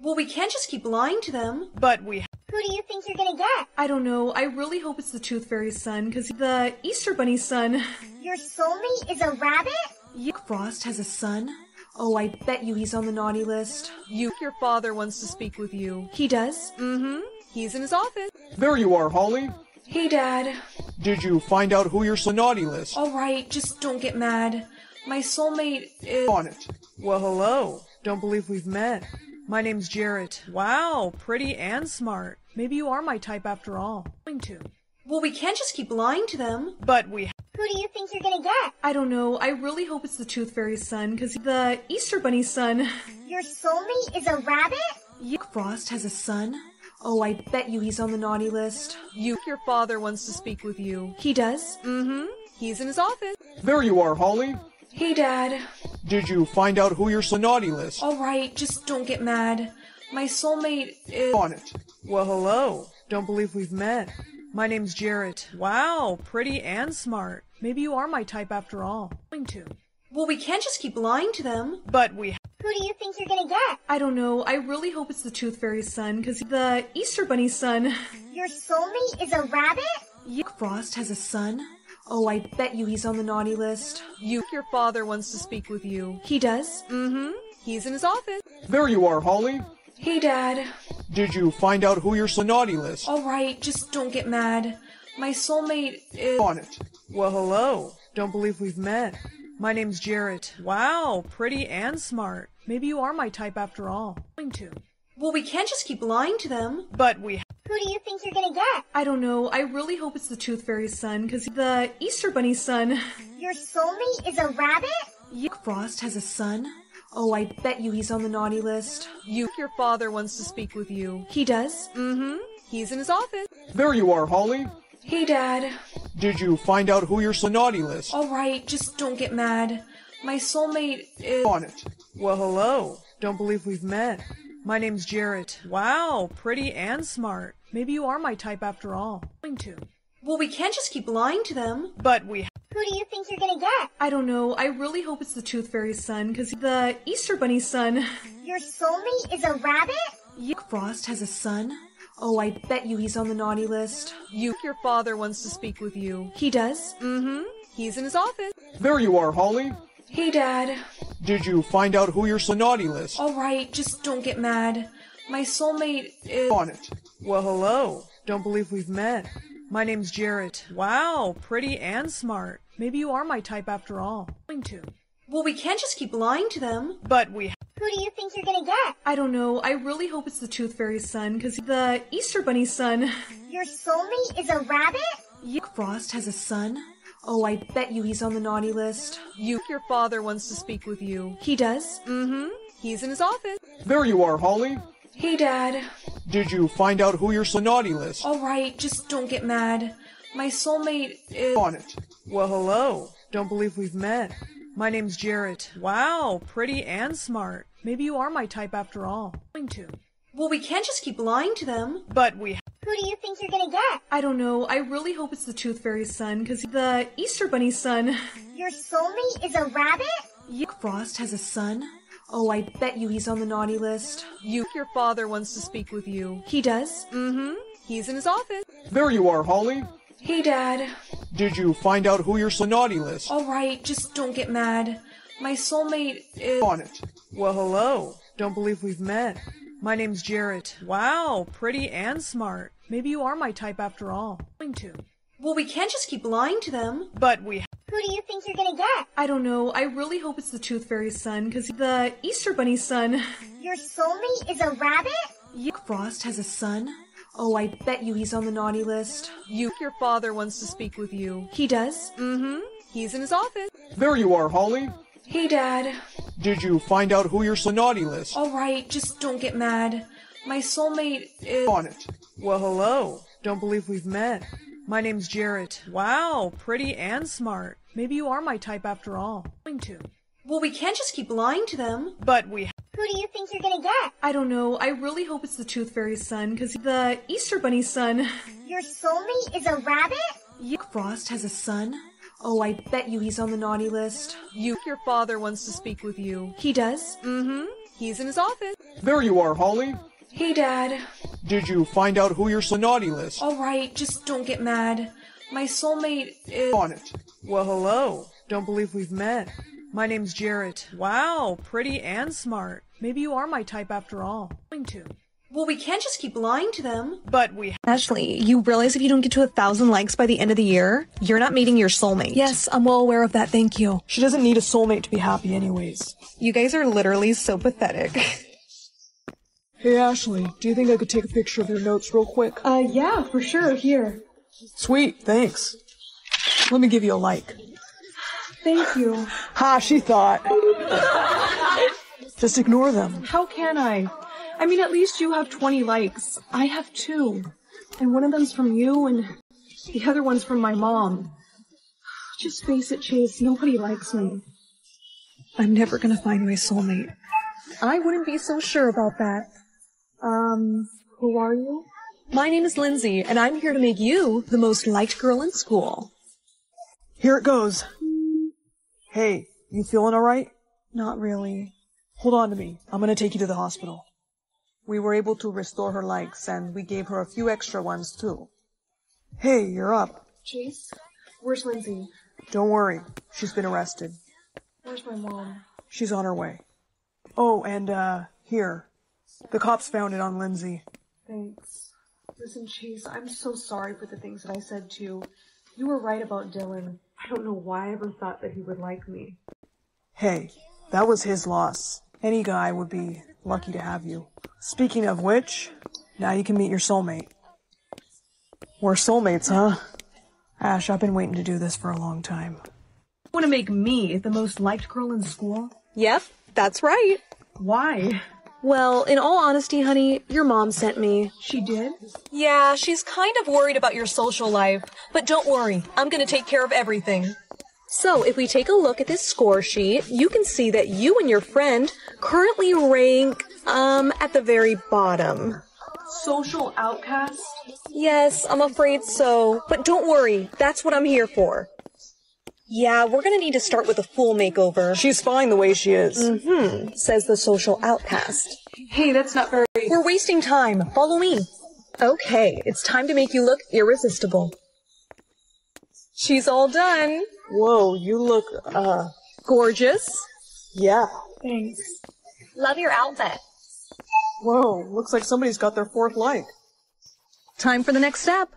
Well, we can't just keep lying to them. But we... Who do you think you're gonna get? I don't know. I really hope it's the Tooth Fairy's son, because he's the Easter Bunny's son. Your soulmate is a rabbit? Jack Frost has a son? Oh, I bet you he's on the naughty list. Your father wants to speak with you. He does? Mm-hmm. He's in his office. There you are, Holly. Hey, Dad. Did you find out who you're on the naughty list? All right, just don't get mad. My soulmate is... on it. Well, hello. Don't believe we've met. My name's Jared. Wow, pretty and smart. Maybe you are my type after all. Well, we can't just keep lying to them. But we... Who do you think you're gonna get? I don't know. I really hope it's the Tooth Fairy's son, because he's the Easter Bunny's son. Your soulmate is a rabbit? Jack Frost has a son? Oh, I bet you he's on the naughty list. Your father wants to speak with you. He does? Mm-hmm. He's in his office. There you are, Holly. Hey, Dad. Did you find out who you're on the naughty list? All right, just don't get mad. My soulmate is... on it. Well, hello. Don't believe we've met. My name's Jared. Wow, pretty and smart. Maybe you are my type after all. Well, we can't just keep lying to them. But we... Who do you think you're gonna get? I don't know. I really hope it's the Tooth Fairy's son, because he's the Easter Bunny's son. Your soulmate is a rabbit? Jack Frost has a son? Oh, I bet you he's on the naughty list. Your father wants to speak with you. He does? Mm-hmm. He's in his office. There you are, Holly. Hey, Dad. Did you find out who you're on the naughty list? All right, just don't get mad. My soulmate is... on it. Well, hello. Don't believe we've met. My name's Jared. Wow, pretty and smart. Maybe you are my type after all. Well, we can't just keep lying to them. But we... Who do you think you're gonna get? I don't know. I really hope it's the Tooth Fairy's son, because the Easter Bunny's son. Your soulmate is a rabbit? Jack Frost has a son? Oh, I bet you he's on the naughty list. Your father wants to speak with you. He does? Mm-hmm. He's in his office. There you are, Holly. Hey, Dad. Did you find out who your naughty list? All right, just don't get mad. My soulmate is... On it. Well, hello. Don't believe we've met. My name's Jared. Wow, pretty and smart. Maybe you are my type after all. Well, we can't just keep lying to them. But we... Who do you think you're gonna get? I don't know. I really hope it's the Tooth Fairy's son, because the Easter Bunny's son. Your soulmate is a rabbit? Jack Frost has a son? Oh, I bet you he's on the naughty list. Your father wants to speak with you. He does? Mm-hmm. He's in his office. There you are, Holly. Hey, Dad. Did you find out who your naughty list? All right, just don't get mad. My soulmate is... On it. Well, hello. Don't believe we've met. My name's Jared. Wow, pretty and smart. Maybe you are my type after all. Well, we can't just keep lying to them. But we... Who do you think you're gonna get? I don't know. I really hope it's the Tooth Fairy's son, because the Easter Bunny's son. Your soulmate is a rabbit? Jack Frost has a son? Oh, I bet you he's on the naughty list. Your father wants to speak with you. He does? Mm-hmm. He's in his office. There you are, Holly. Hey, Dad. Did you find out who your naughty list? All right, just don't get mad. My soulmate is... On it. Well, hello. Don't believe we've met. My name's Jared. Wow, pretty and smart. Maybe you are my type after all. Well, we can't just keep lying to them. But we... Who do you think you're gonna get? I don't know. I really hope it's the Tooth Fairy's son, because the Easter Bunny's son. Your soulmate is a rabbit? Jack Frost has a son? Oh, I bet you he's on the naughty list. Your father wants to speak with you. He does? Mm-hmm. He's in his office. There you are, Holly. Hey, Dad. Did you find out who your naughty list? All right, just don't get mad. My soulmate is... On it. Well, hello. Don't believe we've met. My name's Jared. Wow, pretty and smart. Maybe you are my type after all. Well, we can't just keep lying to them. But we... Who do you think you're gonna get? I don't know. I really hope it's the Tooth Fairy's son, because the Easter Bunny's son. Your soulmate is a rabbit? Jack Frost has a son? Oh, I bet you he's on the naughty list. Your father wants to speak with you. He does? Mm-hmm. He's in his office. There you are, Holly. Hey, Dad. Did you find out who your naughty list? All right, just don't get mad. My soulmate is... On it. Well, hello. Don't believe we've met. My name's Jared. Wow, pretty and smart. Maybe you are my type after all. Well, we can't just keep lying to them. But we... Who do you think you're gonna get? I don't know. I really hope it's the Tooth Fairy's son, because the Easter Bunny's son. Your soulmate is a rabbit? Jack Frost has a son? Oh, I bet you he's on the naughty list. Your father wants to speak with you. He does? Mm-hmm. He's in his office. There you are, Holly. Hey, Dad. Did you find out who your naughty list? All right, just don't get mad. My soulmate is... On it. Well, hello. Don't believe we've met. My name's Jared. Wow, pretty and smart. Maybe you are my type after all. Well, we can't just keep lying to them. But we... Ashley, you realize if you don't get to 1,000 likes by the end of the year, you're not meeting your soulmate. Yes, I'm well aware of that. Thank you. She doesn't need a soulmate to be happy anyways. You guys are literally so pathetic. Hey, Ashley, do you think I could take a picture of your notes real quick? Yeah, for sure. Here. Sweet, thanks. Let me give you a like. Thank you. Ha, she thought. Just ignore them. How can I? I mean, at least you have 20 likes. I have 2. And one of them's from you and the other one's from my mom. Just face it, Chase. Nobody likes me. I'm never gonna find my soulmate. I wouldn't be so sure about that. Who are you? My name is Lindsay, and I'm here to make you the most liked girl in school. Here it goes. Hey, you feeling all right? Not really. Hold on to me. I'm going to take you to the hospital. We were able to restore her likes, and we gave her a few extra ones, too. Hey, you're up. Chase? Where's Lindsay? Don't worry. She's been arrested. Where's my mom? She's on her way. Oh, and, here. The cops found it on Lindsay. Thanks. Listen, Chase, I'm so sorry for the things that I said to you. You were right about Dylan. I don't know why I ever thought that he would like me. Hey, that was his loss. Any guy would be lucky to have you. Speaking of which, now you can meet your soulmate. We're soulmates, huh? Ash, I've been waiting to do this for a long time. Want to make me the most liked girl in school? Yep, that's right. Why? Well, in all honesty, honey, your mom sent me. She did? Yeah, she's kind of worried about your social life. But don't worry, I'm going to take care of everything. So, if we take a look at this score sheet, you can see that you and your friend currently rank, at the very bottom. Social outcast? Yes, I'm afraid so. But don't worry, that's what I'm here for. Yeah, we're gonna need to start with a full makeover. She's fine the way she is. Mm-hmm, says the social outcast. Hey, that's not very... We're wasting time. Follow me. Okay, it's time to make you look irresistible. She's all done. Whoa, you look, gorgeous. Yeah. Thanks. Love your outfit. Whoa, looks like somebody's got their fourth like. Time for the next step.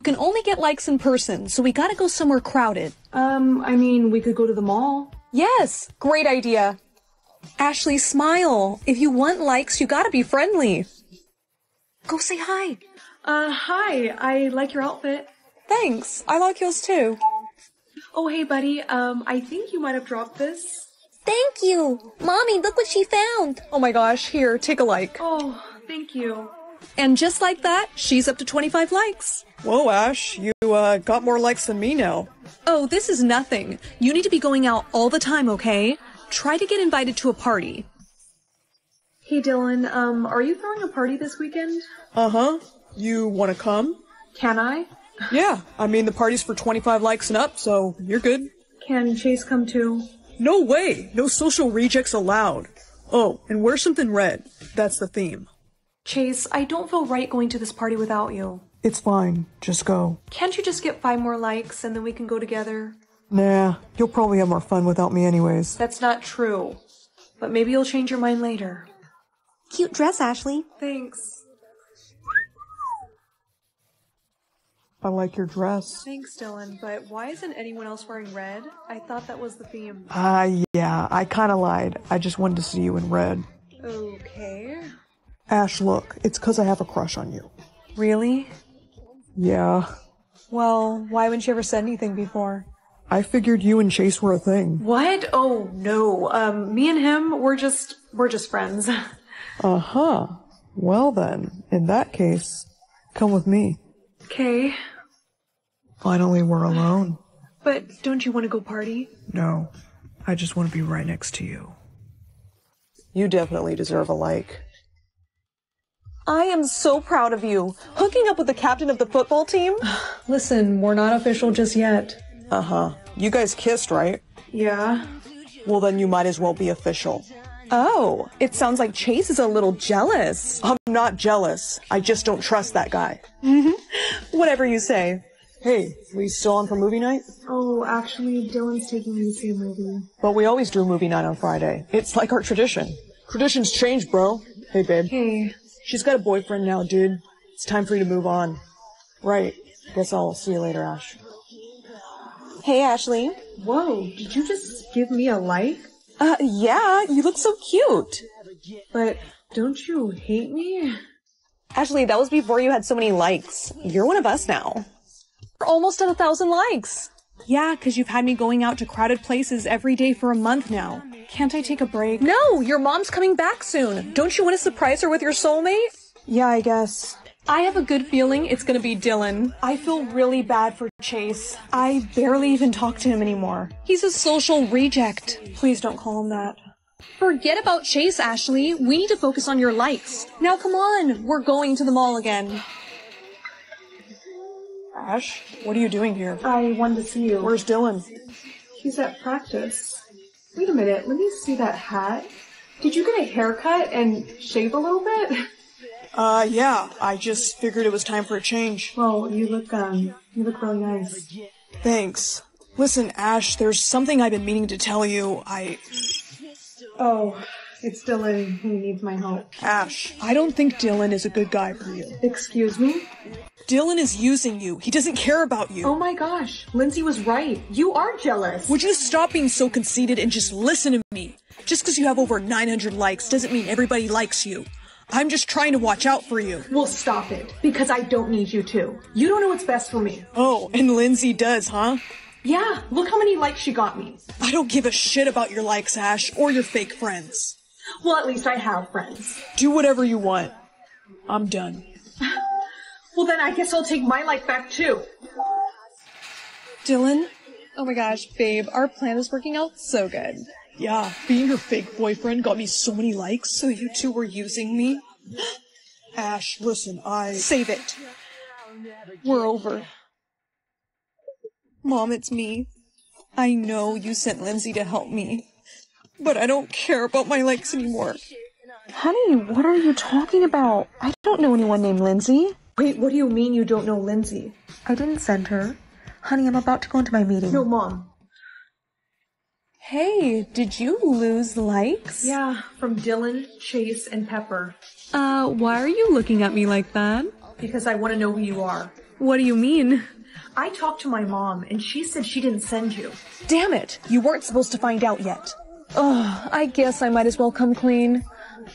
You can only get likes in person, so we gotta go somewhere crowded. I mean, we could go to the mall. Yes, great idea. Ashley, smile. If you want likes, you gotta be friendly. Go say hi. Hi, I like your outfit. Thanks, I like yours too. Oh, hey, buddy, I think you might have dropped this. Thank you! Mommy, look what she found! Oh my gosh, here, take a like. Oh, thank you. And just like that, she's up to 25 likes. Whoa, Ash, you got more likes than me now. Oh, this is nothing. You need to be going out all the time, okay? Try to get invited to a party. Hey, Dylan, are you throwing a party this weekend? Uh-huh. You want to come? Can I? Yeah, I mean, the party's for 25 likes and up, so you're good. Can Chase come too? No way! No social rejects allowed. Oh, and wear something red. That's the theme. Chase, I don't feel right going to this party without you. It's fine. Just go. Can't you just get 5 more likes and then we can go together? Nah, you'll probably have more fun without me anyways. That's not true. But maybe you'll change your mind later. Cute dress, Ashley. Thanks. I like your dress. Thanks, Dylan, but why isn't anyone else wearing red? I thought that was the theme. Yeah, I kinda lied. I just wanted to see you in red. Okay. Ash, look, it's 'cause I have a crush on you. Really? Yeah. Well, why wouldn't you ever said anything before? I figured you and Chase were a thing. What? Oh, no. Me and him, we're just friends. Uh-huh. Well then, in that case, come with me. Okay. Finally, we're alone. But don't you want to go party? No, I just want to be right next to you. You definitely deserve a like. I am so proud of you. Hooking up with the captain of the football team? Listen, we're not official just yet. Uh-huh. You guys kissed, right? Yeah. Well, then you might as well be official. Oh, it sounds like Chase is a little jealous. I'm not jealous. I just don't trust that guy. Mm-hmm. Whatever you say. Hey, we still on for movie night? Oh, actually, Dylan's taking me to see a movie. But we always do movie night on Friday. It's like our tradition. Traditions change, bro. Hey, babe. Hey. She's got a boyfriend now, dude. It's time for you to move on. Right. Guess I'll see you later, Ash. Hey, Ashley. Whoa, did you just give me a like? Yeah, you look so cute. But don't you hate me? Ashley, that was before you had so many likes. You're one of us now. We're almost at 1,000 likes. Yeah, because you've had me going out to crowded places every day for a month now. Can't I take a break? No, your mom's coming back soon. Don't you want to surprise her with your soulmate? Yeah, I guess. I have a good feeling it's gonna be Dylan. I feel really bad for Chase. I barely even talk to him anymore. He's a social reject. Please don't call him that. Forget about Chase, Ashley. We need to focus on your likes. Now come on, we're going to the mall again. Ash, what are you doing here? I wanted to see you. Where's Dylan? He's at practice. Wait a minute, let me see that hat. Did you get a haircut and shave a little bit? Yeah, I just figured it was time for a change. Well, you look really nice. Thanks. Listen, Ash, there's something I've been meaning to tell you. Oh, it's Dylan who needs my help. Ash, I don't think Dylan is a good guy for you. Excuse me? Dylan is using you. He doesn't care about you. Oh my gosh, Lindsay was right. You are jealous. Would you stop being so conceited and just listen to me? Just because you have over 900 likes doesn't mean everybody likes you. I'm just trying to watch out for you. Well, stop it, because I don't need you to. You don't know what's best for me. Oh, and Lindsay does, huh? Yeah, look how many likes she got me. I don't give a shit about your likes, Ash, or your fake friends. Well, at least I have friends. Do whatever you want. I'm done. Well, then I guess I'll take my life back, too. Dylan? Oh my gosh, babe, our plan is working out so good. Yeah, being her fake boyfriend got me so many likes. So you two were using me? Ash, listen, Save it. We're over. Mom, it's me. I know you sent Lindsay to help me, but I don't care about my likes anymore. Honey, what are you talking about? I don't know anyone named Lindsay. Wait, what do you mean you don't know Lindsay? I didn't send her. Honey, I'm about to go into my meeting. No, Mom. Hey, did you lose likes? Yeah, from Dylan, Chase, and Pepper. Why are you looking at me like that? Because I want to know who you are. What do you mean? I talked to my mom, and she said she didn't send you. Damn it, you weren't supposed to find out yet. Ugh, I guess I might as well come clean.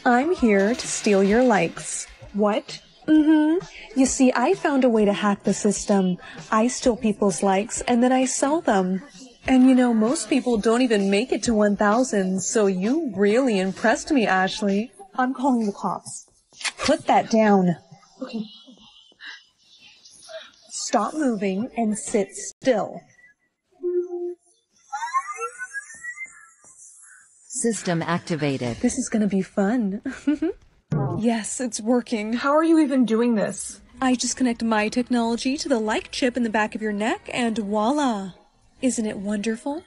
I'm here to steal your likes. What? Mm-hmm. You see, I found a way to hack the system. I steal people's likes, and then I sell them. And you know, most people don't even make it to 1,000, so you really impressed me, Ashley. I'm calling the cops. Put that down. Okay. Stop moving and sit still. System activated. This is gonna be fun. Yes, it's working. How are you even doing this? I just connect my technology to the like chip in the back of your neck, and voila. Isn't it wonderful?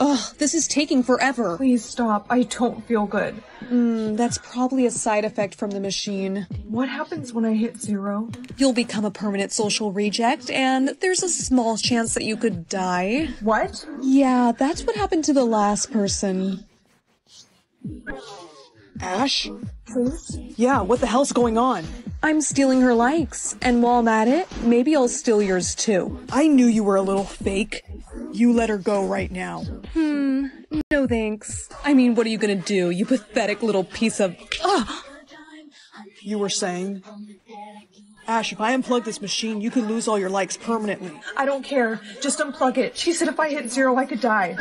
Ugh, this is taking forever. Please stop. I don't feel good. That's probably a side effect from the machine. What happens when I hit 0? You'll become a permanent social reject, and there's a small chance that you could die. What? Yeah, that's what happened to the last person. Ash? Please? Yeah, what the hell's going on? I'm stealing her likes, and while I'm at it, maybe I'll steal yours too. I knew you were a little fake. You let her go right now. No thanks. I mean, what are you gonna do, you pathetic little piece of... Ugh! You were saying? Ash, if I unplug this machine, you could lose all your likes permanently. I don't care. Just unplug it. She said if I hit 0, I could die.